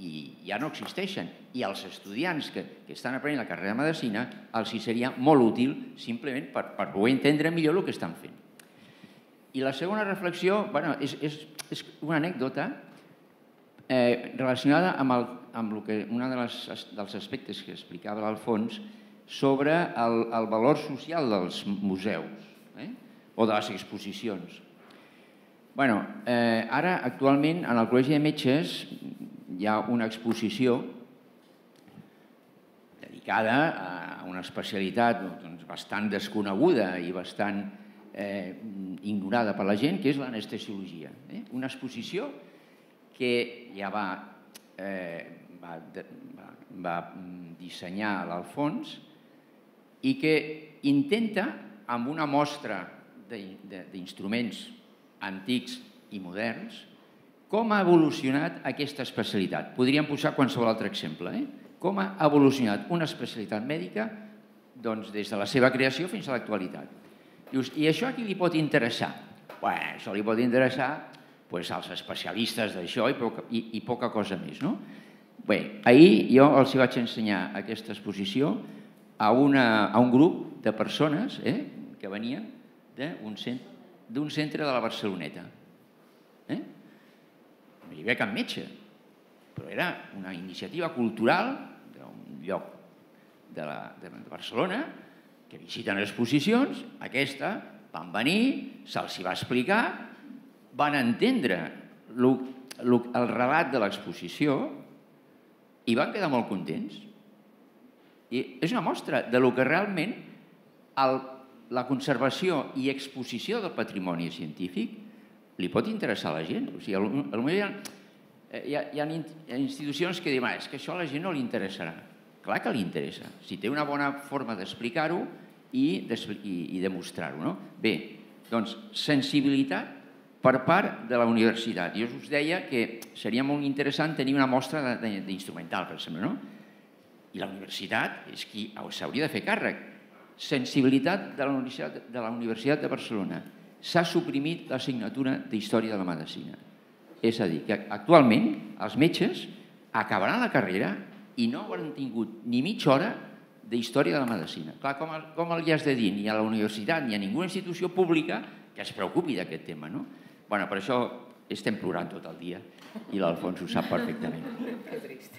i ja no existeixen. I als estudiants que estan aprenent la carrera de medicina els seria molt útil simplement per poder entendre millor el que estan fent. I la segona reflexió és una anècdota relacionada amb amb un dels aspectes que explicava l'Alfons sobre el valor social dels museus o de les exposicions. Ara, actualment, en el Col·legi de Metges hi ha una exposició dedicada a una especialitat bastant desconeguda i bastant ignorada per la gent, que és l'anestesiologia. Una exposició que ja va dissenyar l'Alfons i que intenta, amb una mostra d'instruments antics i moderns, com ha evolucionat aquesta especialitat. Podríem posar qualsevol altre exemple. Com ha evolucionat una especialitat mèdica des de la seva creació fins a l'actualitat. I això a qui li pot interessar? Això li pot interessar als especialistes d'això i poca cosa més. Bé, ahir jo els vaig ensenyar aquesta exposició a un grup de persones que venien d'un centre de la Barceloneta. No hi havia cap metge, però era una iniciativa cultural d'un lloc de Barcelona que visiten exposicions. Aquesta van venir, se'ls va explicar, van entendre el relat de l'exposició i van quedar molt contents. És una mostra del que realment la conservació i exposició del patrimoni científic li pot interessar a la gent. Hi ha institucions que diuen que això a la gent no li interessarà. Clar que li interessa, si té una bona forma d'explicar-ho i demostrar-ho. Bé, doncs sensibilitat per part de la universitat. Jo us deia que seria molt interessant tenir una mostra d'instrumental, per exemple. I la universitat és qui s'hauria de fer càrrec. Sensibilitat de la Universitat de Barcelona. S'ha suprimit l'assignatura d'Història de la Medicina. És a dir, que actualment els metges acabaran la carrera i no hauran tingut ni mitja hora d'Història de la Medicina. Clar, com li has de dir ni a la universitat ni a ninguna institució pública que es preocupi d'aquest tema, no? Bé, per això estem plorant tot el dia i l'Alfons ho sap perfectament. Que trist.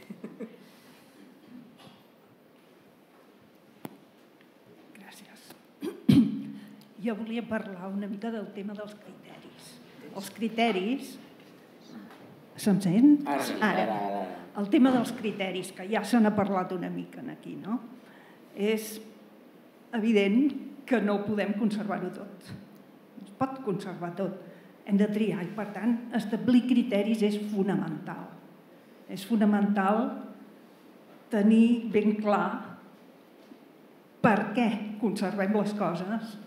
Jo volia parlar una mica del tema dels criteris. Els criteris... Se'm sent? Ara. El tema dels criteris, que ja se n'ha parlat una mica aquí, no? És evident que no podem conservar-ho tot. Es pot conservar tot. Hem de triar i, per tant, establir criteris és fonamental. És fonamental tenir ben clar per què conservem les coses,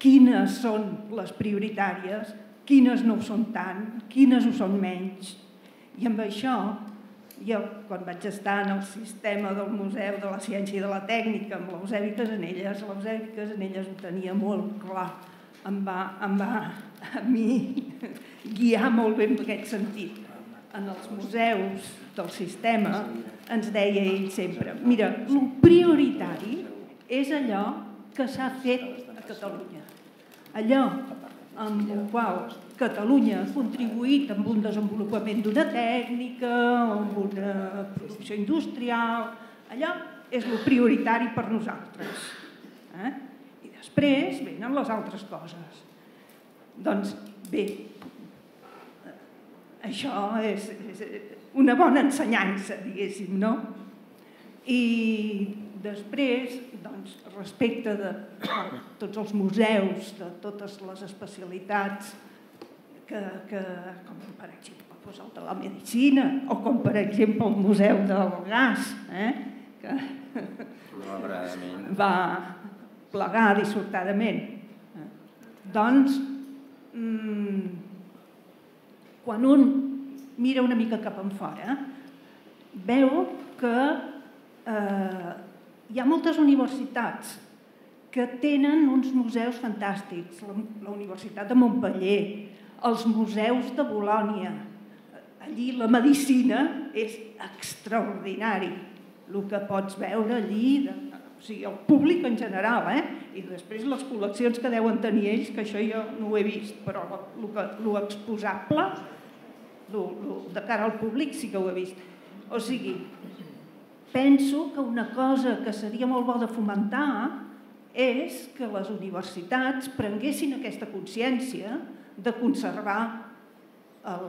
quines són les prioritàries, quines no ho són tant, quines ho són menys. I amb això, jo quan vaig estar en el sistema del Museu de la Ciència i de la Tècnica amb l'Eusebi Casanelles, l'Eusebi Casanelles ho tenia molt clar, em va, em va a mi guiar molt bé en aquest sentit. En els museus del sistema ens deia ell sempre, mira, el prioritari és allò que s'ha fet a Catalunya. Allò amb el qual Catalunya ha contribuït amb un desenvolupament d'una tècnica, amb una producció industrial, allò és el prioritari per nosaltres. I després venen les altres coses. Doncs bé, això és una bona ensenyança, diguéssim, no? I després, respecte de tots els museus, de totes les especialitats, com per exemple el de la medicina o com per exemple el Museu del Gas, que va plegar dissortadament. Doncs, quan un mira una mica cap enfora, veu que hi ha moltes universitats que tenen uns museus fantàstics, la Universitat de Montpeller, els museus de Bolònia. Allí la medicina és extraordinari, el que pots veure allí, o sigui, el públic en general, i després les col·leccions que deuen tenir ells, que això jo no ho he vist, però l'exposable de cara al públic sí que ho he vist. O sigui, penso que una cosa que seria molt bo de fomentar és que les universitats prenguessin aquesta consciència de conservar el,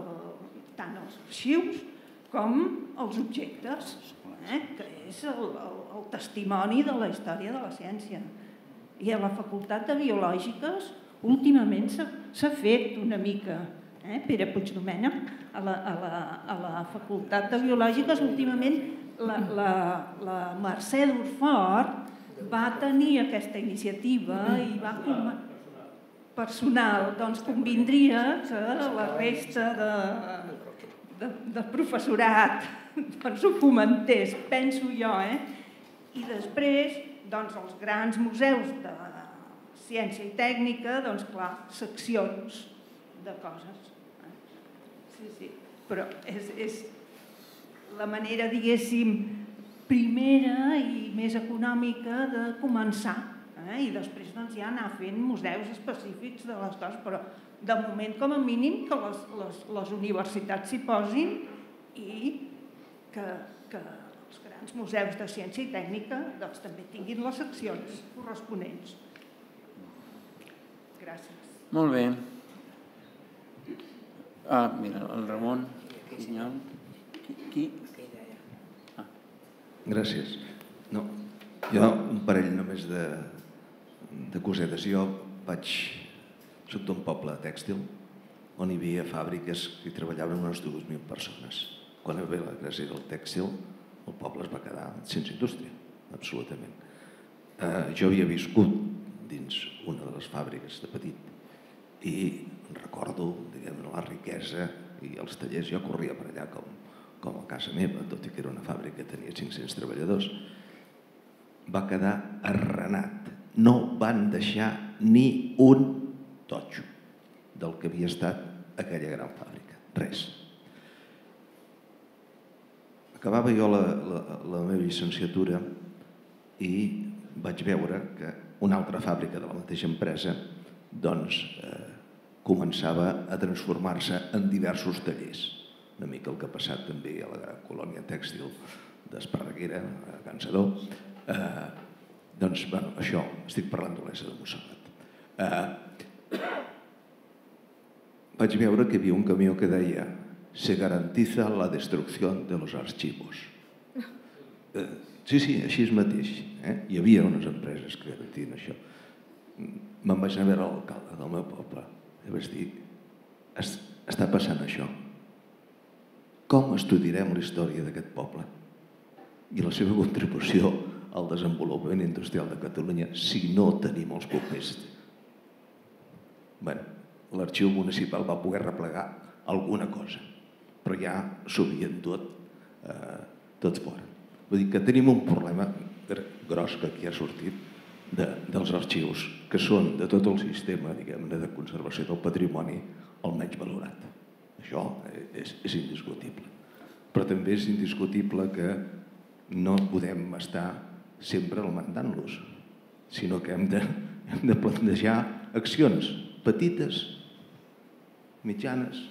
tant els arxius com els objectes, eh? Que és el, el, el testimoni de la història de la ciència. I a la Facultat de Biològiques últimament s'ha fet una mica. Eh? Pere Puigdomènech, a la, a, la, a la Facultat de Biològiques últimament la, la, la Mercè Durfort va tenir aquesta iniciativa i va... personal, doncs convindria que la resta de, de, de professorat doncs ho fomentés, penso jo, eh? I després, doncs, els grans museus de ciència i tècnica, doncs, clar, seccions de coses. Sí, sí, però és, és la manera, diguéssim, primera i més econòmica de començar. Eh? I després doncs, ja anar fent museus específics de les coses, però de moment com a mínim que les, les, les universitats s'hi posin i que, que els grans museus de ciència i tècnica doncs, també tinguin les seccions corresponents. Gràcies. Molt bé. Ah, mira, el Ramon. Qui? Ah. Gràcies. No, jo un parell només de... de cosetes. Jo vaig... soc d'un poble tèxtil on hi havia fàbriques que treballaven unes dues mil persones. Quan hi havia la crisi del tèxtil, el poble es va quedar sense indústria, absolutament. Eh, jo havia viscut dins una de les fàbriques de petit i recordo, diguem, la riquesa i els tallers. Jo corria per allà com, com a casa meva, tot i que era una fàbrica que tenia cinc-cents treballadors. Va quedar arrenat. No van deixar ni un totxo del que havia estat aquella gran fàbrica. Res. Acabava jo la, la, la meva llicenciatura i vaig veure que una altra fàbrica de la mateixa empresa doncs, eh, començava a transformar-se en diversos tallers. Una mica el que ha passat també a la colònia tèxtil d'Esparreguera, a Can Sedó. Eh, Doncs, bueno, això, estic parlant d'Olesa de Montserrat. Eh, vaig veure que hi havia un camió que deia «Se garantiza la destrucció de los archivos». Eh, sí, sí, així mateix. Eh? Hi havia unes empreses que garantien això. Me'n vaig anar a veure l'alcalde del meu poble i vaig dir «Està passant això. Com estudiarem la història d'aquest poble?» I la seva contribució al desenvolupament industrial de Catalunya si no tenim els papers. Bé, l'arxiu municipal va poder replegar alguna cosa, però ja s'ho havien tot, eh, tot fora. Vull dir que tenim un problema gros que aquí ha sortit de, dels arxius, que són de tot el sistema de conservació del patrimoni el menys valorat. Això és, és indiscutible. Però també és indiscutible que no podem estar sempre alimentant-los, sinó que hem de, hem de plantejar accions petites, mitjanes,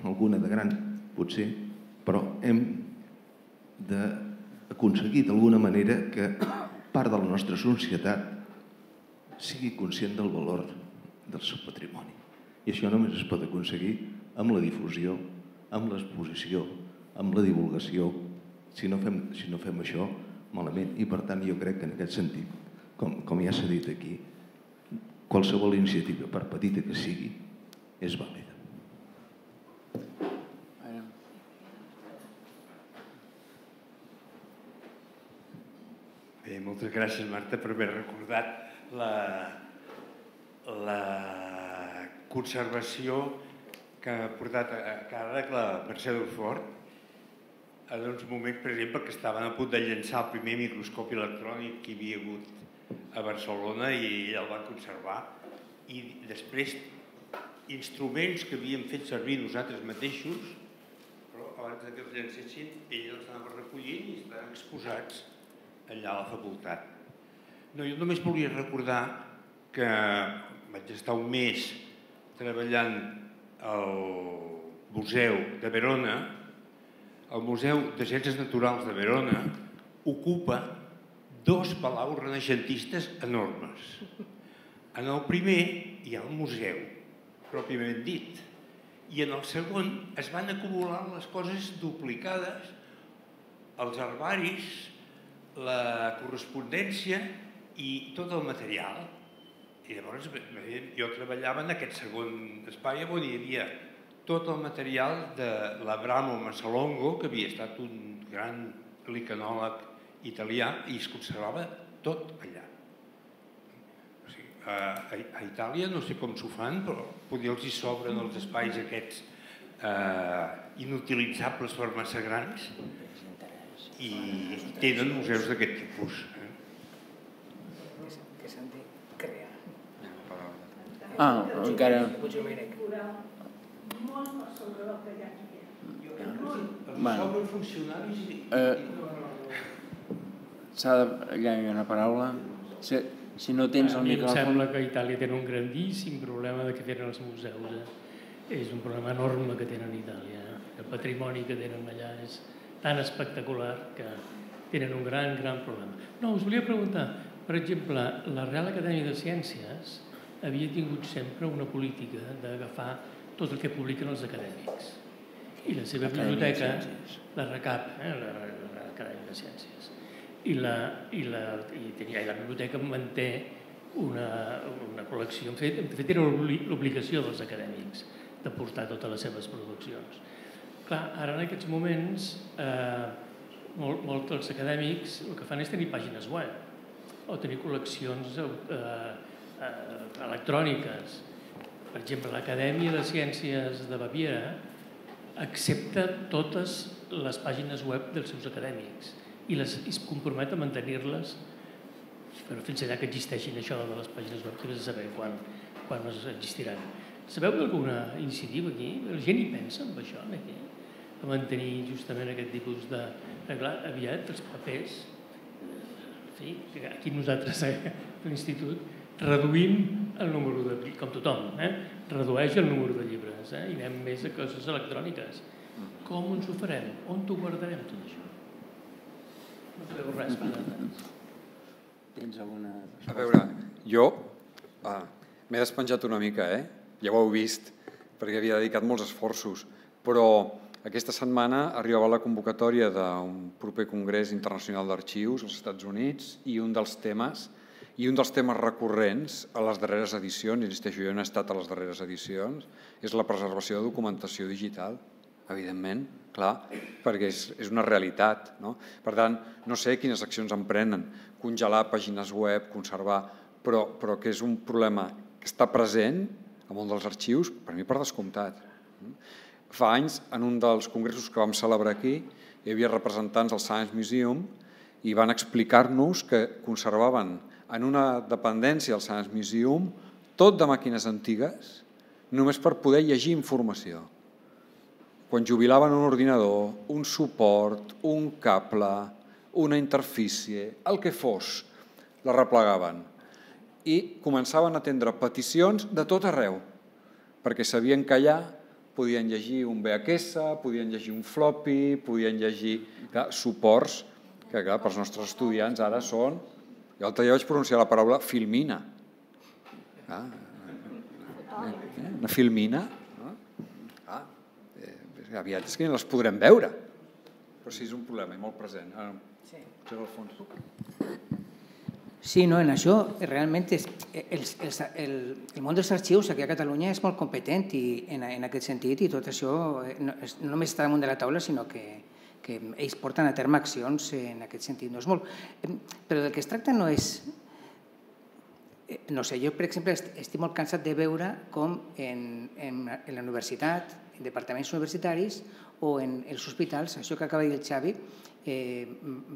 alguna de gran, potser, però hem d'aconseguir d'alguna manera que part de la nostra societat sigui conscient del valor del seu patrimoni. I això només es pot aconseguir amb la difusió, amb l'exposició, amb la divulgació. Si no fem, si no fem això, malament. I per tant jo crec que en aquest sentit, com, com ja s'ha dit aquí, qualsevol iniciativa, per petita que sigui, és vàlida. Bé, moltes gràcies, Marta, per haver recordat la, la conservació que ha portat a càrrec la Mercè Durfort en uns moments, per exemple, que estaven a punt de llançar el primer microscopi electrònic que hi havia hagut a Barcelona i el van conservar. I després, instruments que havíem fet servir nosaltres mateixos, però abans que els llancessin, ells els anaven recollint i estaven exposats allà a la facultat. No, jo només volia recordar que vaig estar un mes treballant al Museu de Verona el Museu de Ciències Naturals de Verona ocupa dos palaus renaixentistes enormes. En el primer hi ha el museu, pròpiament dit, i en el segon es van acumular les coses duplicades, els herbaris, la correspondència i tot el material. I llavors jo treballava en aquest segon espai on hi havia tot el material de l'Abramo Masalongo, que havia estat un gran licanòleg italià, i es conservava tot allà. A Itàlia no sé com s'ho fan, però potser els hi sobren els espais aquests inutilitzables per massa grans i tenen museus d'aquest tipus. Que s'han de crear. Ah, encara... Molt per sobre del que hi ha aquí. Els sobre funcionaris... S'ha de... Allà hi ha una paraula. Si no tens el micròfon... A mi em sembla que Itàlia té un grandíssim problema que tenen els museus. És un problema enorme que tenen Itàlia. El patrimoni que tenen allà és tan espectacular que tenen un gran, gran problema. No, us volia preguntar, per exemple, la Real Acadèmia de Ciències havia tingut sempre una política d'agafar tot el que publiquen els acadèmics. I la seva biblioteca, la RACAP, l'Acadèmia de Ciències, i la biblioteca manté una col·lecció. En fet, era l'obligació dels acadèmics de portar totes les seves produccions. Clar, ara en aquests moments molts dels acadèmics el que fan és tenir pàgines web o tenir col·leccions electròniques. Per exemple, l'Acadèmia de Ciències de Baviera accepta totes les pàgines web dels seus acadèmics i es compromet a mantenir-les, però fins allà que existeixin això de les pàgines web, que vés a saber quan es existiran. Sabeu que alguna iniciativa aquí? La gent hi pensa en això, a mantenir justament aquest tipus de... Clar, aviat els papers, aquí nosaltres a l'institut, reduïm el número de llibres, com tothom, redueix el número de llibres i anem més a coses electròniques. Com ens ho farem? On ho guardarem tot això? No sabeu res, Pere. Tens alguna... A veure, jo m'he despenjat una mica, eh? Ja ho heu vist, perquè havia dedicat molts esforços, però aquesta setmana arribava la convocatòria d'un proper Congrés Internacional d'Arxius als Estats Units i un dels temes I un dels temes recurrents a les darreres edicions, insisteixo, jo no he estat a les darreres edicions, és la preservació de documentació digital, evidentment, clar, perquè és una realitat. Per tant, no sé quines accions emprenen, congelar pàgines web, conservar, però que és un problema que està present en un dels arxius, per mi per descomptat. Fa anys, en un dels congressos que vam celebrar aquí, hi havia representants del Science Museum i van explicar-nos que conservaven en una dependència del Science Museum, tot de màquines antigues, només per poder llegir informació. Quan jubilaven un ordinador, un suport, un cable, una interfície, el que fos, la replegaven i començaven a atendre peticions de tot arreu, perquè sabien que allà podien llegir un V H S, podien llegir un floppy, podien llegir suports que pels nostres estudiants ara són... Jo l'altre dia vaig pronunciar la paraula filmina. Una filmina? Aviat és que les podrem veure. Però sí, és un problema molt present. Sí, no, en això realment el món dels arxius aquí a Catalunya és molt competent en aquest sentit i tot això no només està damunt de la taula, sinó que que ells porten a terme accions en aquest sentit. No és molt... Però del que es tracta no és... No sé, jo, per exemple, estic molt cansat de veure com en la universitat, en departaments universitaris o en els hospitals, això que acaba de dir el Xavi,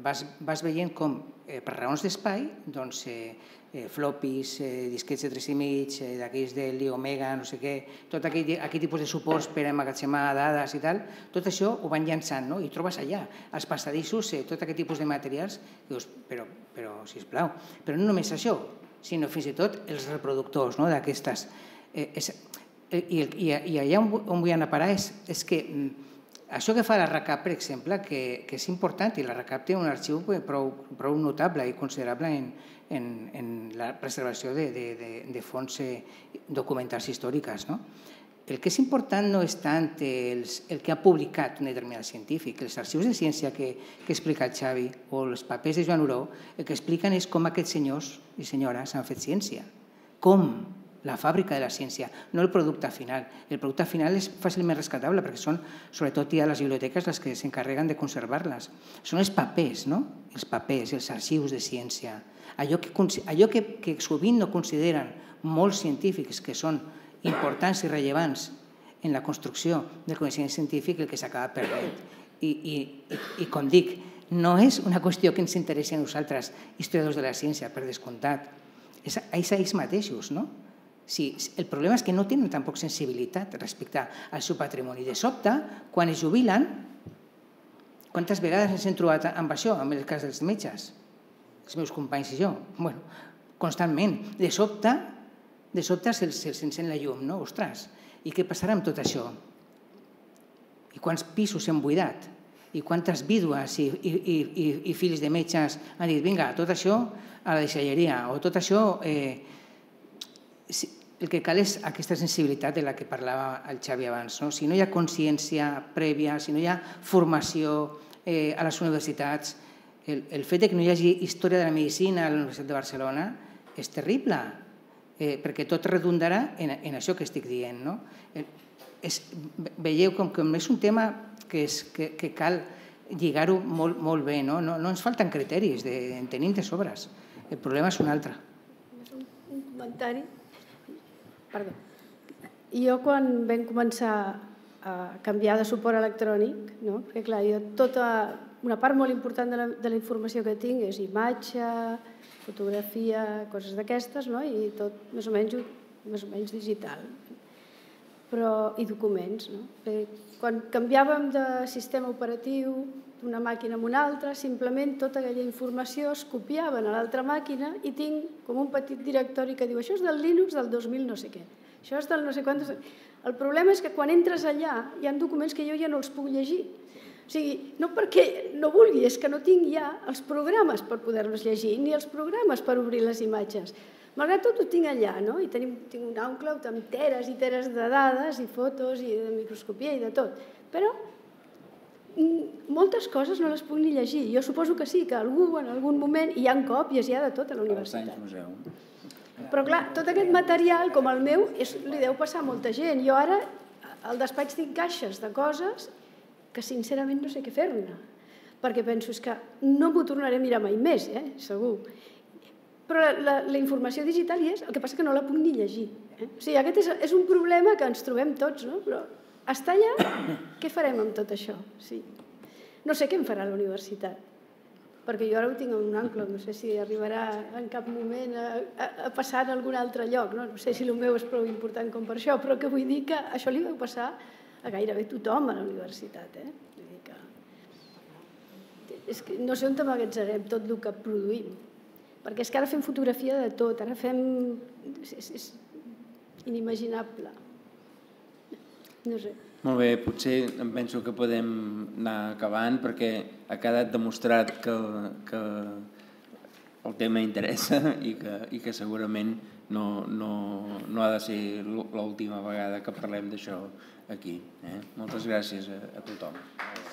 vas veient com, per raons d'espai, doncs... flopis, disquets de tres i mig, d'aquells de l'Omega, no sé què, tot aquell tipus de suports per emmagatzemar dades i tal, tot això ho van llançant i trobes allà, als passadissos, tot aquest tipus de materials, dius, però, sisplau, però no només això, sinó fins i tot els reproductors d'aquestes. I allà on vull anar a parar és que Això que fa la RACAP, per exemple, que és important, i la RACAP té un arxiu prou notable i considerable en la preservació de fonts documentals històriques. El que és important no és tant el que ha publicat un determinat científic. Els arxius de ciència que ha explicat Xavi o els papers de Joan Oró, el que expliquen és com aquests senyors i senyores han fet ciència. Com? La fàbrica de la ciència, no el producte final. El producte final és fàcilment rescatable perquè són, sobretot hi ha les biblioteques les que s'encarreguen de conservar-les. Són els papers, no? Els papers, els arxius de ciència. Allò que sovint no consideren molts científics que són importants i rellevants en la construcció del coneixement científic, el que s'acaba perdent. I com dic, no és una qüestió que ens interessi a nosaltres, historiadors de la ciència, per descomptat. És a ells mateixos, no? El problema és que no tenen tampoc sensibilitat respecte al seu patrimoni. De sobte, quan es jubilen, quantes vegades ens hem trobat amb això, amb el cas dels metges, els meus companys i jo? Bé, constantment. De sobte, de sobte se'ls encén la llum, no? Ostres, i què passarà amb tot això? I quants pisos s'han buidat? I quantes vídues i fills de metges han dit vinga, tot això a la deixalleria o tot això... El que cal és aquesta sensibilitat de la que parlava el Xavi abans. Si no hi ha consciència prèvia, si no hi ha formació a les universitats, el fet que no hi hagi història de la medicina a la Universitat de Barcelona és terrible, perquè tot redundarà en això que estic dient. Veieu com és un tema que cal lligar-ho molt bé. No ens falten criteris, en tenim de sobres. El problema és un altre. Un comentari? Perdó. Jo quan vam començar a canviar de suport electrònic, perquè clar, jo tota una part molt important de la informació que tinc és imatge, fotografia, coses d'aquestes, i tot més o menys digital, i documents. Quan canviàvem de sistema operatiu d'una màquina a una altra, simplement tota aquella informació es copiava a l'altra màquina i tinc com un petit directori que diu això és del Linux del dos mil no sé què, això és del no sé quant... El problema és que quan entres allà hi ha documents que jo ja no els puc llegir. O sigui, no perquè no vulgui, és que no tinc ja els programes per poder-los llegir, ni els programes per obrir les imatges. Malgrat tot ho tinc allà, no? I tinc un iCloud amb teres i teres de dades i fotos i de microscopia i de tot. Però moltes coses no les puc ni llegir. Jo suposo que sí, que algú en algun moment hi ha còpies ja de tot a la universitat. Però clar, tot aquest material, com el meu, li deu passar a molta gent. Jo ara al despatx tinc caixes de coses que sincerament no sé què fer-ne, perquè penso que no m'ho tornaré a mirar mai més, segur. Però la informació digital hi és, el que passa que no la puc ni llegir. O sigui, aquest és un problema que ens trobem tots, no? Però està allà, què farem amb tot això? No sé què en farà la universitat, perquè jo ara ho tinc en un ancle, no sé si arribarà en cap moment a passar en algun altre lloc, no sé si el meu és prou important com per això, però que vull dir que això li deu passar a gairebé tothom a la universitat. No sé on amagatzarem tot el que produïm, perquè és que ara fem fotografia de tot, ara fem... és inimaginable. Molt bé, potser em penso que podem anar acabant perquè ha quedat demostrat que el tema interessa i que segurament no ha de ser l'última vegada que parlem d'això aquí. Moltes gràcies a tothom.